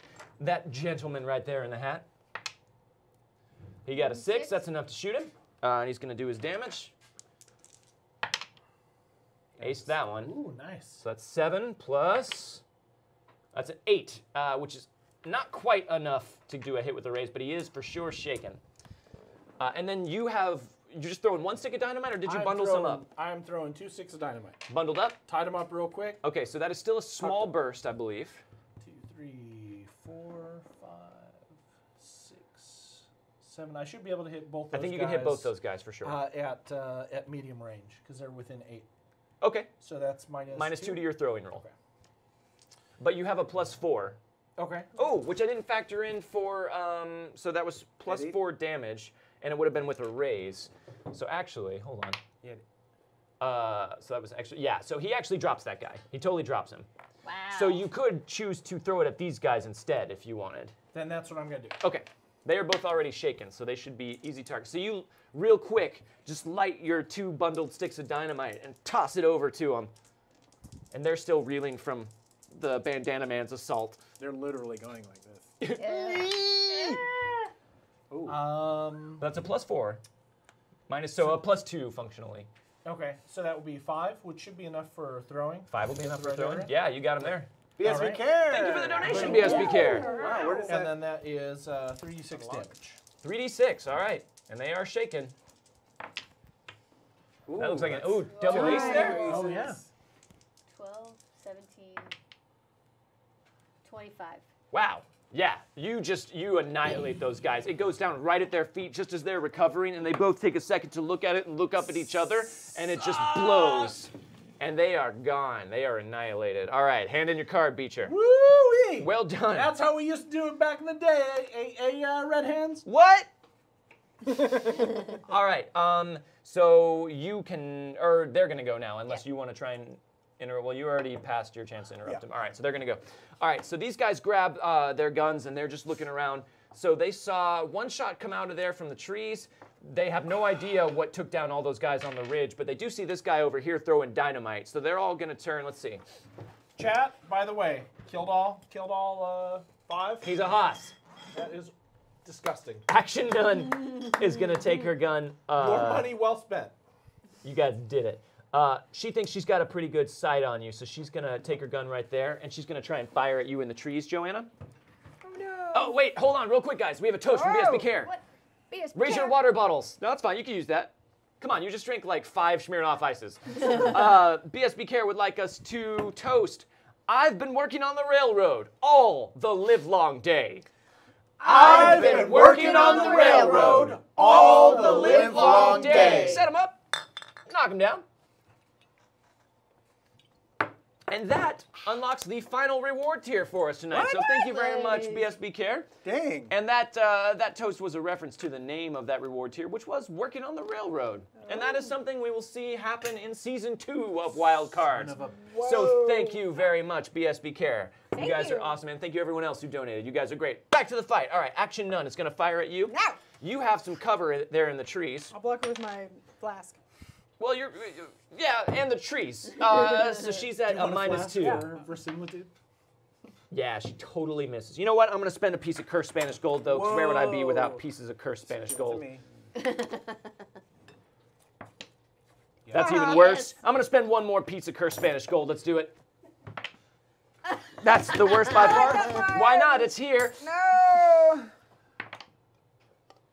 That gentleman right there in the hat. He got a 6. That's enough to shoot him. And he's going to do his damage. Ace that one. Ooh, nice. So that's 7 plus... That's an 8, which is not quite enough to do a hit with the raise, but he is for sure shaken. And then you have... You're just throwing one stick of dynamite, or did you bundle some up? I'm throwing 2 sticks of dynamite. Bundled up? Tied them up real quick. Okay, so that is still a small burst, I believe. 2, 3, 4, 5, 6, 7. I should be able to hit both those guys. I think you can hit both those guys for sure. At medium range, because they're within 8. Okay. So that's minus two to your throwing roll. Okay. But you have a +4. Okay. Oh, which I didn't factor in for, so that was +4 damage, and it would have been with a raise. So actually, hold on. So that was actually, yeah, so he actually drops that guy. He totally drops him. Wow. So you could choose to throw it at these guys instead if you wanted. Then that's what I'm going to do. Okay. They are both already shaken, so they should be easy targets. So you, real quick, just light your 2 bundled sticks of dynamite and toss it over to them. And they're still reeling from the Bandana Man's assault. They're literally going like this. That's a +4. Minus, so a +2 functionally. Okay, so that would be 5, which should be enough for throwing. 5 will be enough for throwing? Yeah, you got him there. BSB right. Care! Thank you for the donation, BSB Care! Wow, where does that... And then that is 3d6 damage. 3d6, all right. And they are shaken. Ooh, that looks like an... Ooh, double ace there? Oh, yeah. 12, 17, 25. Wow. Yeah, you annihilate those guys. It goes down right at their feet just as they're recovering, and they both take a second to look at it and look up at each other, and it just blows. And they are gone. They are annihilated. All right, hand in your card, Beecher. Woo-wee! Well done. That's how we used to do it back in the day, Red Hands. What? All right, so you can, or they're going to go now, unless you want to try and interrupt. Well, you already passed your chance to interrupt them. All right, so they're going to go. All right, so these guys grab their guns, and they're just looking around. So they saw one shot come out of there from the trees. They have no idea what took down all those guys on the ridge, but they do see this guy over here throwing dynamite. So they're all going to turn. Let's see. Chat, by the way, killed all 5. He's a hoss. That is disgusting. Action Done is going to take her gun. More money well spent. You guys did it. She thinks she's got a pretty good sight on you, so she's going to take her gun right there, and she's going to try and fire at you in the trees, Joanna. Oh, no. Oh, wait, hold on real quick, guys. We have a toast from BSB Care. What? Raise your water bottles. No, that's fine. You can use that. Come on, you just drank like 5 Smirnoff Ices. BSB Care would like us to toast. I've been working on the railroad all the livelong day. I've been working on the railroad all the livelong day. Set them up. Knock them down. And that unlocks the final reward tier for us tonight. So thank you very much, BSB Care. Dang. And that toast was a reference to the name of that reward tier, which was Working on the Railroad. Oh. And that is something we will see happen in Season 2 of Wild Cards. So thank you very much, BSB Care. You guys are awesome, and thank you everyone else who donated. You guys are great. Back to the fight. All right, Action None is going to fire at you. No. You have some cover there in the trees. I'll block her with my flask. Well, yeah, and the trees. So she's at a -2. Yeah, she totally misses. You know what? I'm gonna spend a piece of cursed Spanish gold though, because where would I be without pieces of cursed Spanish gold? That's even worse. I'm gonna spend one more piece of cursed Spanish gold. Let's do it. That's the worst by far. Why not? It's here. No.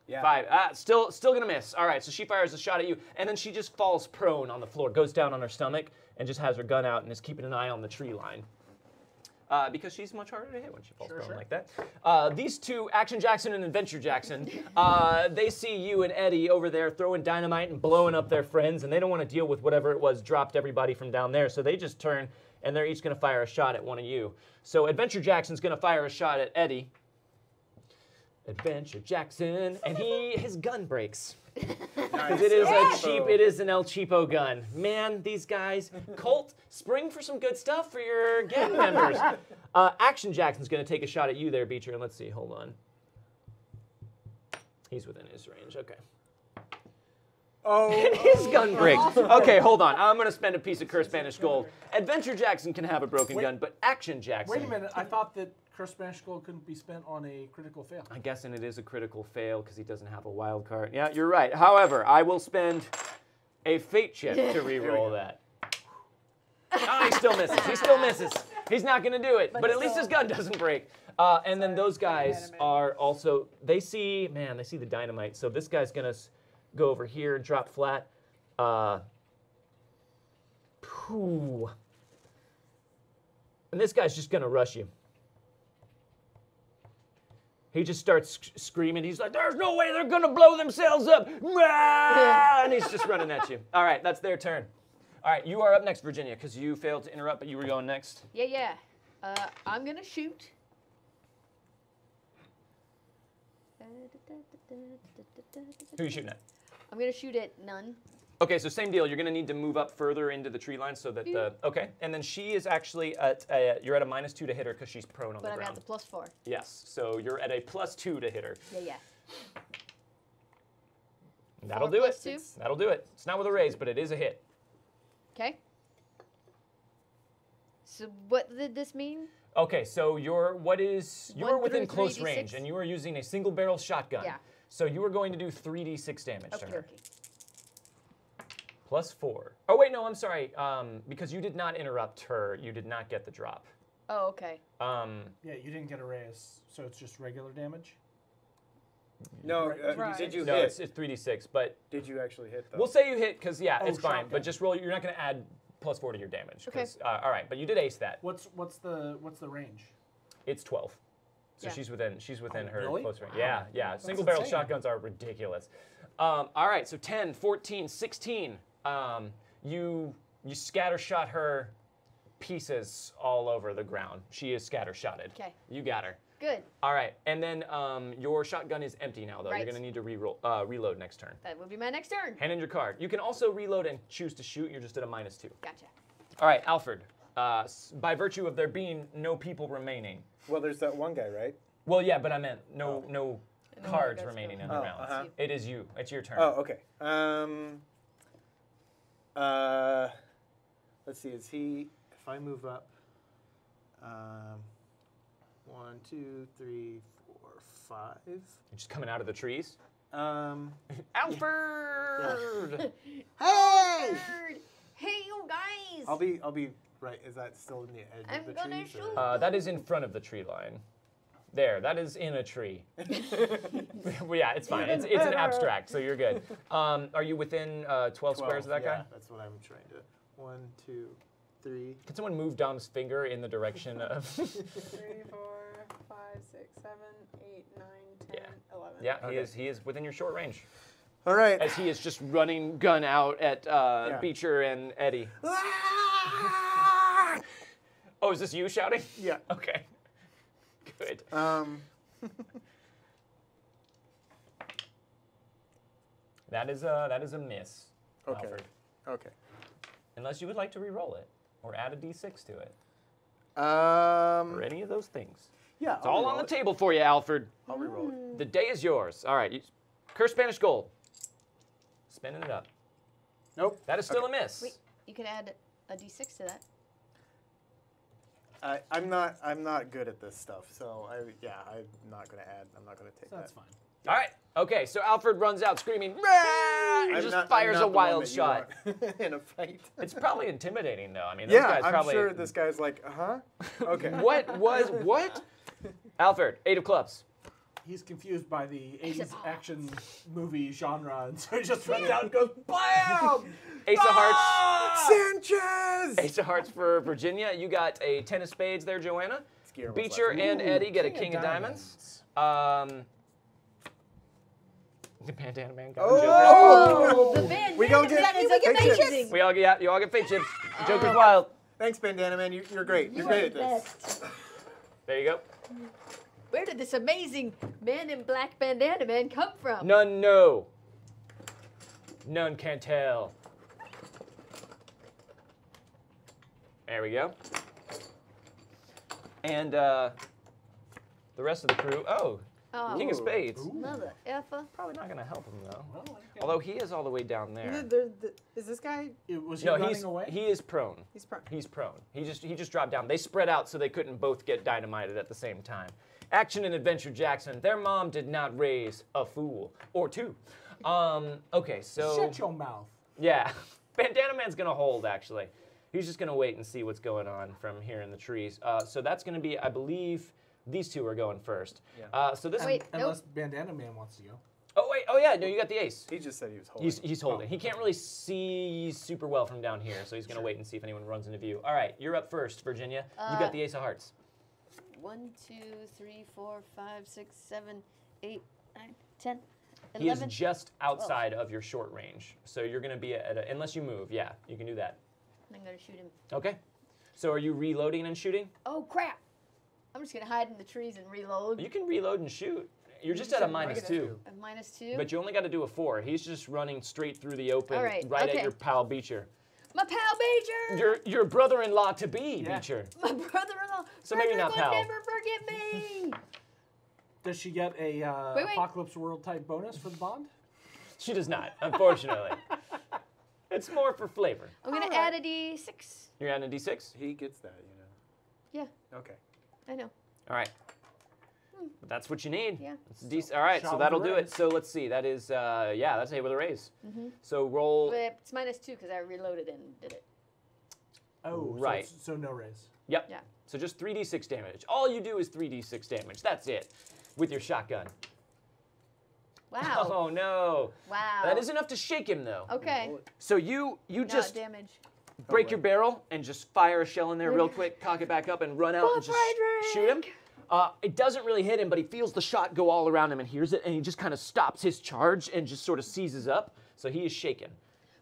Yeah. 5. Still gonna miss. All right, so she fires a shot at you, and then she just falls prone on the floor, goes down on her stomach, and just has her gun out and is keeping an eye on the tree line. Because she's much harder to hit when she falls prone like that. These two, Action Jackson and Adventure Jackson, they see you and Eddie over there throwing dynamite and blowing up their friends, and they don't want to deal with whatever it was dropped everybody from down there, so they just turn, and they're each gonna fire a shot at one of you. So Adventure Jackson's gonna fire a shot at Eddie. Adventure Jackson, and his gun breaks. Nice. It is a cheap, it is an El Cheapo gun. Man, these guys. Colt, spring for some good stuff for your gang members. Action Jackson's gonna take a shot at you there, Beecher, and let's see, hold on. He's within his range, okay. Oh, and his gun breaks. Okay, hold on. I'm gonna spend a piece of cursed Spanish gold. Adventure Jackson can have a broken gun, but Action Jackson. Wait a minute, I thought that Curse Smash Skull couldn't be spent on a critical fail. I'm guessing it is a critical fail because he doesn't have a wild card. Yeah, you're right. However, I will spend a fate chip to re-roll that. Oh, he still misses. He still misses. He's not going to do it. But at least his gun doesn't break. And then those guys are also, they see, man, they see the dynamite. So this guy's going to go over here, drop flat. And this guy's just going to rush you. He just starts screaming. He's like, there's no way they're going to blow themselves up. And he's just running at you. All right, that's their turn. All right, you are up next, Virginia, because you failed to interrupt, but you were going next. Yeah. I'm going to shoot. Who are you shooting at? I'm going to shoot at none. Okay, so same deal. You're going to need to move up further into the tree line so that the... Okay, and then she is actually at... you're at a -2 to hit her because she's prone on the ground. But I'm at the +4. Yes, so you're at a +2 to hit her. Yeah. That'll do it. That'll do it. It's not with a raise, but it is a hit. Okay. So what did this mean? Okay, so you're... What is... You are within close range, and you are using a single-barrel shotgun. Yeah. So you are going to do 3d6 damage to her. Okay. +4. Oh, wait, no, I'm sorry. Because you did not interrupt her, you did not get the drop. Oh, okay. Yeah, you didn't get a raise, so it's just regular damage? No, did you hit? No, it's 3d6, but... Did you actually hit, though? We'll say you hit, because, yeah, it's fine. But just roll, you're not going to add +4 to your damage. Okay. All right, but you did ace that. What's the range? It's 12. So she's within her close range. Wow. Yeah. Single-barrel shotguns are ridiculous. All right, so 10, 14, 16... You scattershot her pieces all over the ground. She is scattershotted. Okay. You got her. Good. All right, and then your shotgun is empty now, though. Right. You're gonna need to reload next turn. That will be my next turn. Hand in your card. You can also reload and choose to shoot. You're just at a -2. Gotcha. All right, Alfred. By virtue of there being no people remaining. Well, there's that one guy, right? Well, yeah, but I meant no cards remaining in the round. Uh-huh. It is you. It's your turn. Oh, okay. Let's see, if I move up, 1, 2, 3, 4, 5. You're just coming out of the trees? Alfred! Hey! Hey, you guys! I'll be right, is that still in the edge of the tree? I'm gonna shoot! That is in front of the tree line. There, that is in a tree. Well, yeah, it's fine. It's an abstract, so you're good. Are you within 12 squares of that guy? Yeah, that's what I'm trying to. 1, 2, 3. Can someone move Dom's finger in the direction of? 3, 4, 5, 6, 7, 8, 9, 10, 11. Yeah, okay. He is within your short range. All right. As he is just running gun out at Beecher and Eddie. Oh, is this you shouting? Yeah. Okay. Good. That is a miss. Okay. Alfred. Okay. Unless you would like to re-roll it or add a d6 to it. Or any of those things. Yeah. It's all on the table for you, Alfred. I'll re-roll it. The day is yours. All right. Curse Spanish Gold. Spinning it up. Nope. That is still a miss. Wait, you can add a d6 to that. I'm not good at this stuff, so I'm not gonna add. I'm not gonna take that. That's fine. Yeah. All right. Okay. So Alfred runs out screaming. He just fires a wild shot in a fight. It's probably intimidating, though. I mean, I'm sure this guy's like, okay. What? Alfred, 8 of clubs. He's confused by the 80s action movie genre, and so he just runs out and goes, BAM! Ace of Hearts. Sanchez! Ace of Hearts for Virginia. You got a 10 of spades there, Joanna. Beecher and Eddie get a king of diamonds. The Bandana Man got a joker. Oh! The Bandana Man. You all get fate chips. Joker's wild. Thanks, Bandana Man. You're great. You're great at this. There you go. Where did this amazing man in black bandana man come from? None know. None can tell. There we go. And the rest of the crew. Oh, King of Spades. Mother effer. Probably not going to help him, though. Well, although he is all the way down there. Is this guy running away? He is prone. He's prone. He's prone. He just dropped down. They spread out so they couldn't both get dynamited at the same time. Action and Adventure Jackson. Their mom did not raise a fool. Or two. Okay, so... Shut your mouth. Yeah. Bandana Man's going to hold, actually. He's just going to wait and see what's going on from here in the trees. So that's going to be, I believe... These two are going first. Yeah. So this unless Bandana Man wants to go. Oh wait! Oh yeah! No, you got the ace. He just said he was holding. He's holding. Oh. He can't really see super well from down here, so he's gonna wait and see if anyone runs into view. All right, you're up first, Virginia. You got the ace of hearts. 1, 2, 3, 4, 5, 6, 7, 8, 9, 10, 11. He is just outside of your short range, so you're gonna be at a, unless you move. Yeah, you can do that. I'm gonna shoot him. Okay. So are you reloading and shooting? Oh crap! I'm just going to hide in the trees and reload. You can reload and shoot. You're just at a -2. A -2? But you only got to do a 4. He's just running straight through the open, right at your pal Beecher. My pal Beecher! Your brother-in-law to be, Beecher. My brother-in-law. So maybe not pal. Never forget me. Does she get a Apocalypse World type bonus for the bond? She does not, unfortunately. It's more for flavor. I'm going to add a D6. You're adding a D6? He gets that, you know. Yeah. Okay. I know. All right. But that's what you need. Yeah. All right, so that'll do it. So let's see. That is, that's a hit with a raise. Mm-hmm. So roll. But it's -2 because I reloaded and did it. Oh, right. So no raise. Yep. Yeah. So just 3d6 damage. All you do is 3d6 damage. That's it. With your shotgun. Wow. Oh, no. Wow. That is enough to shake him, though. Okay. So you just. Damage. Break your barrel and just fire a shell in there real quick, cock it back up, and run out and just shoot him. It doesn't really hit him, but he feels the shot go all around him and hears it, and he just kind of stops his charge and just sort of seizes up. So he is shaken.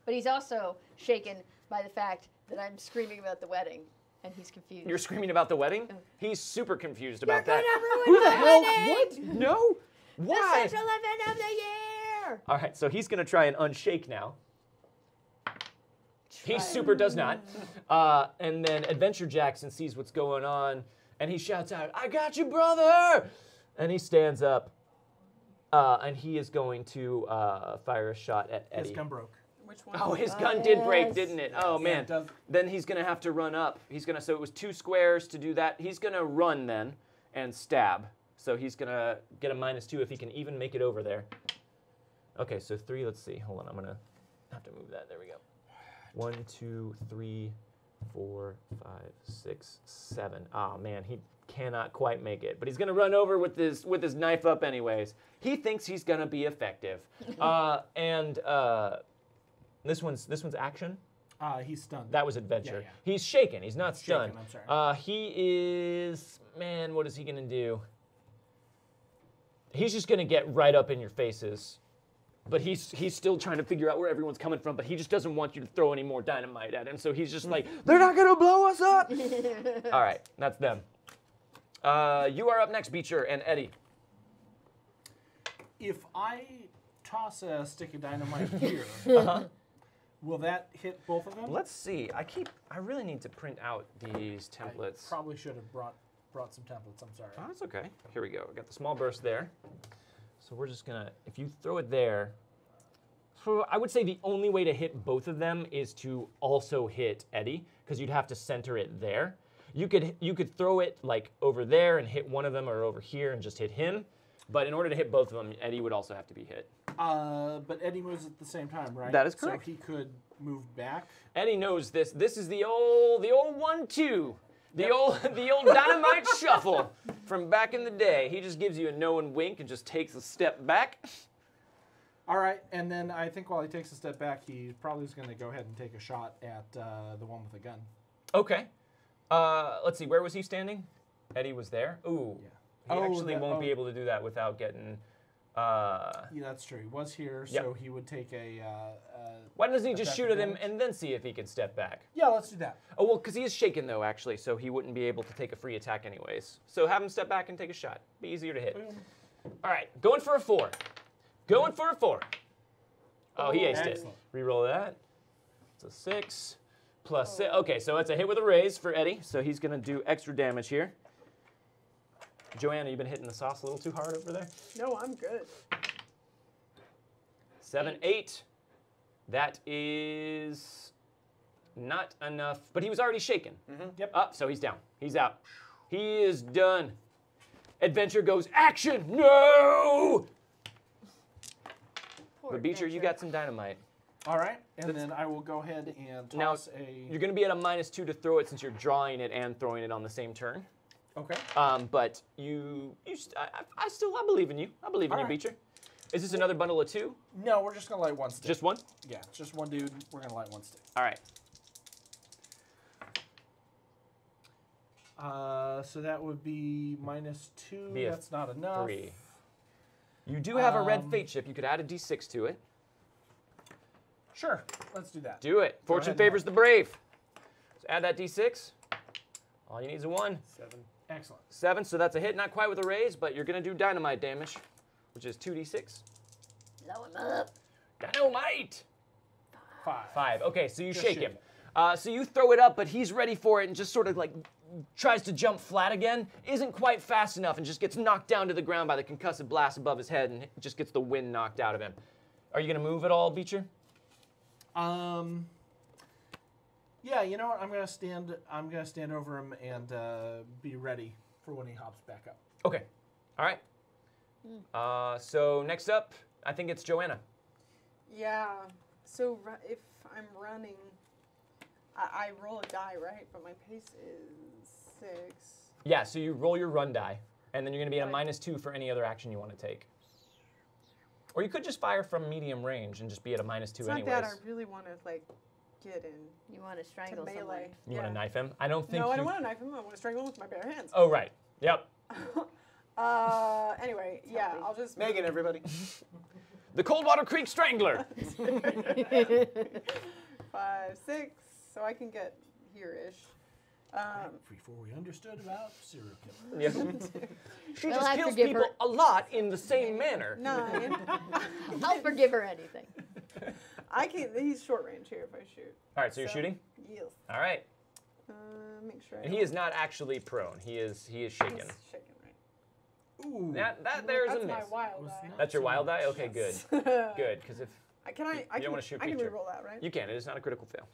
But he's also shaken by the fact that I'm screaming about the wedding, and he's confused. You're screaming about the wedding? Oh. He's super confused about that. Who the hell? Wedding? What? No? Why? The central event of the year! All right, so he's going to try and unshake now. He super does not. And then Adventure Jackson sees what's going on, and he shouts out, "I got you, brother!" And he stands up, and he is going to fire a shot at Eddie. His gun broke. Which one? Oh, his gun did break, didn't it? Oh, man. Yeah, it then he's going to have to run up. He's going to. So it was 2 squares to do that. He's going to run then and stab. So he's going to get a -2 if he can even make it over there. Okay, so 3. Let's see. Hold on. I'm going to have to move that. There we go. 1, 2, 3, 4, 5, 6, 7. Oh man, he cannot quite make it, but he's gonna run over with his knife up anyways. He thinks he's gonna be effective. This one's action. He's stunned. That was adventure. Yeah, yeah. He's shaken. He's not stunned. Shaken, I'm sorry. He is. Man, what is he gonna do? He's just gonna get right up in your faces. But he's still trying to figure out where everyone's coming from, but he just doesn't want you to throw any more dynamite at him, so he's just like, they're not going to blow us up! All right, that's them. You are up next, Beecher and Eddie. If I toss a stick of dynamite here, will that hit both of them? Let's see. I really need to print out these templates. I probably should have brought some templates, I'm sorry. Oh, that's okay. Here we go. I got the small burst there. So we're just gonna, if you throw it there, I would say the only way to hit both of them is to also hit Eddie, because you'd have to center it there. You could throw it like over there and hit one of them, or over here and just hit him. But in order to hit both of them, Eddie would also have to be hit. But Eddie moves at the same time, right? That is correct. So he could move back. Eddie knows this. This is the old 1-2. The old dynamite shuffle from back in the day. He just gives you a no and wink and just takes a step back. All right, and then I think while he takes a step back, he probably is going to go ahead and take a shot at the one with the gun. Okay. Let's see, where was he standing? Eddie was there. Ooh. Yeah. He won't be able to do that without getting... yeah, that's true. He was here, so he would take a... Why doesn't he just shoot at him and then see if he can step back? Yeah, let's do that. Oh, well, because he is shaken, though, actually, so he wouldn't be able to take a free attack anyways. So have him step back and take a shot. Be easier to hit. All right, going for a 4. Going for a 4. Oh, he aced it. Reroll that. It's a 6 plus 6. Okay, so it's a hit with a raise for Eddie, so he's going to do extra damage here. Joanna, you've been hitting the sauce a little too hard over there? No, I'm good. 7, 8. That is not enough, but he was already shaken. Mm-hmm. Yep. Up, so he's down. He's out. He is done. Adventure goes action. No! Poor but Beecher, adventure. You got some dynamite. All right, and that's, then I will go ahead and toss now, a... You're going to be at a -2 to throw it since you're drawing it and throwing it on the same turn. Okay. But I believe in you. I believe in you, Beecher. Is this another bundle of 2? No, we're just going to light one stick. Just one? Yeah, just one dude. We're going to light one stick. All right. So that would be -2. Be that's not enough. 3. You do have a red fate chip. You could add a d6 to it. Sure, let's do that. Do it. Fortune favors the brave. So add that d6. All you need is a 1. 7. Excellent. 7, so that's a hit. Not quite with a raise, but you're going to do dynamite damage, which is 2d6. Blow him up. Dynamite! 5. Okay, so you shake him. So you throw it up, but he's ready for it and just sort of like tries to jump flat again, isn't quite fast enough and just gets knocked down to the ground by the concussive blast above his head and just gets the wind knocked out of him. Are you going to move at all, Beecher? Yeah, you know what? I'm gonna stand over him and be ready for when he hops back up. Okay. All right. So next up, I think it's Joanna. Yeah. So if I'm running, I roll a die, right? But my pace is 6. Yeah. So you roll your run die, and then you're gonna be at a -2 for any other action you want to take. Or you could just fire from medium range and just be at a -2 anyways. It's not that I really want to, like, get in. You want to strangle someone. You want to knife him? I don't think. No, I don't want to knife him. I want to strangle him with my bare hands. Oh, right. Yep. Anyway, yeah, I'll just... Megan, everybody. The Coldwater Creek Strangler. 5, 6, so I can get here-ish. Before we understood about serial killers. Yeah. She just kills people a lot in the same manner. 9. I'll forgive her anything. I can't. He's short range here if I shoot. All right, so you're shooting? Yes. All right. Make sure. And he is not actually prone. He is shaken. He's shaken, right? Ooh. That there's a miss. That's my wild eye. That's your wild eye? Okay, good. Good, because if you don't want to shoot Beecher. I can re-roll that, right? You can. It is not a critical fail.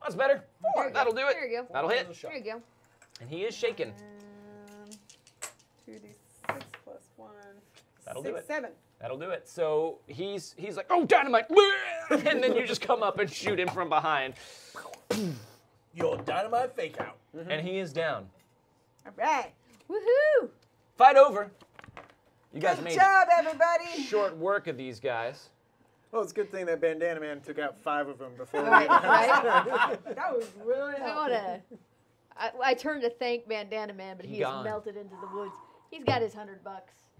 That's better. 4. That'll do it. There you go. That'll hit. There you go. And he is shaken. 2d6 plus 1. That'll do it. 7. That'll do it. So he's like, oh, dynamite! And then you just come up and shoot him from behind. Your dynamite fake out. Mm-hmm. And he is down. All right. Woohoo! Fight over. You guys made it. Good job, everybody. Short work of these guys. Well, it's a good thing that Bandana Man took out 5 of them before we got out. That was really helpful. I turned to thank Bandana Man, but he's melted into the woods. He's got his $100.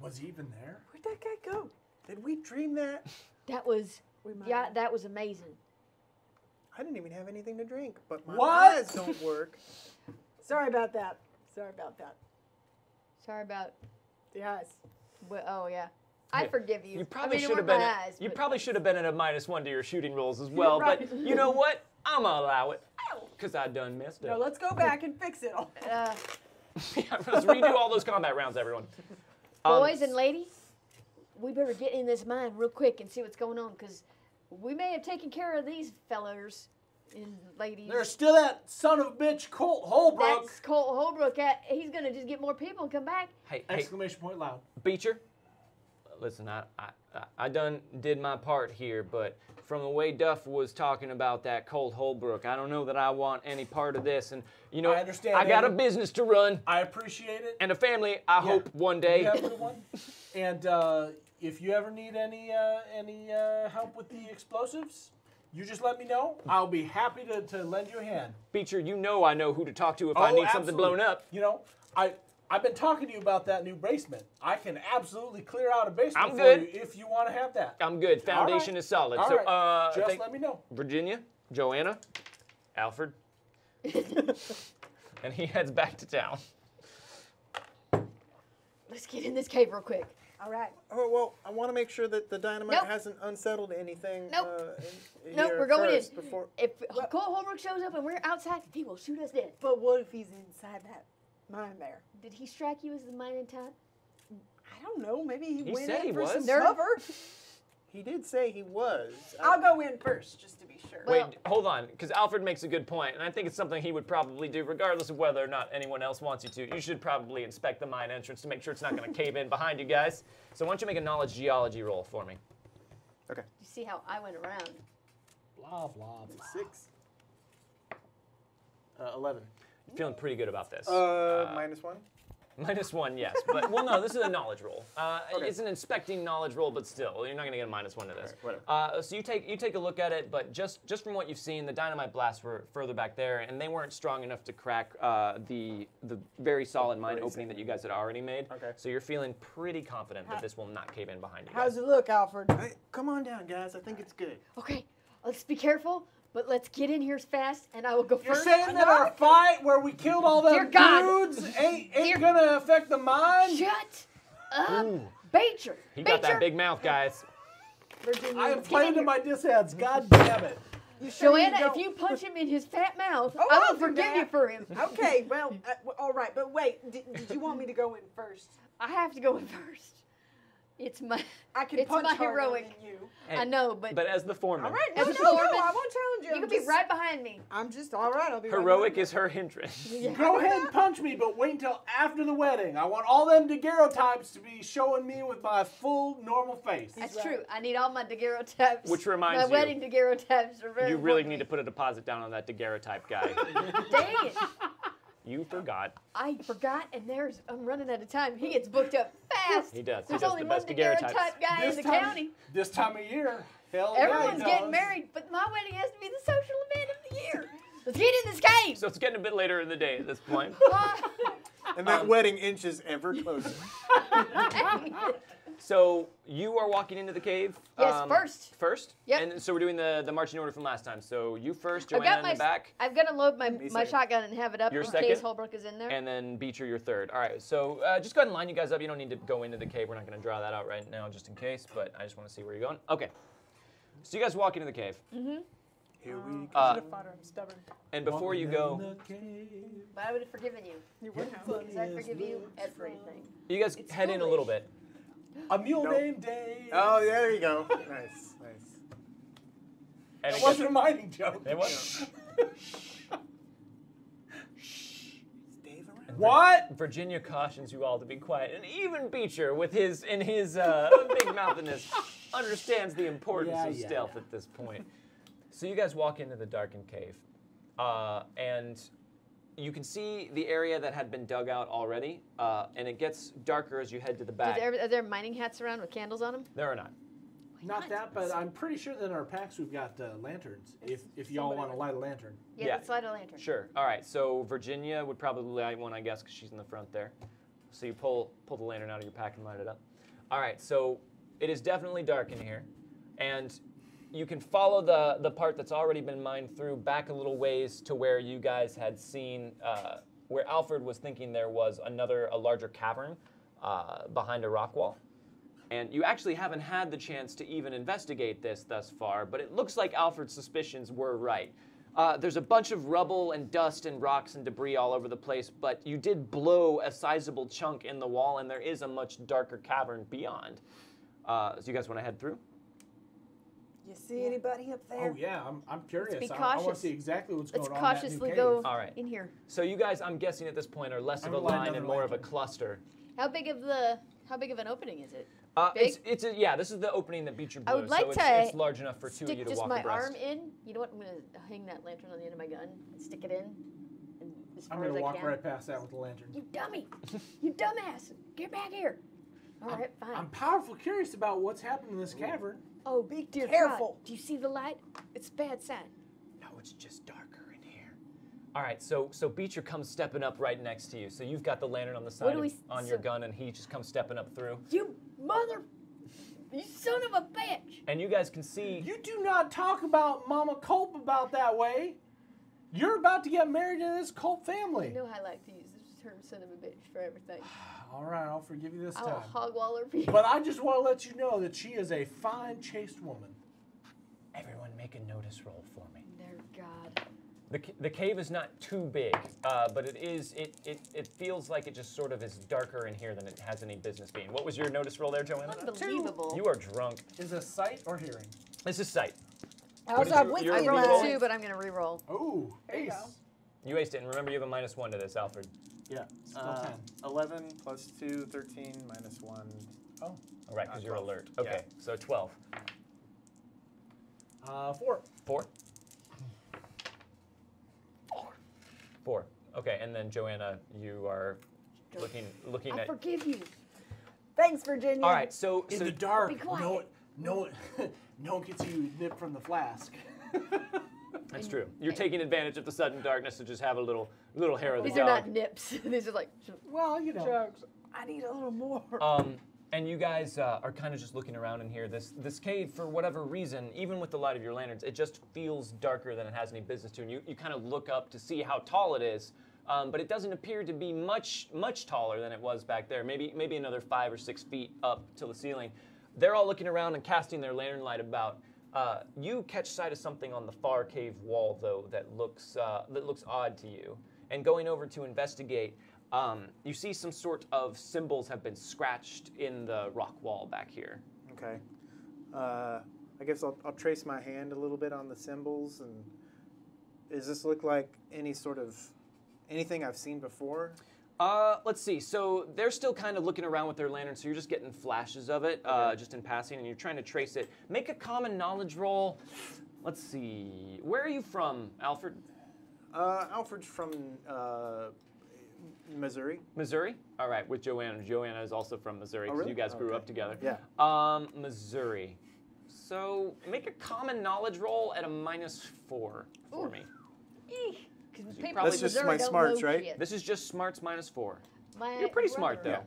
Was he even there? Where'd that guy go? Did we dream that? That was, yeah, that was amazing. I didn't even have anything to drink, but my eyes don't work. Sorry about that. Sorry about that. Sorry about the eyes. Well, oh, yeah. I forgive you. You probably should have been. You probably should have been at a -1 to your shooting rolls as well. Right. But you know what? I'ma allow it because I done messed up. No, let's go back and fix it all. Let's redo all those combat rounds, everyone. Boys and ladies, we better get in this mine real quick and see what's going on because we may have taken care of these fellers and ladies. There's still that son of a bitch, Colt Holbrook. That's Colt Holbrook. He's gonna just get more people and come back. Hey! Exclamation point loud. Beecher. Listen, I done did my part here, but from the way Duff was talking about that Colt Holbrook, I don't know that I want any part of this. And you know, I understand. I got a business to run. I appreciate it. And a family. I hope one day. You have one. And if you ever need any help with the explosives, you just let me know. I'll be happy to lend you a hand. Beecher, you know I know who to talk to if I need something blown up. You know, I've been talking to you about that new basement. I can absolutely clear out a basement for you if you want to have that. I'm good. Foundation is solid. All right. Just let me know. Virginia, Joanna, Alfred. And he heads back to town. Let's get in this cave real quick. All right. Oh, well, I want to make sure that the dynamite hasn't unsettled anything. Nope. We're going in. If Cole Holbrook shows up and we're outside, he will shoot us dead. But what if he's inside that mine there. Did he strike you as the mining type? I don't know. Maybe he went in for some cover. He did say he was. I'll go in first, just to be sure. Well, wait, hold on, because Alfred makes a good point, and I think it's something he would probably do, regardless of whether or not anyone else wants you to. You should probably inspect the mine entrance to make sure it's not going to cave in behind you guys. So why don't you make a knowledge geology roll for me? Okay. You see how I went around. Blah, blah, blah. 6. 11. You're feeling pretty good about this. -1? -1, yes. But well, no, this is a knowledge roll. Okay. It's an inspecting knowledge roll, but still, you're not going to get a -1 to this. Right, so you take a look at it, but just from what you've seen, the dynamite blasts were further back there, and they weren't strong enough to crack the very solid mine opening that you guys had already made. Okay. So you're feeling pretty confident that this will not cave in behind you. How's it look, Alfred? Hey, come on down, guys. I think it's good. Okay, let's be careful. But let's get in here fast, and I will go first. You're saying that our fight where we killed all those dudes ain't gonna affect the mine? Shut up, Beecher. He got that big mouth, guys. Virginia, I am playing to my disheads. God damn it. Joanna, if you punch him in his fat mouth, I will forgive you for him. Okay, well, all right. But wait, did you want me to go in first? I have to go in first. It's my. I can it's punch my heroic. Than you. I know, but as the foreman. All right, no, I won't challenge you. You can be right behind me. I'm just all right. I'll be heroic right is her hindrance. Yeah. Go ahead and punch me, but wait until after the wedding. I want all them daguerreotypes to be showing me with my full normal face. That's true. I need all my daguerreotypes. Which reminds me, my wedding daguerreotypes are very. You really need to put a deposit down on that daguerreotype guy. Dang it. You forgot. I forgot, and I'm running out of time. He gets booked up fast. He does. There's only one daguerreotype guy in the county. This time of year, hell yeah. Everyone's getting married, but my wedding has to be the social event of the year. Let's get in this cave. So it's getting a bit later in the day at this point. And that wedding inches ever closer. So you are walking into the cave. Yes, first. First? Yep. And so we're doing the marching order from last time. So you first, Joanna in the back. I've got to load my shotgun and have it up in case Holbrook is in there. And then Beecher, your third. All right, so just go ahead and line you guys up. You don't need to go into the cave. We're not going to draw that out right now just in case, but I just want to see where you're going. Okay. So you guys walk into the cave. Mm-hmm. Here we go. I'm stubborn. And before you go, but I would have forgiven you. You would have. Because I forgive you everything. You guys head in a little bit. A mule named Dave. Oh, yeah, there you go. Nice, nice. And it wasn't a mining joke. It wasn't. Dave around. What? Virginia cautions you all to be quiet, and even Beecher, with his big mouthiness, understands the importance of stealth at this point. So you guys walk into the darkened cave, and you can see the area that had been dug out already, and it gets darker as you head to the back. Are there mining hats around with candles on them? There are not. Not that, but I'm pretty sure that in our packs we've got lanterns, if y'all want to light a lantern. Yeah, let's light a lantern. Sure. All right, so Virginia would probably light one, I guess, because she's in the front there. So you pull the lantern out of your pack and light it up. All right, so it is definitely dark in here, and you can follow the part that's already been mined through back a little ways to where you guys had seen, where Alfred was thinking there was a larger cavern behind a rock wall. And you actually haven't had the chance to even investigate this thus far, but it looks like Alfred's suspicions were right. There's a bunch of rubble and dust and rocks and debris all over the place, but you did blow a sizable chunk in the wall, and there is a much darker cavern beyond. So you guys want to head through? You see anybody up there? Oh yeah, I'm curious. Let's be cautious. I want to see exactly what's going on. Let's cautiously go in here. So you guys, I'm guessing at this point, are less of a line and more of a cluster. How big of an opening is it? Big? This is the opening that Beecher blew. I would like it's large enough for two of you to walk abreast. Stick just my arm in. You know what? I'm gonna hang that lantern on the end of my gun and stick it in. And I'm gonna walk right past that with the lantern. You dummy! You dumbass! Get back here! All right, fine. I'm powerfully curious about what's happening in this cavern. Oh, big dear. Careful. God. Do you see the light? It's a bad sign. No, it's just darker in here. All right, so Beecher comes stepping up right next to you. So you've got the lantern on the side on your gun, and he just comes stepping up through. You son of a bitch. And you guys can see. You do not talk about Mama Culp about that way. You're about to get married to this Culp family. You know I like to use the term son of a bitch for everything. All right, I'll forgive you this time. I'll hogwaller people. But I just want to let you know that she is a fine, chaste woman. Everyone make a notice roll for me. Dear God. The cave is not too big, but it is. It feels like it just sort of is darker in here than it has any business being. What was your notice roll there, Joanna? Unbelievable. You are drunk. Is this sight or hearing? This is sight. I also have wisdom too, but I'm gonna re-roll. Ooh, ace. You aced it, and remember you have a -1 to this, Alfred. Yeah. Still 10. 11 plus 2, 13 minus 1. Oh. All right, because you're alert. Okay, yeah. So 12. 4. 4. 4. Okay, and then Joanna, you are looking at. I forgive you. Thanks, Virginia. All right, so in the dark, no one gets you nipped from the flask. That's true. You're taking advantage of the sudden darkness to just have a little hair of the dog. These are not nips. These are like, well, you know, jokes. I need a little more. And you guys are kind of just looking around in here. This cave, for whatever reason, even with the light of your lanterns, it just feels darker than it has any business to. And you kind of look up to see how tall it is, but it doesn't appear to be much taller than it was back there. Maybe another 5 or 6 feet up to the ceiling. They're all looking around and casting their lantern light about. You catch sight of something on the far cave wall, though, that looks odd to you. And going over to investigate. You see some sort of symbols have been scratched in the rock wall back here. Okay. I guess I'll trace my hand a little bit on the symbols. And does this look like any sort of anything I've seen before? Let's see. So they're still kind of looking around with their lanterns, so you're just getting flashes of it, just in passing, and you're trying to trace it. Make a common knowledge roll. Let's see. Where are you from, Alfred? Alfred's from... Missouri. Missouri? All right, with Joanna. Joanna is also from Missouri, because you guys grew up together. Yeah. Missouri. So make a common knowledge roll at a -4 for me. Eek. That's just my smarts, right? This is just smarts -4. You're pretty smart, though.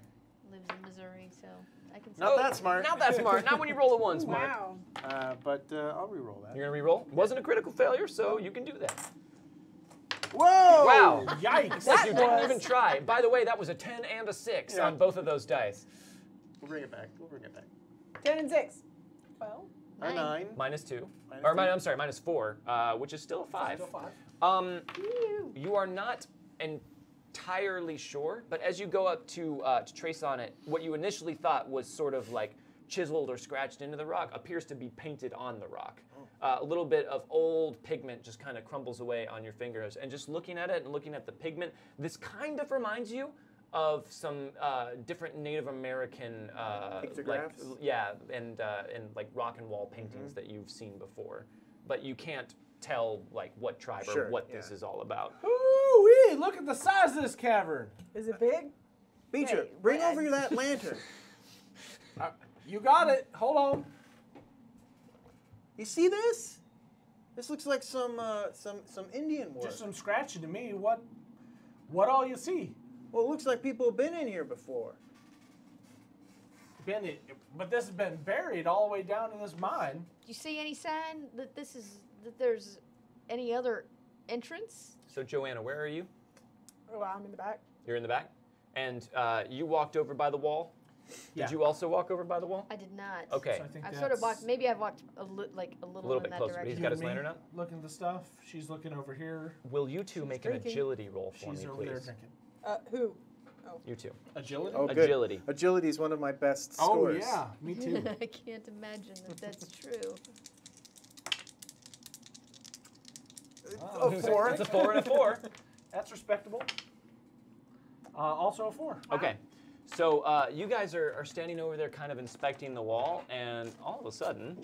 Lives in Missouri, so I can say not that smart. Not that smart. Not when you roll a 1 smart. Wow. But I'll re-roll that. You're going to re-roll? Yeah. Wasn't a critical failure, so you can do that. Whoa! Wow! Yikes! That you didn't even try. By the way, that was a 10 and a 6 on both of those dice. We'll bring it back. 10 and 6. 12. Nine. -2. I'm sorry, -4, which is still a 5. You are not entirely sure, but as you go up to trace on it, what you initially thought was sort of like chiseled or scratched into the rock appears to be painted on the rock. A little bit of old pigment just kind of crumbles away on your fingers. And just looking at it and looking at the pigment, this kind of reminds you of some different Native American, and like rock and wall paintings that you've seen before. But you can't tell like what tribe or what this is all about. Ooh-wee, look at the size of this cavern. Is it big? Beecher, bring over that lantern. You got it, hold on. You see this? This looks like some Indian work. Just some scratching to me. What all you see? Well, it looks like people have been in here before. But this has been buried all the way down in this mine. Do you see any sign that there's any other entrance? So Joanna, where are you? Oh, I'm in the back. You're in the back, and you walked over by the wall. Did you also walk over by the wall? I did not. Okay. So I've sort of walked, maybe I've walked a little bit in that closer. Direction. He's got his lantern up. Looking at the stuff. She's looking over here. Will you two make an agility roll for me, please? She's over there drinking. Who? Oh. You two. Agility? Oh, good. Agility. Agility is one of my best scores. Oh, yeah. Me too. I can't imagine that that's true. A 4. It's a 4 and a 4. That's respectable. Also a 4. Wow. Okay. So you guys are standing over there kind of inspecting the wall, and all of a sudden,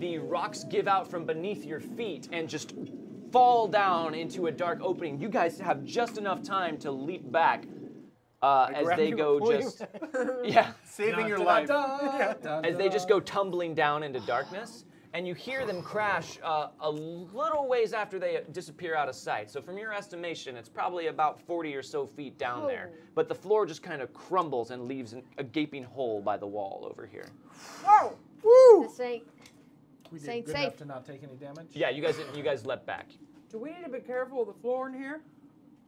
the rocks give out from beneath your feet and just fall down into a dark opening. You guys have just enough time to leap back as they go just... yeah. Saving your life. As they just go tumbling down into darkness, and you hear them crash a little ways after they disappear out of sight. So from your estimation, it's probably about 40 or so feet down there. But the floor just kind of crumbles and leaves a gaping hole by the wall over here. Whoa! Woo! This ain't we did good enough to not take any damage. Yeah, you guys leapt back. Do we need to be careful of the floor in here?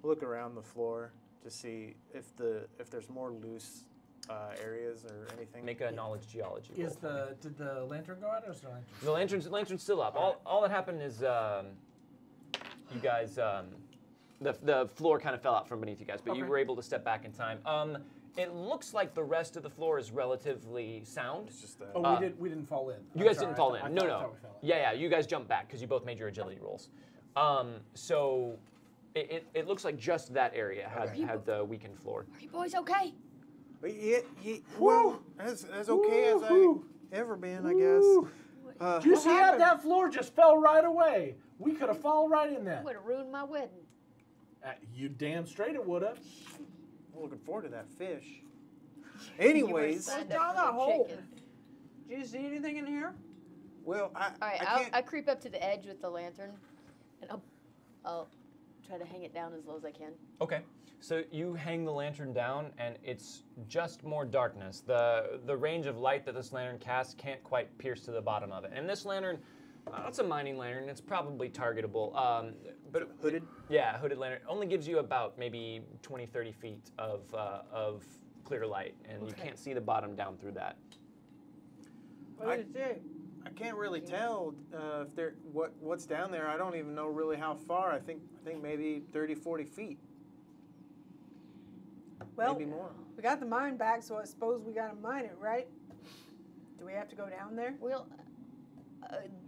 Look around the floor to see if there's more loose... areas or anything. Make a knowledge geology roll. Did the lantern go out or is the lantern? The lantern's still up. All that happened is you guys, the floor kind of fell out from beneath you guys, but you were able to step back in time. It looks like the rest of the floor is relatively sound. It's just that. Oh, we didn't fall in. You guys didn't fall in. No, no. Yeah, yeah. You guys jumped back because you both made your agility rolls. So it looks like just that area had the weakened floor. Are you boys okay? Well, as okay as I ever been, I guess. Do you see how that floor just fell right away? We could have fallen right in that. Would have ruined my wedding. You damn straight it would have. I'm looking forward to that fish. Anyways, down that hole. Do you see anything in here? Well, I creep up to the edge with the lantern, and I'll try to hang it down as low as I can. Okay, so you hang the lantern down, and it's just more darkness. The range of light that this lantern casts can't quite pierce to the bottom of it. And this lantern, it's a mining lantern. It's probably targetable. But hooded? Yeah, hooded lantern. Only gives you about maybe 20, 30 feet of clear light, and you can't see the bottom down through that. What did it do? I can't really tell if there what's down there. I don't even know really how far. I think maybe 30, 40 feet. Well, maybe more. We got the mine back, so I suppose we gotta mine it, right? Do we have to go down there? Well,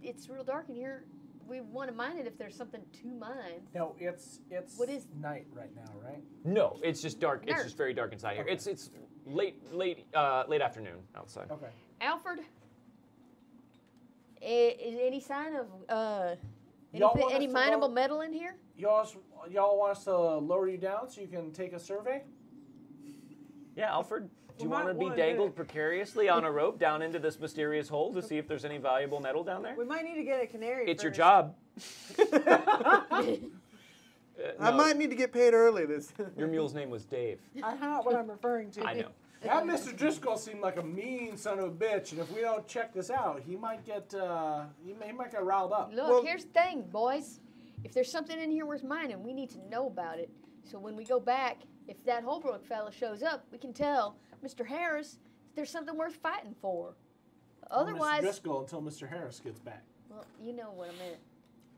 it's real dark in here. We want to mine it if there's something to mine. No, it's what is night right now, right? No, it's just dark. It's just very dark inside here. It's late afternoon outside. Okay. Alfred, is any sign of any mineable metal in here? Y'all want us to lower you down so you can take a survey? Yeah, Alfred. Do you want to be dangled precariously on a rope down into this mysterious hole to see if there's any valuable metal down there? We might need to get a canary. It's your job. I might need to get paid early. Your mule's name was Dave. I know what I'm referring to. I know. That Mr. Driscoll seemed like a mean son of a bitch, and if we don't check this out, he might get he might get riled up. Look, here's the thing, boys. If there's something in here worth mining, we need to know about it. So when we go back, if that Holbrook fella shows up, we can tell Mr. Harris that there's something worth fighting for. Otherwise, Mr. Driscoll until Mr. Harris gets back. Well, you know what I meant.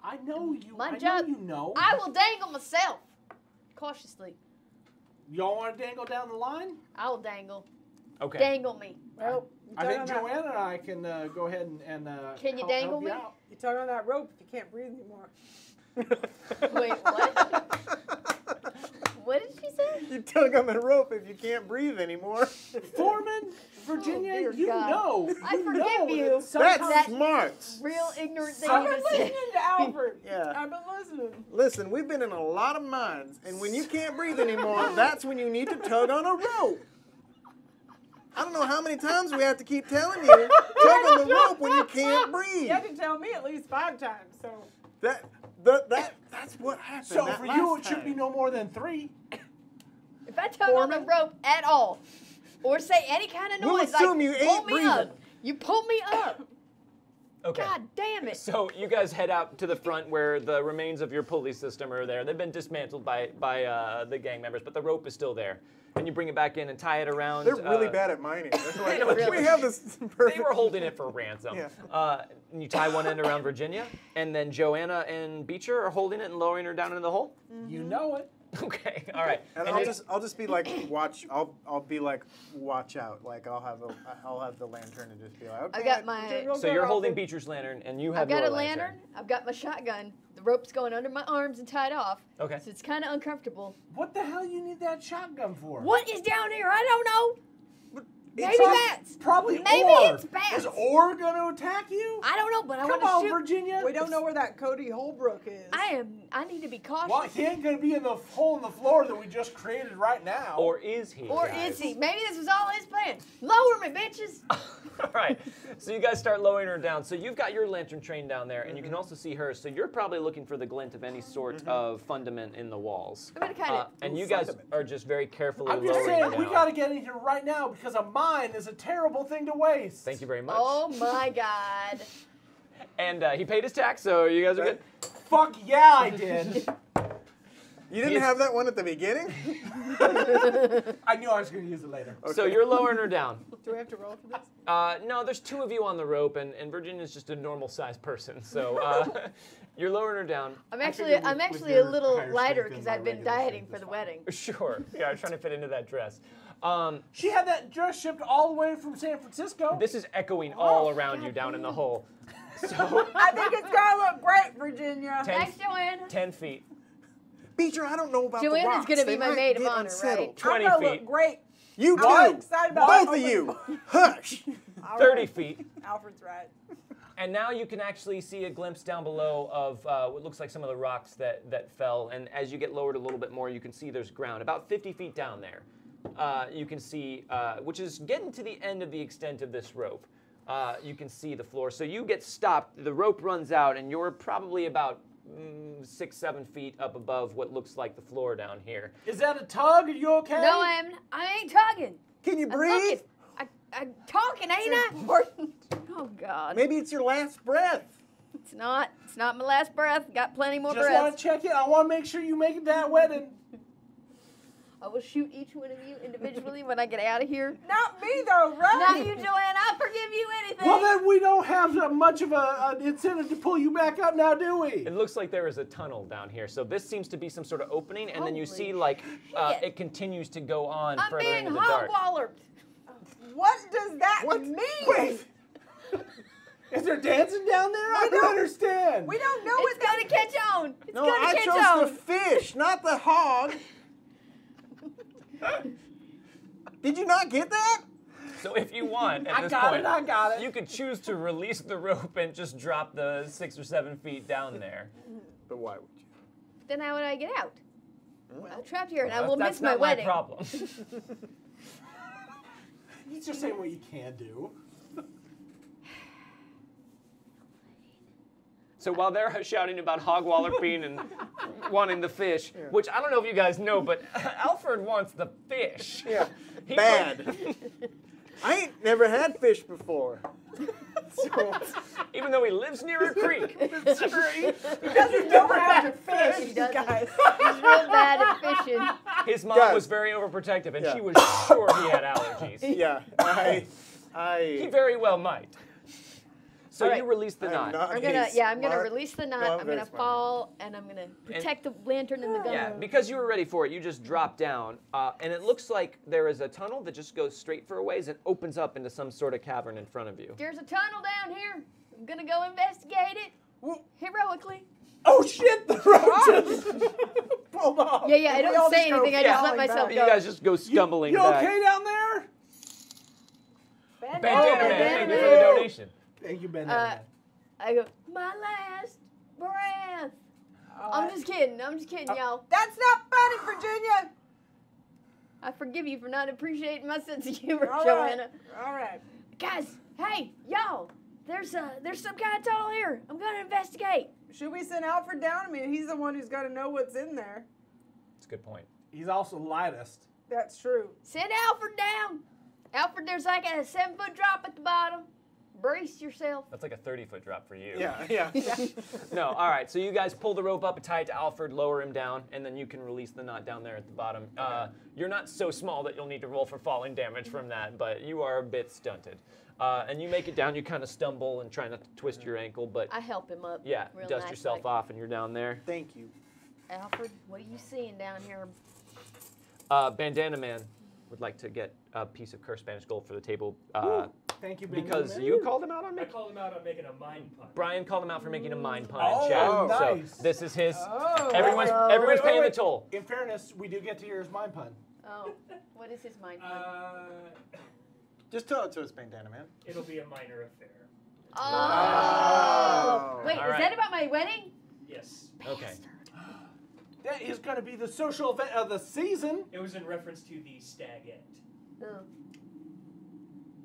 I know you. I know you know. I will dangle myself cautiously. Y'all want to dangle down the line? I'll dangle. Okay. Dangle me. Well, I think Joanna and I can go ahead and can you dangle me? You tug on that rope if you can't breathe anymore. Wait, what? What did she say? You tug on the rope if you can't breathe anymore. Foreman, Virginia, you know. I forgive you. That's smart. Real ignorant thing to say. I've been listening to Albert. Yeah. I've been listening. Listen, we've been in a lot of mines, and when you can't breathe anymore, that's when you need to tug on a rope. I don't know how many times we have to keep telling you, tug on the rope when you can't breathe. You have to tell me at least 5 times, so. That's what happened. So for you, it should be no more than 3. If I tug on the rope at all, or say any kind of noise, you pull me up. Okay. God damn it. So you guys head out to the front where the remains of your pulley system are there. They've been dismantled by the gang members, but the rope is still there. And you bring it back in and tie it around. They're really bad at mining. Like, really. We have this perfect. They were holding it for ransom. Yeah. And you tie one end around Virginia, and then Joanna and Beecher are holding it and lowering her down into the hole. Mm-hmm. You know it. Okay, all right. And I'll just be like, watch. I'll be like, watch out. Like I'll have the lantern and just be like, okay. I got my. So you're holding Beecher's lantern, and you have. I've got your lantern. I've got my shotgun. The rope's going under my arms and tied off. Okay. So it's kind of uncomfortable. What the hell you need that shotgun for? What is down here? I don't know. Maybe bats. Probably maybe it's bats. Is Orr gonna attack you? I don't know, but I want to shoot. Come on, Virginia. We don't know where that Cody Holbrook is. I need to be cautious. Well, he ain't gonna be in the hole in the floor that we just created right now. Or is he? Or is he? Maybe this was all his plan. Lower me, bitches. All right. So you guys start lowering her down. So you've got your lantern train down there, and you can also see her. So you're probably looking for the glint of any sort of fundament in the walls. I'm gonna kind of. And you guys are just very carefully lowering down. I'm just saying, we gotta get in here right now because I'm. Mine is a terrible thing to waste. Thank you very much. Oh my God. And he paid his tax, so you guys are good? Fuck yeah, I did. You didn't have that one at the beginning? I knew I was going to use it later. Okay. So you're lowering her down. Do we have to roll for this? No, there's two of you on the rope, and Virginia's just a normal-sized person. So you're lowering her down. I'm actually a little lighter because I've been dieting for the wedding. Sure. Yeah, I'm trying to fit into that dress. She had that dress shipped all the way from San Francisco. This is echoing all around you down in the hole. So I think it's gonna look great, Virginia. Thanks, Joanne. 10 feet. Beecher, I don't know about Joanne the rocks. Joanne's gonna be my maid of honor, right? 20 feet. I'm gonna look great. You two, both of you. Hush. 30 feet. Alfred's right. And now you can actually see a glimpse down below of what looks like some of the rocks that fell. And as you get lowered a little bit more, you can see there's ground about 50 feet down there. You can see, which is getting to the end of the extent of this rope. You can see the floor. So you get stopped, the rope runs out, and you're probably about 6, 7 feet up above what looks like the floor down here. Is that a tug? Are you okay? No, I ain't tugging. Can you breathe? I'm talking, ain't I? It's important. Oh, God. Maybe it's your last breath. It's not. It's not my last breath. Got plenty more breaths. Just want to check it. I want to make sure you make it that wedding. I will shoot each one of you individually when I get out of here. Not me, though, right? Not you, Joanne. I'll forgive you anything. Well, then we don't have much of an incentive to pull you back up now, do we? It looks like there is a tunnel down here. So this seems to be some sort of opening, and then you see, like, it continues to go on further into the dark. I'm being hog-wallered. What does that mean? Wait. Is there dancing down there? I don't understand. We don't know what's going to catch on. It's going to catch on. No, I chose the fish, not the hog. Did you not get that? So if you want, at this point, you could choose to release the rope and just drop the 6 or 7 feet down there. But why would you? Then how would I get out? Well, I'm trapped here, and I will miss my wedding. That's not my problem. You just say what you can do. So while they're shouting about hog wallerping and wanting the fish, which I don't know if you guys know, but Alfred wants the fish. Yeah, bad. I ain't never had fish before. So, even though he lives near a creek, he doesn't know how to fish, guys. He's real bad at fishing. His mom was very overprotective, and she was sure he had allergies. Yeah, he very well might. So you release the knot. I'm going to release the knot. I'm going to fall, and I'm going to protect the lantern and the gun. Yeah, because you were ready for it, you just drop down. And it looks like there is a tunnel that just goes straight for a ways and opens up into some sort of cavern in front of you. There's a tunnel down here. I'm going to go investigate it heroically. Oh, shit, the rope just pulled off. Yeah, I don't say anything. I just let myself go. You guys just go stumbling back. You okay down there? Bandana Man, thank you for the donation. Thank you, Ben. I go, my last breath. I'm just kidding, y'all. That's not funny, Virginia. I forgive you for not appreciating my sense of humor, Joanna. All right. Guys, hey, y'all, there's some kind of tunnel here. I'm going to investigate. Should we send Alfred down? I mean, he's the one who's got to know what's in there. That's a good point. He's also lightest. That's true. Send Alfred down. Alfred, there's like a 7-foot drop at the bottom. Brace yourself. That's like a 30-foot drop for you. Yeah. No, all right. So you guys pull the rope up, tie it to Alfred, lower him down, and then you can release the knot down there at the bottom. Okay. You're not so small that you'll need to roll for falling damage from that, but you are a bit stunted. And you make it down. You kind of stumble and try not to twist your ankle, but I help him up. Yeah, dust yourself off, and you're down there. Thank you, Alfred. What are you seeing down here? Bandana Man would like to get a piece of cursed Spanish gold for the table. Thank you, Ben. Because you called him out on making... I called him out on making a mind pun. Brian called him out for making a mind pun in chat. Nice. So this is his... everyone's paying the toll. In fairness, we do get to hear his mind pun. Oh, what is his mind pun? Just tell it to us, Bandana Man. It'll be a minor affair. Oh! Wait, is that about my wedding? Yes. Bastard. Okay. That is going to be the social event of the season. It was in reference to the stagette. Oh.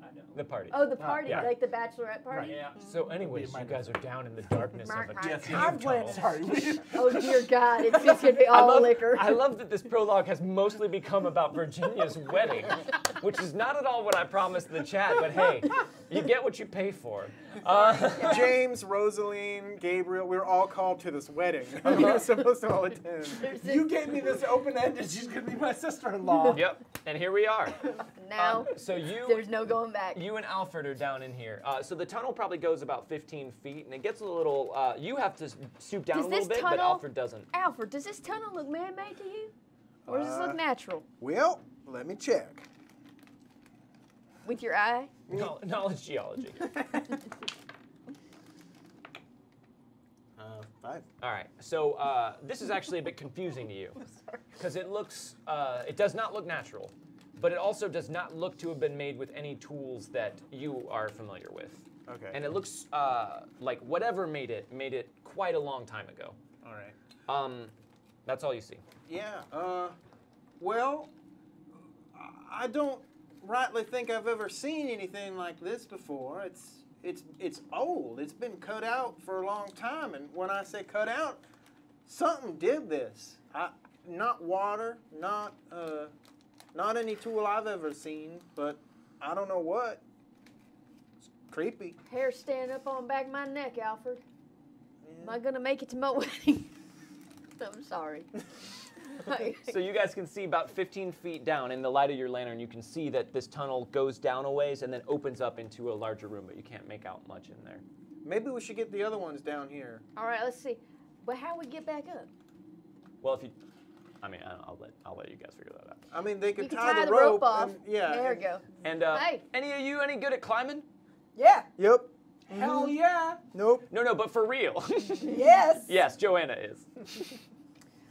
I know. The party. Oh, the party, yeah. Like the bachelorette party? Right. Yeah. So anyways, you guys are down in the darkness of a cave. Sorry. Oh, dear God. It's just going to be all liquor. I love that this prologue has mostly become about Virginia's wedding, which is not at all what I promised the chat, but hey, you get what you pay for. James, Rosaline, Gabriel, we were all called to this wedding. We were supposed to all attend. You gave me this open-ended, she's going to be my sister-in-law. Yep, and here we are. Now, there's no going back. You and Alfred are down in here. So the tunnel probably goes about 15 feet, and it gets a little, you have to stoop down a little bit, but Alfred doesn't. Alfred, does this tunnel look man-made to you? Or does this look natural? Well, let me check. With your eye? No, knowledge geology. 5. All right, so this is actually a bit confusing to you. Because it looks, it does not look natural. But it also does not look to have been made with any tools that you are familiar with. Okay. And it looks like whatever made it quite a long time ago. All right. That's all you see. Yeah. Well, I don't rightly think I've ever seen anything like this before. It's old. It's been cut out for a long time. And when I say cut out, something did this. Not water. Not. Not any tool I've ever seen, but I don't know what. It's creepy. Hair stand up on back of my neck, Alfred. Yeah. Am I gonna make it to my wedding? I'm sorry. So you guys can see about 15 feet down in the light of your lantern. You can see that this tunnel goes down a ways and then opens up into a larger room, but you can't make out much in there. Maybe we should get the other ones down here. All right, let's see. But how do we get back up? Well, if you. I mean, I'll let you guys figure that out. I mean, they could tie the rope off. Yeah. There we go. And hey. Any of you any good at climbing? Yeah. Yep. Hell yeah. Nope. No, but for real. Yes. Yes, Joanna is.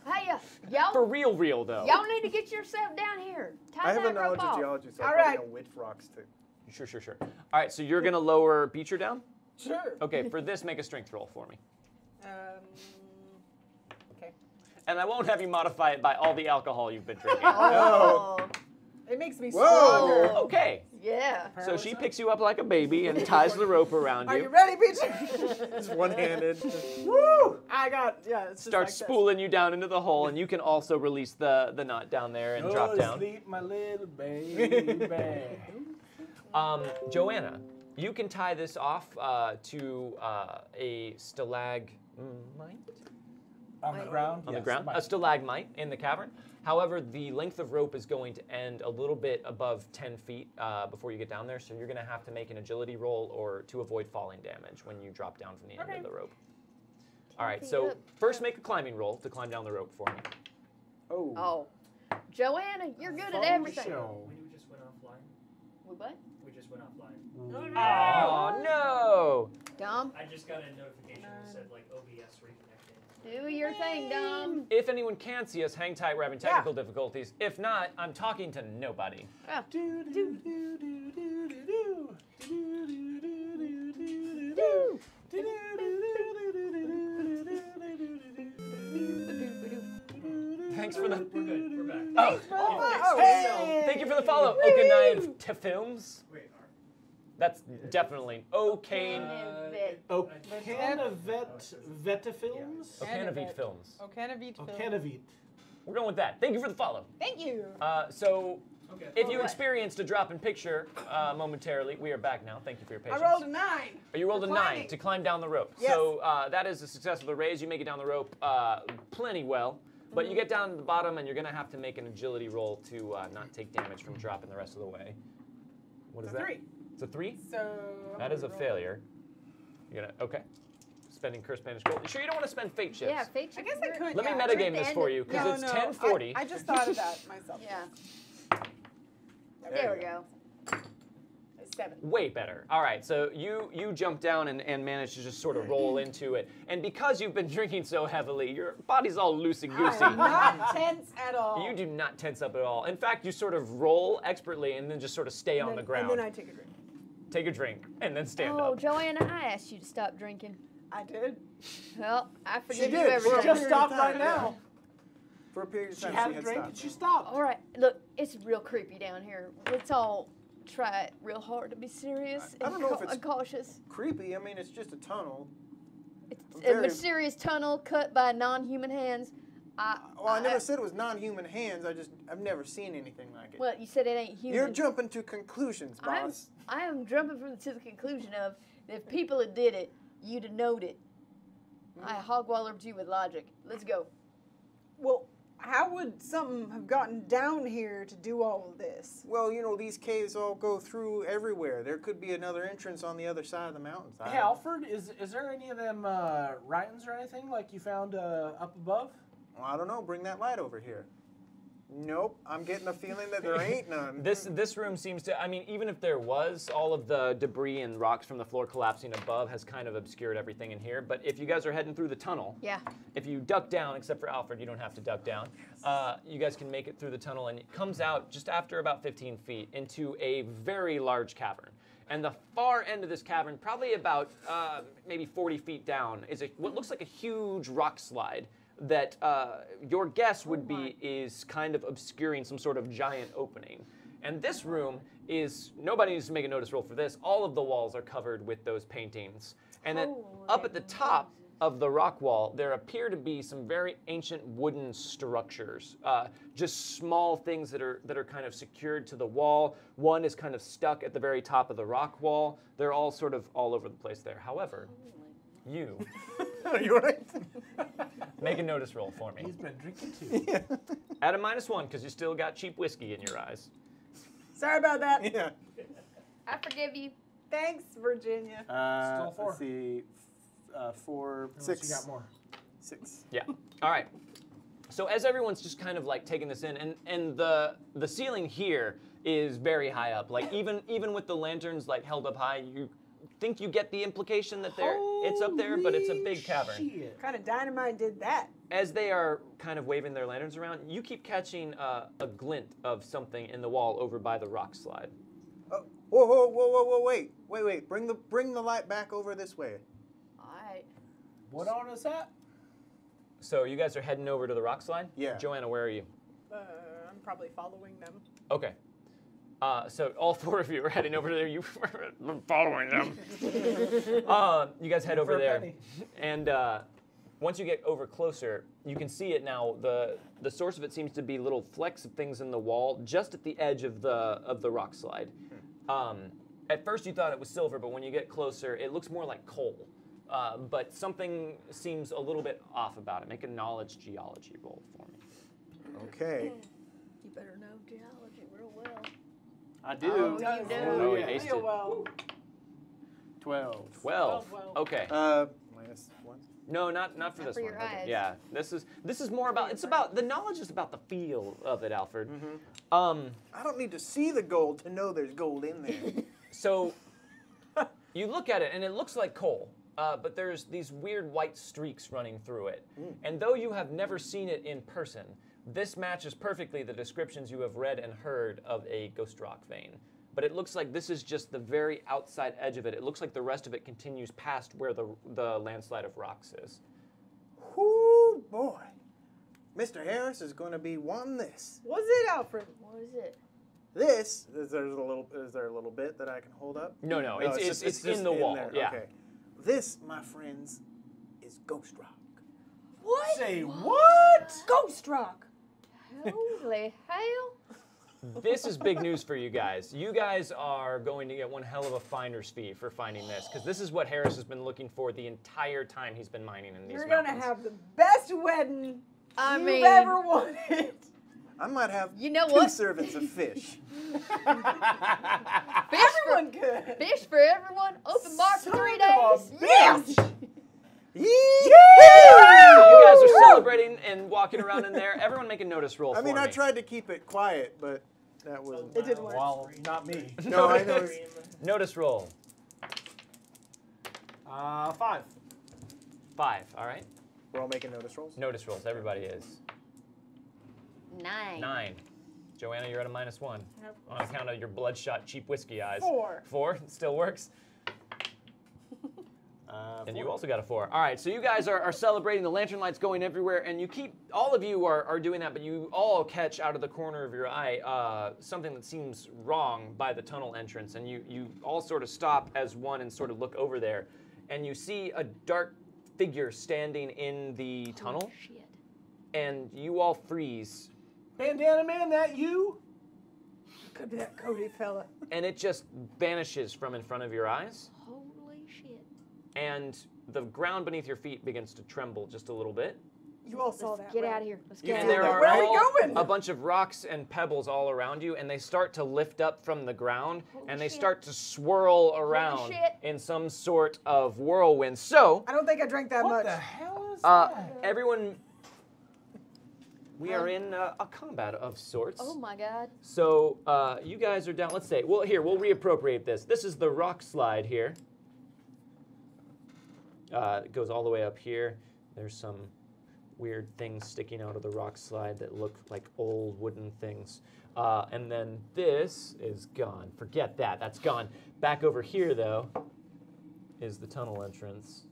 Hey, y'all. For real though. Y'all need to get yourself down here. Tie that rope off. I have a knowledge of geology, so I probably know which rocks too. Sure. All right, so you're gonna lower Beecher down? Sure. Okay, for this, make a strength roll for me. And I won't have you modify it by all the alcohol you've been drinking. Oh. It makes me stronger. Okay. Yeah. So she picks you up like a baby and ties the rope around you. Are you ready, Beecher? It's one-handed. Woo! Starts like spooling you down into the hole, and you can also release the knot down there and drop down. Sleep, my little baby. Joanna, you can tie this off to a stalagmite. On the ground? On the ground. A stalagmite in the cavern. However, the length of rope is going to end a little bit above 10 feet before you get down there, so you're going to have to make an agility roll or to avoid falling damage when you drop down from the end of the rope. All right, so first make a climbing roll to climb down the rope for me. Oh. Joanna, you're good at everything. We just went offline. We what? We just went offline. Oh, no. Dom? I just got a notification that said, like, OBS reconnect. Do your thing, Dom. If anyone can see us, hang tight. We're having technical difficulties. If not, I'm talking to nobody. Thanks for the. We're good. We're back. Thank you for the follow. Okanive to films. That's definitely Okanavet Films. We're going with that. Thank you for the follow. Thank you. If you experienced a drop in picture momentarily, we are back now. Thank you for your patience. I rolled a 9. You rolled a 9 to climb down the rope. Yes. So that is a successful raise. You make it down the rope plenty well. But you get down to the bottom, and you're going to have to make an agility roll to not take damage from dropping the rest of the way. What is that? 3. It's a 3? So that is a failure. You're gonna spending cursed banished gold. You sure you don't want to spend fate chips? Yeah, fate chips. I guess I could. Let me metagame this for you because it's 10:40. I just thought of that myself. Yeah. There we go. 7. Way better. All right, so you jump down and manage to just sort of roll into it. And because you've been drinking so heavily, your body's all loosey-goosey. I'm not tense at all. You do not tense up at all. In fact, you sort of roll expertly and then just sort of stay on the ground. And then I take a drink. Take a drink and then stand up. Oh, Joanna, I asked you to stop drinking. I did. Well, I forgive you everything. She just stopped right now. For a period of time, she had a drink and she stopped. All right, look, it's real creepy down here. It's all try real hard to be serious and cautious. Creepy. I mean, it's just a tunnel. It's a mysterious tunnel cut by non-human hands. I never said it was non-human hands. I've never seen anything like it. Well, you said it ain't human. You're jumping to conclusions, boss. I am jumping to the conclusion of that if people had did it, you'd have known it. Mm. I hogwalloped you with logic. Let's go. Well, how would something have gotten down here to do all of this? Well, you know, these caves all go through everywhere. There could be another entrance on the other side of the mountains. Hey, Alfred, is there any of them writings or anything like you found up above? Well, I don't know. Bring that light over here. Nope, I'm getting the feeling that there ain't none. This room seems to, I mean, even if there was, all of the debris and rocks from the floor collapsing above has kind of obscured everything in here. But if you guys are heading through the tunnel, yeah. If you duck down, except for Alfred, you don't have to duck down, you guys can make it through the tunnel, and it comes out just after about 15 feet into a very large cavern. And the far end of this cavern, probably about maybe 40 feet down, is what looks like a huge rock slide. That your guess would be is kind of obscuring some sort of giant opening. And this room is, nobody needs to make a notice roll for this, all of the walls are covered with those paintings. And then up at the top of the rock wall, there appear to be some very ancient wooden structures, just small things that are kind of secured to the wall. One is kind of stuck at the very top of the rock wall. They're all sort of all over the place there. However, you. Are you all right? Make a notice roll for me. He's been drinking too. Yeah. Add a -1 because you still got cheap whiskey in your eyes. Sorry about that. Yeah. I forgive you. Thanks, Virginia. Still 4. Let's see, 4. 6. You got more. 6. Yeah. All right. So as everyone's just kind of like taking this in, and the ceiling here is very high up. Like even with the lanterns like held up high, you. Think you get the implication that it's up there, but it's a big cavern. Shit. What kind of dynamite did that? As they are kind of waving their lanterns around, you keep catching a glint of something in the wall over by the rock slide. Whoa, whoa, whoa, whoa, whoa! Wait! Bring the light back over this way. All right. What on is that? So you guys are heading over to the rock slide? Yeah. Joanna, where are you? I'm probably following them. Okay. So all 4 of you are heading over there. You are following them. You guys head over there. And once you get over closer, you can see it now. The source of it seems to be little flecks of things in the wall just at the edge of the rock slide. At first you thought it was silver, but when you get closer, it looks more like coal. But something seems a little bit off about it. Make a knowledge geology roll for me. Okay. You better know geology real well. I do. Oh, you do. Oh, yeah. I do well. 12. Okay. -1. No, not for this one. Yeah. This is more about. It's about the knowledge is about the feel of it, Alfred. Mm-hmm. I don't need to see the gold to know there's gold in there. So, you look at it and it looks like coal, but there's these weird white streaks running through it. Mm. And though you have never seen it in person. This matches perfectly the descriptions you have read and heard of a ghost rock vein. But it looks like this is just the very outside edge of it. It looks like the rest of it continues past where the landslide of rocks is. Whoo, boy. Mr. Harris is going to be won this. What is it, Alfred? What is it? This, is there a little bit that I can hold up? No, it's just in the wall. There. Yeah. Okay. This, my friends, is ghost rock. What? Say what? Ghost rock. Holy hell. This is big news for you guys. You guys are going to get one hell of a finder's fee for finding this, because this is what Harris has been looking for the entire time he's been mining in these mountains. You're going to have the best wedding you've ever wanted. I might have two servings of fish. Everyone could. Fish for everyone. Open bar for 3 days. Yes. Yeah! So you guys are celebrating and walking around in there. Everyone make a notice roll for me. I tried to keep it quiet, but that was... It didn't work. Well, not me. No, I know. Notice roll. 5. 5, all right. We're all making notice rolls? Notice rolls, everybody is. 9. Joanna, you're at a -1. Nope. On account of your bloodshot, cheap whiskey eyes. 4. 4, it still works. And you also got a 4. All right, so you guys are celebrating. The lantern light's going everywhere, and you keep, all of you are doing that, but you all catch out of the corner of your eye something that seems wrong by the tunnel entrance, and you all sort of stop as one and sort of look over there, and you see a dark figure standing in the tunnel. Shit. And you all freeze. Bandana Man, that you? Could be that Cody fella. And it just vanishes from in front of your eyes. Holy shit. And the ground beneath your feet begins to tremble just a little bit. You all saw that. Get out of here. Let's get out of here. Where are we going? A bunch of rocks and pebbles all around you, and they start to lift up from the ground, and they start to swirl around in some sort of whirlwind. So I don't think I drank that much. What the hell is that? Everyone, we are in a combat of sorts. Oh my god. So you guys are down. Let's say, well, here we'll reappropriate this. This is the rock slide here. It goes all the way up here. There's some weird things sticking out of the rock slide that look like old wooden things. And then this is gone. Forget that. That's gone. Back over here, though, is the tunnel entrance.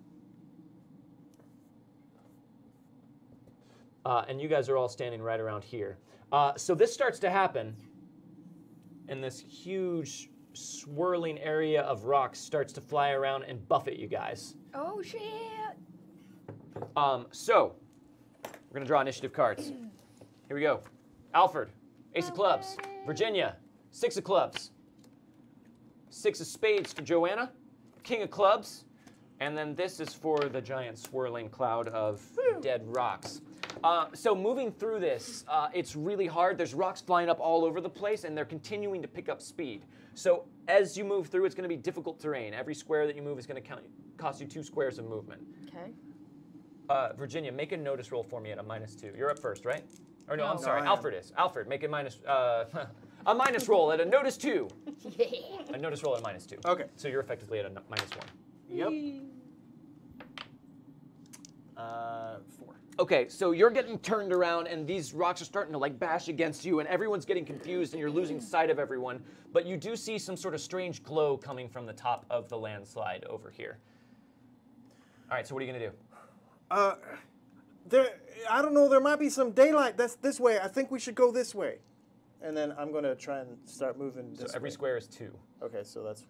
And you guys are all standing right around here. So this starts to happen, and this huge swirling area of rocks starts to fly around and buffet you guys. Oh shit! So we're gonna draw initiative cards. Here we go. Alfred, ace of clubs. Virginia, six of clubs. Six of spades for Joanna, king of clubs, and then this is for the giant swirling cloud of dead rocks. So moving through this, it's really hard. There's rocks flying up all over the place, and they're continuing to pick up speed. So as you move through, it's going to be difficult terrain. Every square that you move is going to cost you 2 squares of movement. Okay. Virginia, make a notice roll for me at a -2. You're up first, right? Or no, I'm sorry. Alfred is. Alfred, make a minus roll at a -2. Yeah. A notice roll at a -2. Okay. So you're effectively at a -1. Yep. 4. Okay, so you're getting turned around, and these rocks are starting to like bash against you, and everyone's getting confused, and you're losing sight of everyone. But you do see some sort of strange glow coming from the top of the landslide over here. All right, so what are you gonna do? I don't know. There might be some daylight. That's this way. I think we should go this way. And then I'm gonna try and start moving. So every square is 2. Okay, so that's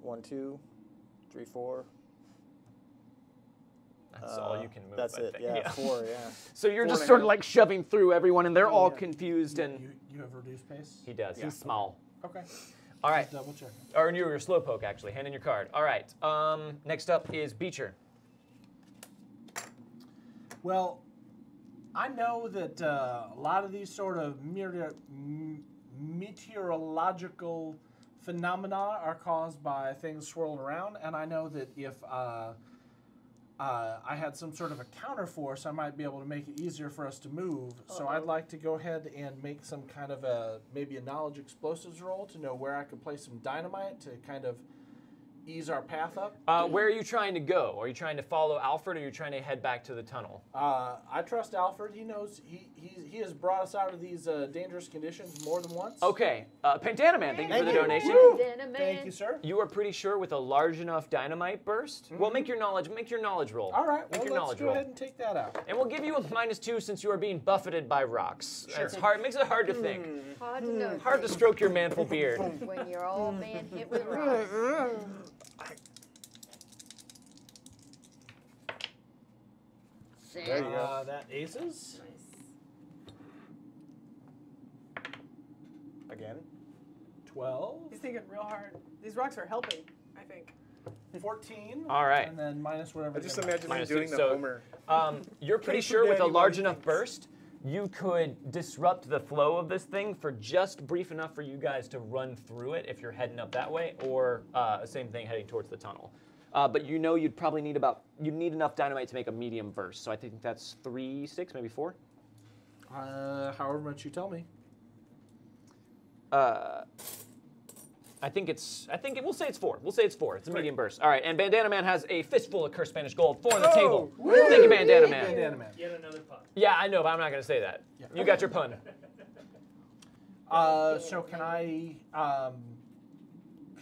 1, 2, 3, 4. That's all you can move. That's it. Yeah, 4. Yeah. So you're just sort of like shoving through everyone, and they're all confused. And you have reduced pace. He does. Yeah. He's small. Okay. All right. Just double check. Or you're slowpoke actually. Hand in your card. All right. Next up is Beecher. Well, I know that a lot of these sort of meteorological phenomena are caused by things swirling around, and I know that if I had some sort of a counterforce, I might be able to make it easier for us to move. Uh-oh. So I'd like to go ahead and make some kind of maybe a knowledge explosives roll to know where I could place some dynamite to kind of ease our path up. Where are you trying to go? Are you trying to follow Alfred, or are you trying to head back to the tunnel? I trust Alfred. He knows he has brought us out of these dangerous conditions more than once. Okay, Bandana Man, thank you for the donation. Thank you, sir. You are pretty sure with a large enough dynamite burst. Mm-hmm. Well, make your knowledge roll. All right, well, let's go ahead and take that out. And we'll give you a -2 since you are being buffeted by rocks. Sure. It's hard. It makes it hard to think. Hard to know. Hard to stroke your manful beard. When your old man hit with rocks. There you go. That aces. Nice. Again. 12. He's thinking real hard. These rocks are helping, I think. 14. All right. And then minus whatever. I just imagine me doing the Homer. You're pretty sure with a large enough burst, you could disrupt the flow of this thing for just brief enough for you guys to run through it if you're heading up that way, or same thing heading towards the tunnel. But you know you'd probably need you'd need enough dynamite to make a medium burst. So I think that's 3, 6, maybe 4. However much you tell me. We'll say it's 4. We'll say it's 4. It's a medium burst. All right, and Bandana Man has a fistful of cursed Spanish gold. 4 on the table. Woo! Thank you, Bandana Man. Bandana Man. Yet another pun. Yeah, I know, but I'm not going to say that. Yeah. You got your pun. So can I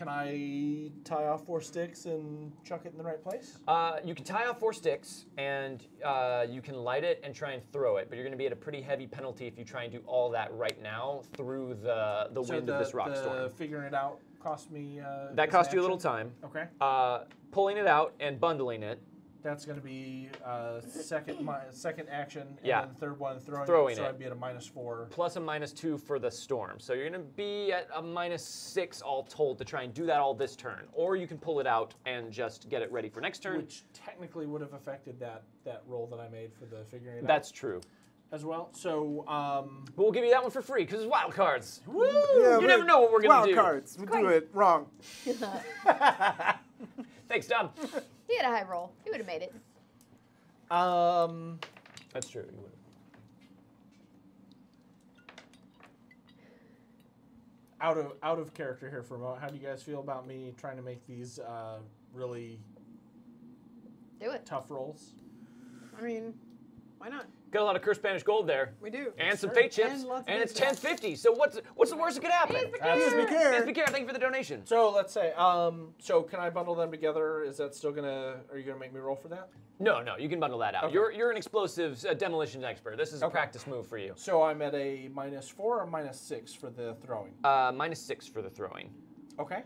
Can I tie off 4 sticks and chuck it in the right place? You can tie off 4 sticks, and you can light it and try and throw it, but you're going to be at a pretty heavy penalty if you try and do all that right now through the wind of this rock storm. So figuring it out cost me... that cost you a little time. Okay. Pulling it out and bundling it. That's going to be second action, and yeah. Then third one, throwing it, so I'd be at a -4. Plus a -2 for the storm. So you're going to be at a -6 all told to try and do that all this turn. Or you can pull it out and just get it ready for next turn. Which technically would have affected that roll that I made for the figuring it out. That's true. As well, so... but we'll give you that one for free, because it's wild cards. Woo! Yeah, you never know what we're going to do. Wild cards. We'll do it wrong. Thanks, Dom. He had a high roll. He would have made it. That's true. He would have. Out of character here for a moment. How do you guys feel about me trying to make these really tough rolls? I mean, why not? Got a lot of cursed Spanish gold there. We do. And some fate chips. And it's 10.50. So what's the worst that could happen? Be care. Thank you for the donation. So let's say, so can I bundle them together? Is that still gonna? Are you gonna make me roll for that? No. You can bundle that out. Okay. You're an explosives demolition expert. This is a practice move for you. So I'm at a -4 or -6 for the throwing. -6 for the throwing. Okay.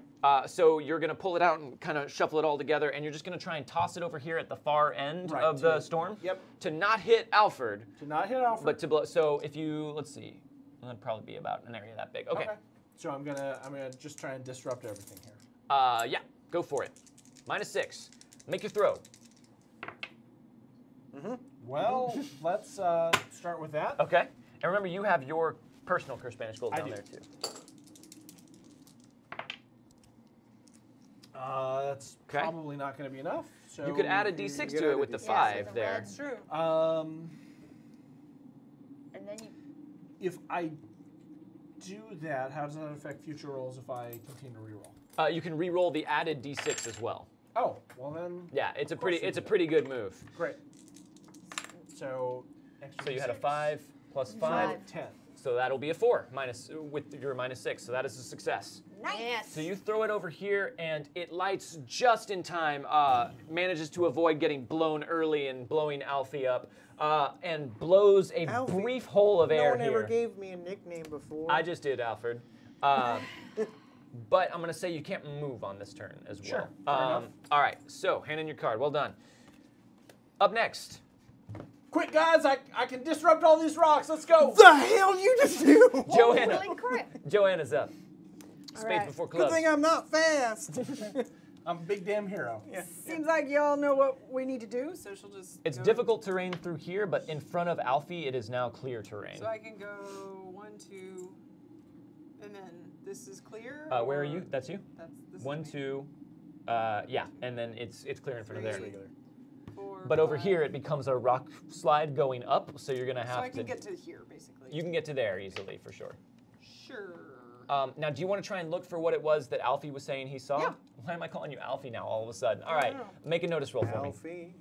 So you're gonna pull it out and kind of shuffle it all together, and you're just gonna try and toss it over here at the far end of the storm. Yep. To not hit Alfred. To not hit Alfred. But to blow. So if you that'd probably be about an area that big. Okay. So I'm gonna just try and disrupt everything here. Yeah. Go for it. -6. Make your throw. Mm-hmm. Well, let's start with that. Okay. And remember, you have your personal cursed Spanish gold down there too. That's probably not going to be enough. So you could add a d6 to it with the 5 there. That's true. And then if I do that, how does that affect future rolls if I continue to reroll? You can reroll the added d6 as well. Oh, well then. Yeah, it's a pretty good move. Great. So. So you had a 5 plus 5, 10. So that'll be a 4 minus with your -6. So that is a success. Nice. So you throw it over here, and it lights just in time. Manages to avoid getting blown early and blowing Alfie up, and blows a brief hole of air here. No one ever gave me a nickname before. I just did, Alfred. But I'm gonna say you can't move on this turn as well. Sure. All right. So hand in your card. Well done. Up next. Quick, guys, I can disrupt all these rocks. Let's go. The hell you just do? Joanna. Joanna's up. Space before close. Good thing I'm not fast. I'm a big damn hero. Yeah. Seems like y'all know what we need to do, so she'll just It's difficult terrain through here, but in front of Alfie, it is now clear terrain. So I can go 1, 2, and then this is clear? Where are you? That's you? That's 1, 2, yeah, and then it's clear in front of there. 4, but over 5. Here, it becomes a rock slide going up, so you're going to have to... So I can get to here, basically. You can get to there easily, for sure. Sure. Now, do you want to try and look for what it was that Alfie was saying he saw? Yeah. Why am I calling you Alfie now all of a sudden? All right, make a notice roll for me. Alfie.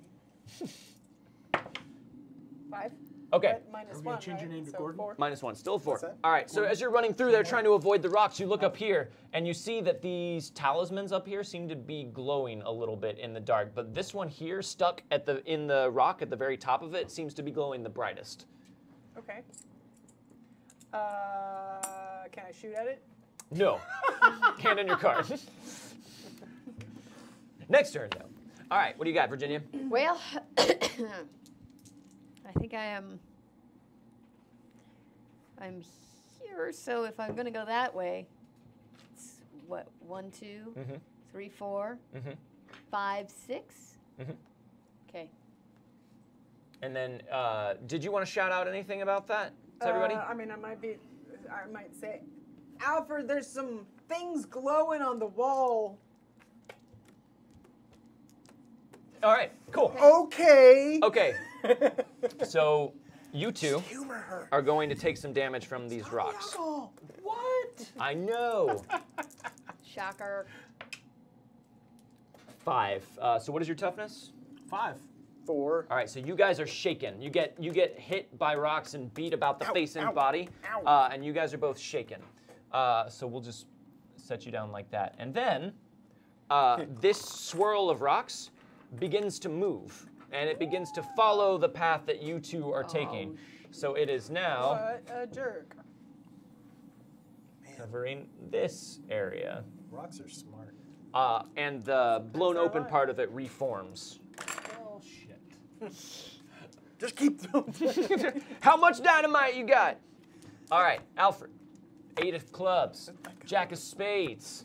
5. Okay. -1, change your name to Gordon? 4. -1, still 4. All right, so as you're running through there trying to avoid the rocks, you look up here, and you see that these talismans up here seem to be glowing a little bit in the dark, but this one here stuck at in the rock at the very top of it seems to be glowing the brightest. Okay. Can I shoot at it? No. Hand in your card. Next turn, though. All right, what do you got, Virginia? Well, I think I'm here, so if I'm going to go that way, it's what, 1, 2, mm-hmm. 3, 4, mm-hmm. 5, 6? Mm-hmm. Okay. And then, did you want to shout out anything about that to everybody? I mean, I might say, Alfred, there's some things glowing on the wall. All right, cool. Okay. So you two are going to take some damage from these rocks. What? I know. Shocker. 5. So what is your toughness? 5. 4. All right, so you guys are shaken. You get hit by rocks and beat about the face and body, and you guys are both shaken. So we'll just set you down like that. And then this swirl of rocks begins to move, and it begins to follow the path that you two are taking. So it is now covering this area. Rocks are smart. And the blown open part of it reforms. Oh, shit. Just keep throwing. How much dynamite you got? All right, Alfred. 8 of clubs, jack of spades,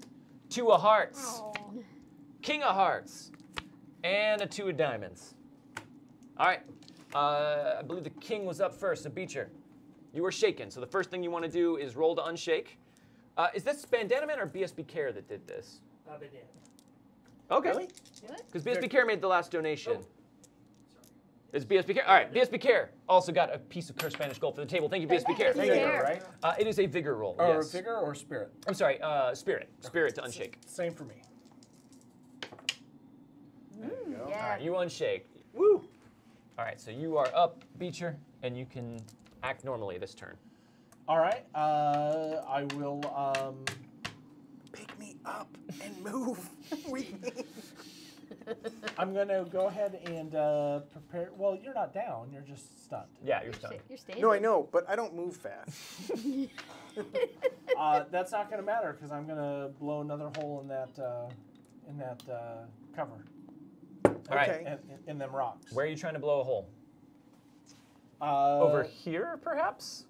2 of hearts, king of hearts, and a 2 of diamonds. All right, I believe the king was up first, so Beecher, you were shaken. So the first thing you want to do is roll to unshake. Is this Bandana Man or BSB Care that did this? Bandana. Okay. Really? Because BSB Care made the last donation. Oh. It's BSB Care. All right, BSB Care also got a piece of cursed Spanish gold for the table. Thank you, BSB Care. Vigor, right? It is a vigor roll. Or yes. Vigor or spirit? I'm sorry, spirit. Spirit to unshake. Same for me. There you go. Yeah. All right, you unshake. Woo! All right, so you are up, Beecher, and you can act normally this turn. All right, I will pick me up and move with me. I'm going to go ahead and prepare. Well, you're not down. You're just stunned. Yeah, you're stunned. You're standing. No, I know, but I don't move fast. That's not going to matter because I'm going to blow another hole in that cover. All right. In them rocks. Where are you trying to blow a hole? Over here, perhaps?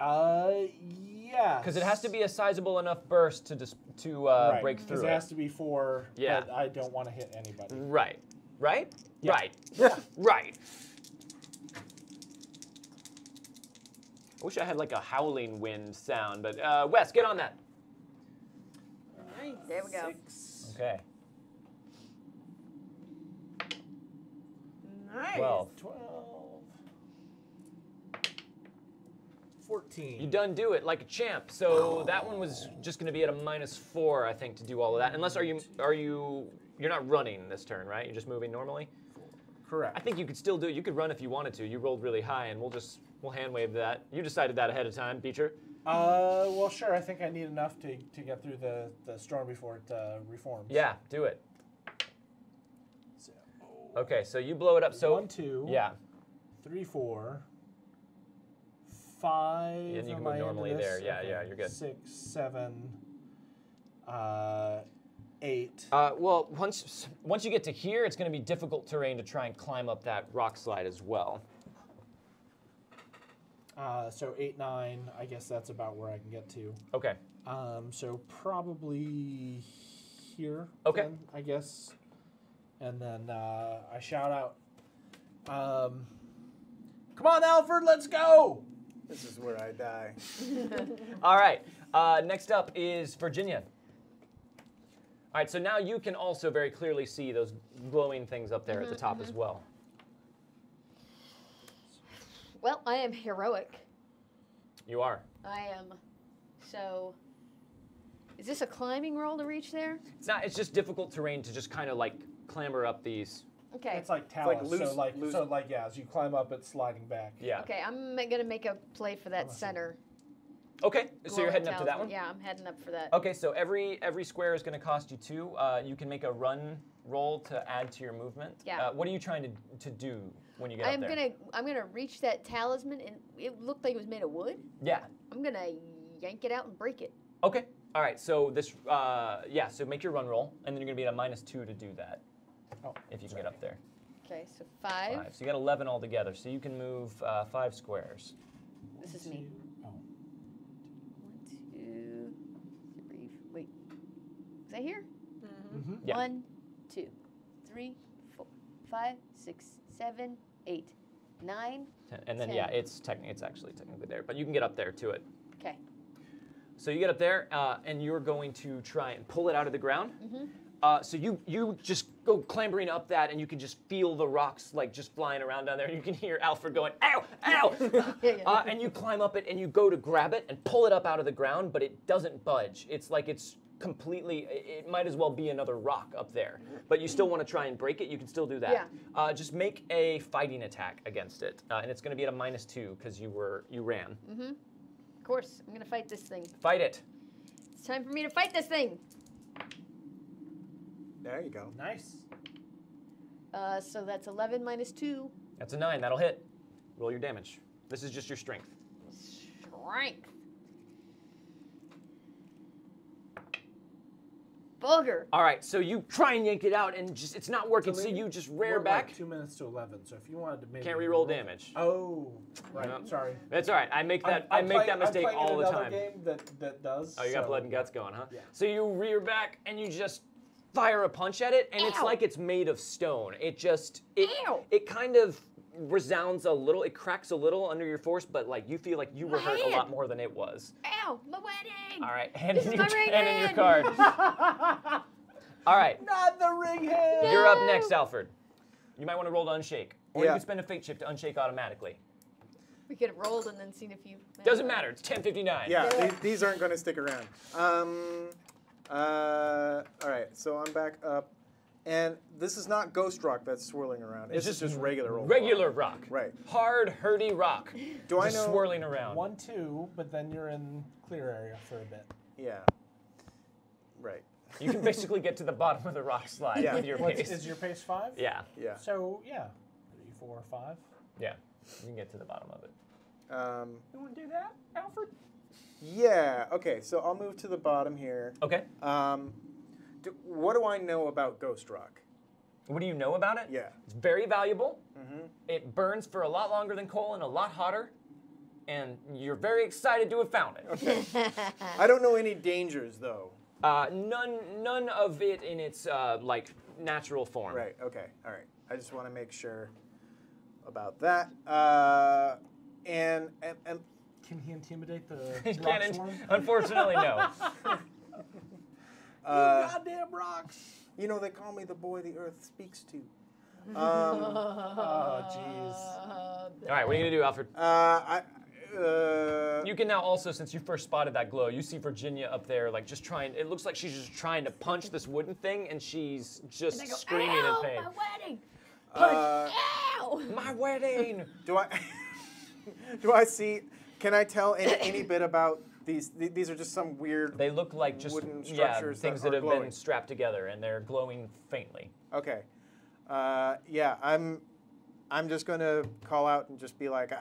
Yeah. Because it has to be a sizable enough burst to break through. It has to be four. Yeah. But I don't want to hit anybody. Right. Right. Yeah. Right. Yeah. Right. I wish I had like a howling wind sound, but Wes, get on that. Nice. There we go. 6. Okay. Nice. 12. 14. You done do it like a champ. So that one was just going to be at a -4, I think, to do all of that. Unless you're not running this turn, right? You're just moving normally. Correct. I think you could still do it. You could run if you wanted to. You rolled really high, and we'll hand wave that. You decided that ahead of time, Beecher. Well, sure. I think I need enough to get through the storm before it reforms. Yeah, do it. So, okay, so you blow it up. So 1, 2. Yeah. 3, 4. 5. And you can move normally there. Yeah, okay. Yeah, you're good. 6, 7, 8. Well, once you get to here, it's going to be difficult terrain to try and climb up that rock slide as well. So 8, 9. I guess that's about where I can get to. Okay. So probably here. Okay. Then, I guess, and then I shout out. Come on, Alfred, let's go. This is where I die. All right. Next up is Virginia. All right. So now you can also very clearly see those glowing things up there at the top as well. Well, I am heroic. You are. I am. So, is this a climbing roll to reach there? It's not. It's just difficult terrain to just kind of like clamber up these. Okay. It's like talus, like so like yeah, as you climb up, it's sliding back. Yeah. Okay, I'm gonna make a play for that center. Okay, so you're heading up to that one? Yeah, I'm heading up for that. Okay, so every square is gonna cost you 2. You can make a run roll to add to your movement. Yeah. What are you trying to do when you get up there? I'm gonna reach that talisman, and it looked like it was made of wood. Yeah. I'm gonna yank it out and break it. Okay. All right. So this yeah. So make your run roll, and then you're gonna be at a -2 to do that. Oh, if you can get up there. Okay, so 5. 5. So you got 11 altogether. So you can move 5 squares. This is me. Oh. 1, 2, 3. Wait, is that here? Mm-hmm. Mm-hmm. Yeah. 1, 2, 3, 4, 5, 6, 7, 8, 9, 10, and then 10. Yeah, it's actually technically there, but you can get up there to it. Okay. So you get up there, and you're going to try and pull it out of the ground. Mm-hmm. So you just go clambering up that, and you can just feel the rocks like just flying around down there, and you can hear Alfred going, ow, ow! And you climb up it, and you go to grab it and pull it up out of the ground, but it doesn't budge. It's like it's completely, it might as well be another rock up there. But you still want to try and break it, you can still do that. Yeah. Just make a fighting attack against it, and it's going to be at a -2 because you ran. Mm-hmm. Of course, I'm going to fight this thing. Fight it. It's time for me to fight this thing. There you go. Nice. So that's 11 minus 2. That's a 9. That'll hit. Roll your damage. This is just your strength. Strength. Booger. All right, so you try and yank it out, and just it's not working, so you just rear back. Like 2 minutes to 11, so if you wanted to maybe... Can't reroll damage. Oh, right, no. Sorry. That's all right, I make that mistake all the time. Game that does. Oh, you got blood and guts going, huh? Yeah. So you rear back, and you just fire a punch at it, and it's like it's made of stone. It just, it kind of resounds a little, it cracks a little under your force, but like you feel like you were hurt a lot more than it was. Ow, my wedding! All right, hand in your card. All right. Not the ring hand! You're up next, Alfred. You might want to roll to unshake, or you can spend a fate chip to unshake automatically. We could have rolled and then seen if you... Doesn't matter, it's 10:59. Yeah, these aren't going to stick around. All right, so I'm back up. And this is not ghost rock that's swirling around. It's just regular old rock. Right. Hard, hurdy rock. Do I know? Swirling around. 1, 2, but then you're in clear area for a bit. Yeah. Right. You can basically get to the bottom of the rock slide with your pace. Is your pace 5? Yeah. Yeah. So, yeah. 3, 4, 5. Yeah. You can get to the bottom of it. You want to do that, Alfred? Yeah. Okay, so I'll move to the bottom here. Okay. What do I know about Ghost Rock? What do you know about it? Yeah. It's very valuable. Mm-hmm. It burns for a lot longer than coal and a lot hotter. And you're very excited to have found it. Okay. I don't know any dangers, though. None of it in its, like, natural form. Right, okay, all right. I just want to make sure about that. And can he intimidate the rock swarm? Unfortunately, no. Goddamn rocks! You know, they call me the boy the earth speaks to. Oh, jeez. All right, what are you going to do, Alfred? You can now also, since you first spotted that glow, you see Virginia up there, like, just trying, it looks like she's just trying to punch this wooden thing, and she's just screaming in pain. My wedding! Ow! My wedding! Do I see, can I tell any bit about... These are just some weird. They look like just wooden structures things that have glowing. Been strapped together, and they're glowing faintly. Okay, yeah, I'm just gonna call out and just be like,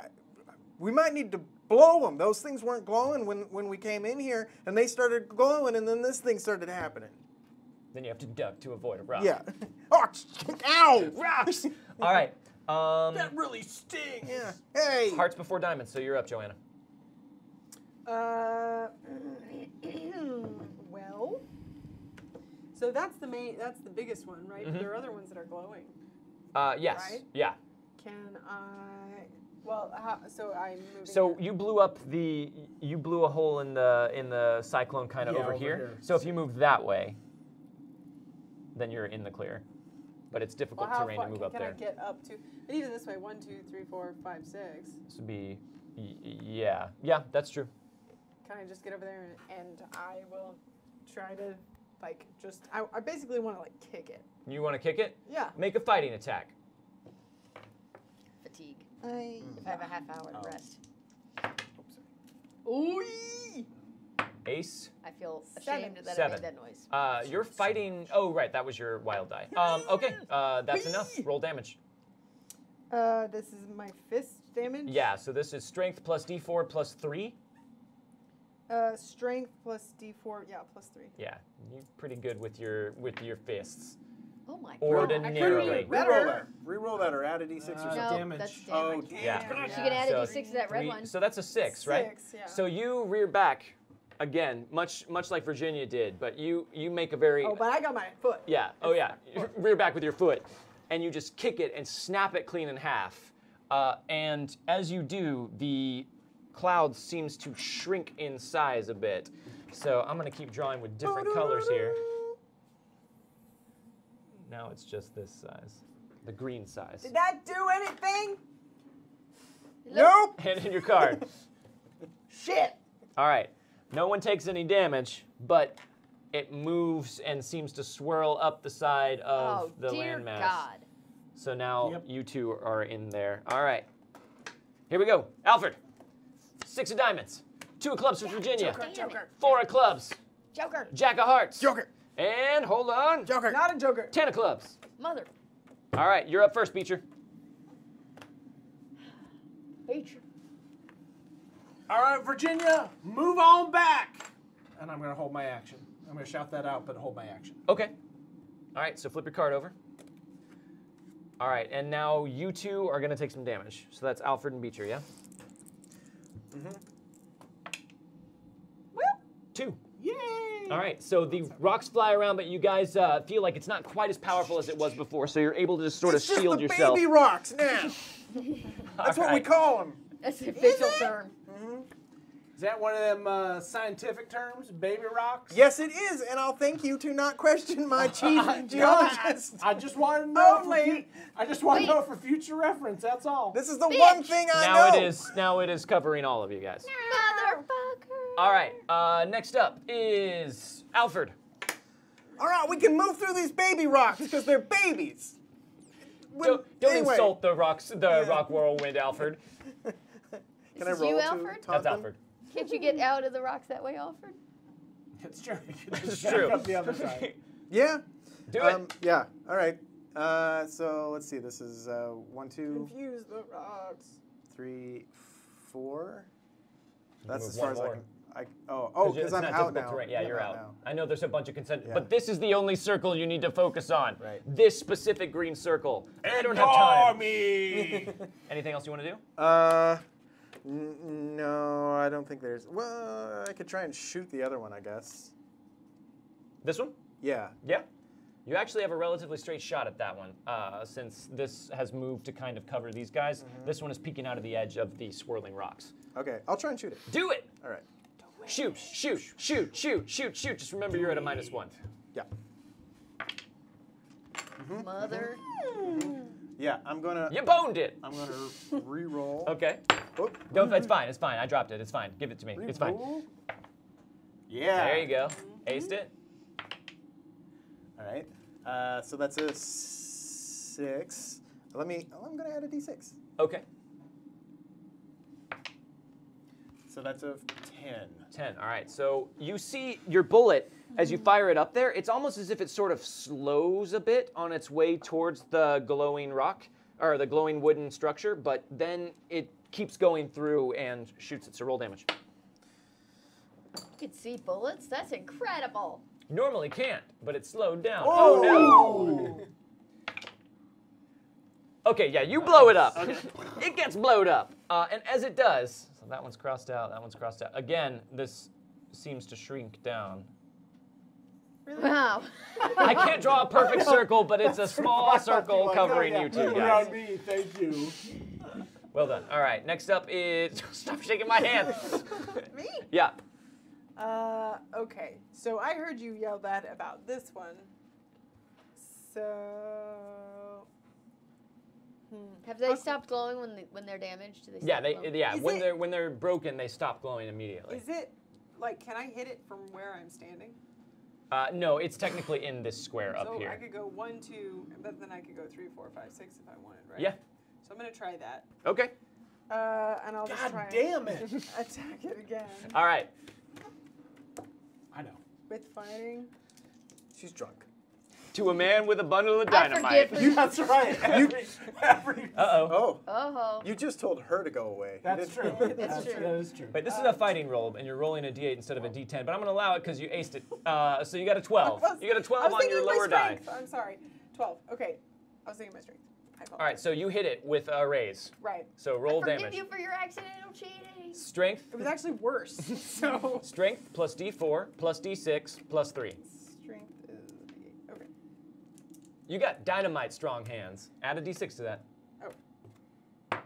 we might need to blow them. Those things weren't glowing when we came in here, and they started glowing, and then this thing started happening. Then you have to duck to avoid a rock. Yeah. Oh, ow! Rocks. All right. That really stings. Yeah. Hey. Hearts before diamonds. So you're up, Joanna. Well, so that's the main, that's the biggest one, right? Mm-hmm. But there are other ones that are glowing. Yes. Right? Yeah. Can I? Well, so I'm moving. So you blew up the, you blew a hole in the cyclone kind of over here. So if you move that way, then you're in the clear. But it's difficult terrain to move up there. Can I get up to? Even this way, 1, 2, 3, 4, 5, 6. This would be, yeah, yeah, that's true. Kind of just get over there and I will try to like just I basically want to like kick it. You want to kick it? Yeah. Make a fighting attack. Fatigue. If I have a half hour to rest. Ooh. Ace. I feel ashamed that I made that noise. You're fighting. Oh right, that was your wild die. Okay. That's enough. Roll damage. This is my fist damage. Yeah. So this is strength plus D4 plus 3. Strength plus D4, yeah, plus 3. Yeah, you're pretty good with your fists. Oh my God! Ordinarily. Reroll that, or add a D6 or something. No, damage. That's damage. Oh, damage. Yeah. You can add a D6 to that red one. So that's a 6, right? 6, yeah. So you rear back, again, much like Virginia did, but you make a very. Oh, but I got my foot. Yeah. Oh yeah. Rear back with your foot, and you just kick it and snap it clean in half. And as you do, the cloud seems to shrink in size a bit. So I'm going to keep drawing with different colors here. Now it's just this size. The green size. Did that do anything? Nope. Hand in your card. Shit. All right. No one takes any damage, but it moves and seems to swirl up the side of the landmass. Oh, dear God. So now you two are in there. All right. Here we go. Alfred. 6 of diamonds, 2 of clubs for Virginia, 4 of clubs, Joker. Jack of hearts. Joker. And hold on. Joker. Not a joker. 10 of clubs. Mother. All right, you're up first, Beecher. Beecher. All right, Virginia, move on back. And I'm gonna hold my action. I'm gonna shout that out, but hold my action. Okay. All right, so flip your card over. All right, and now you two are gonna take some damage. So that's Alfred and Beecher, yeah? Mm-hmm. Well, 2. Yay! All right, so the rocks fly around, but you guys feel like it's not quite as powerful as it was before, so you're able to just sort of shield yourself. It's just the baby rocks now. That's what we call them. That's the official term. Mm-hmm. Is that one of them scientific terms, baby rocks? Yes, it is, and I'll thank you to not question my chief geologist. I just want to know. I just want to know for future reference. That's all. This is the one thing I know. Now it is covering all of you guys. No. Motherfucker. All right. Next up is Alfred. All right, we can move through these baby rocks because they're babies. Don't insult the rocks. The rock whirlwind, Alfred. Can I roll you, Alfred? That's Alfred. Can't you get out of the rocks that way, Alfred? It's true. It's true. Up the other side. Yeah. Do it. Yeah. All right. So let's see. This is 1, 2. Confuse the rocks. 3, 4. That's as far as I can. Because I'm out now. Right. Yeah, you're out. I know there's a bunch of consent, but this is the only circle you need to focus on. Right. This specific green circle. And I don't have time. Anything else you want to do? No, I don't think there's. Well, I could try and shoot the other one, I guess. This one? Yeah. Yeah. You actually have a relatively straight shot at that one, since this has moved to kind of cover these guys. Mm-hmm. This one is peeking out of the edge of the swirling rocks. Okay, I'll try and shoot it. Do it! All right. Shoot, shoot, shoot, shoot, shoot, shoot. Just remember you're at a -1. Yeah. Mm-hmm. Mother. Mm-hmm. Yeah, I'm gonna. You boned it. I'm gonna re-roll. Okay. Oop. No, it's fine. It's fine. I dropped it. It's fine. Give it to me. It's fine. Yeah. There you go. Aced it. All right. So that's a 6. I'm gonna add a d6. Okay. So that's a 10. 10. All right. So you see your bullet. As you fire it up there, it's almost as if it sort of slows a bit on its way towards the glowing rock, or the glowing wooden structure, but then it keeps going through and shoots it, so roll damage. You could see bullets? That's incredible. Normally can't, but it's slowed down. Whoa. Oh no! Okay, yeah, you blow it up. Okay. It gets blowed up. And as it does, so that one's crossed out, that one's crossed out. Again, this seems to shrink down. Really? Wow. I can't draw a perfect circle, but it's a small circle covering you two guys. Around me, thank you. Well done. All right, next up is... Stop shaking my hand. Me? Yeah. Okay, so I heard you yell that about this one. So... Have they stopped glowing when they're damaged? Do they when they're broken, they stop glowing immediately. Is it... Like, can I hit it from where I'm standing? No, it's technically in this square up here. So I could go 1, 2, but then I could go 3, 4, 5, 6 if I wanted, right? Yeah. So I'm gonna try that. Okay. And I'll just try. God damn it! Attack it again. All right. I know. With firing. She's drunk. To a man with a bundle of dynamite. That's right. You just told her to go away. That's true. That's true. But this is a fighting roll, and you're rolling a d8 instead of a d10. But I'm going to allow it because you aced it. So you got a 12. You got a 12 on your lower die. I'm sorry. 12. Okay. I was thinking my strength. All right. So you hit it with a raise. Right. So roll damage. I forgive you for your accidental cheating. Strength. It was actually worse. So. Strength plus d4 plus d6 plus 3. Strength. You got dynamite strong hands. Add a d6 to that. Oh.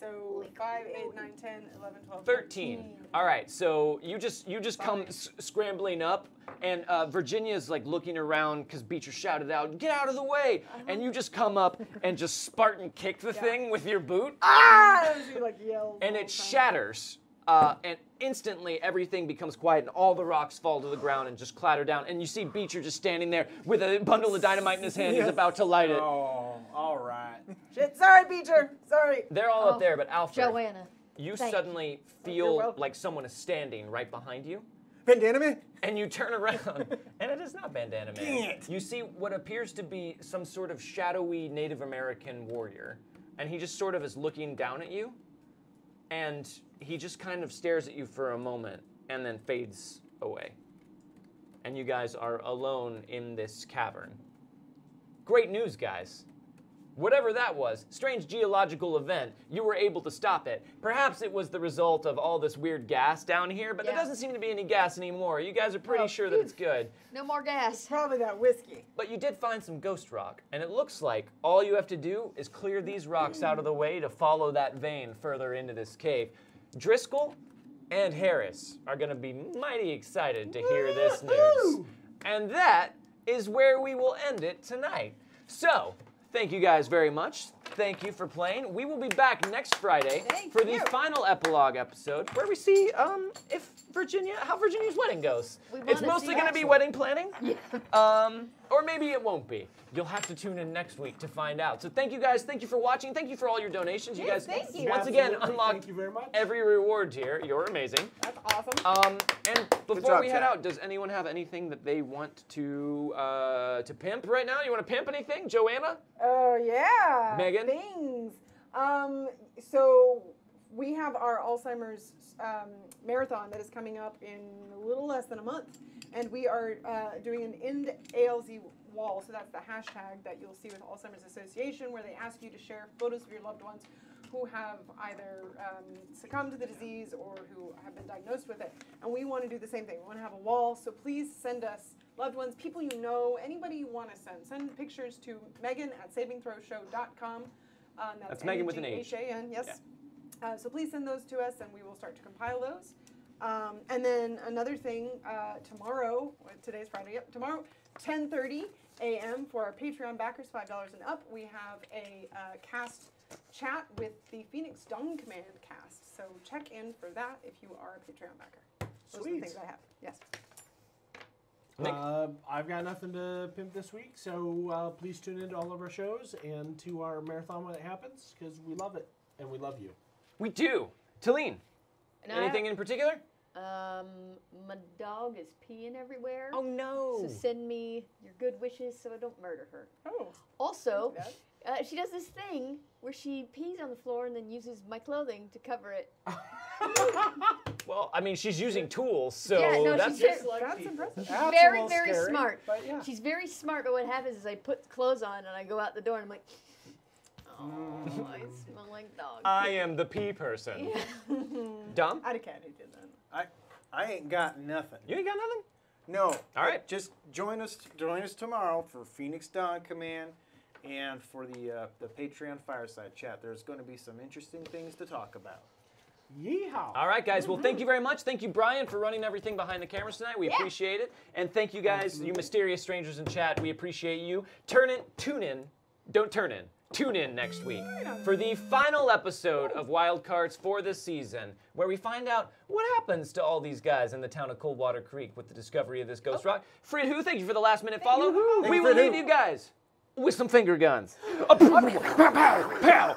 So 5, 8, 9, 10, 11, 12, 13. All right, so you just come scrambling up, and Virginia's like looking around because Beecher shouted out, "Get out of the way!" And you just come up and just Spartan kick the thing with your boot. Ah! She like yells and it shatters. And instantly everything becomes quiet and all the rocks fall to the ground and just clatter down. And you see Beecher just standing there with a bundle of dynamite in his hand. He's about to light it. Oh, all right. Shit, sorry, Beecher. Sorry. They're all up there, but Alfred, Joanna, you suddenly feel like someone is standing right behind you. Bandana Man? And you turn around, and it is not Bandana Man. Dang it. You see what appears to be some sort of shadowy Native American warrior, and he just sort of is looking down at you, and he just kind of stares at you for a moment, and then fades away. And you guys are alone in this cavern. Great news, guys. Whatever that was, strange geological event, you were able to stop it. Perhaps it was the result of all this weird gas down here, but there doesn't seem to be any gas anymore. You guys are pretty sure that it's good. No more gas. Probably that whiskey. But you did find some ghost rock, and it looks like all you have to do is clear these rocks out of the way to follow that vein further into this cave. Driscoll and Harris are gonna be mighty excited to hear this news. And that is where we will end it tonight. So, thank you guys very much. Thank you for playing. We will be back next Friday for the final epilogue episode where we see if how Virginia's wedding goes. It's mostly going to be wedding planning, or maybe it won't be. You'll have to tune in next week to find out. So thank you guys. Thank you for watching. Thank you for all your donations. You guys, once again, unlocked every reward tier. You're amazing. That's awesome. And before we head out, does anyone have anything that they want to pimp right now? You want to pimp anything, Joanna? Oh yeah. Megan. Things. So we have our Alzheimer's marathon that is coming up in a little less than a month, and we are doing an End ALZ wall, so that's the hashtag that you'll see with Alzheimer's Association, where they ask you to share photos of your loved ones who have either succumbed to the disease or who have been diagnosed with it, and we want to do the same thing. We want to have a wall, so please send us loved ones, people you know, anybody you want to send. Send pictures to Megan@savingthrowshow.com. That's Megan with an H. H-A-N, yes. Yeah. So please send those to us, and we will start to compile those. And then another thing, tomorrow, today's Friday, tomorrow, 10:30 a.m. for our Patreon backers, $5 and up, we have a cast chat with the Phoenix Dung Command cast. So check in for that if you are a Patreon backer. Those are the things I have. Yes. I've got nothing to pimp this week, so please tune into all of our shows and to our marathon when it happens, because we love it, and we love you. We do. Talene, anything in particular? My dog is peeing everywhere. Oh, no. So send me your good wishes so I don't murder her. Oh. Also, she does this thing where she pees on the floor and then uses my clothing to cover it. Well, I mean, she's using tools, so that's just like that's impressive. She's very, very smart. She's very smart, but what happens is I put clothes on and I go out the door and I'm like... Oh, I smell like dog. I am the pee person. Yeah. Dom? I'd have catted you then. I ain't got nothing. You ain't got nothing? No. All right. Just join us tomorrow for Phoenix Dawn Command and for the Patreon Fireside Chat. There's going to be some interesting things to talk about. Yeehaw. All right, guys. Well, thank you very much. Thank you, Brian, for running everything behind the cameras tonight. We appreciate it. And thank you guys, you mysterious strangers in chat. We appreciate you. Tune in next week for the final episode of Wild Cards for this season, where we find out what happens to all these guys in the town of Coldwater Creek with the discovery of this ghost rock. Fridhu, thank you for the last-minute follow. We will leave you guys with some finger guns. Pow!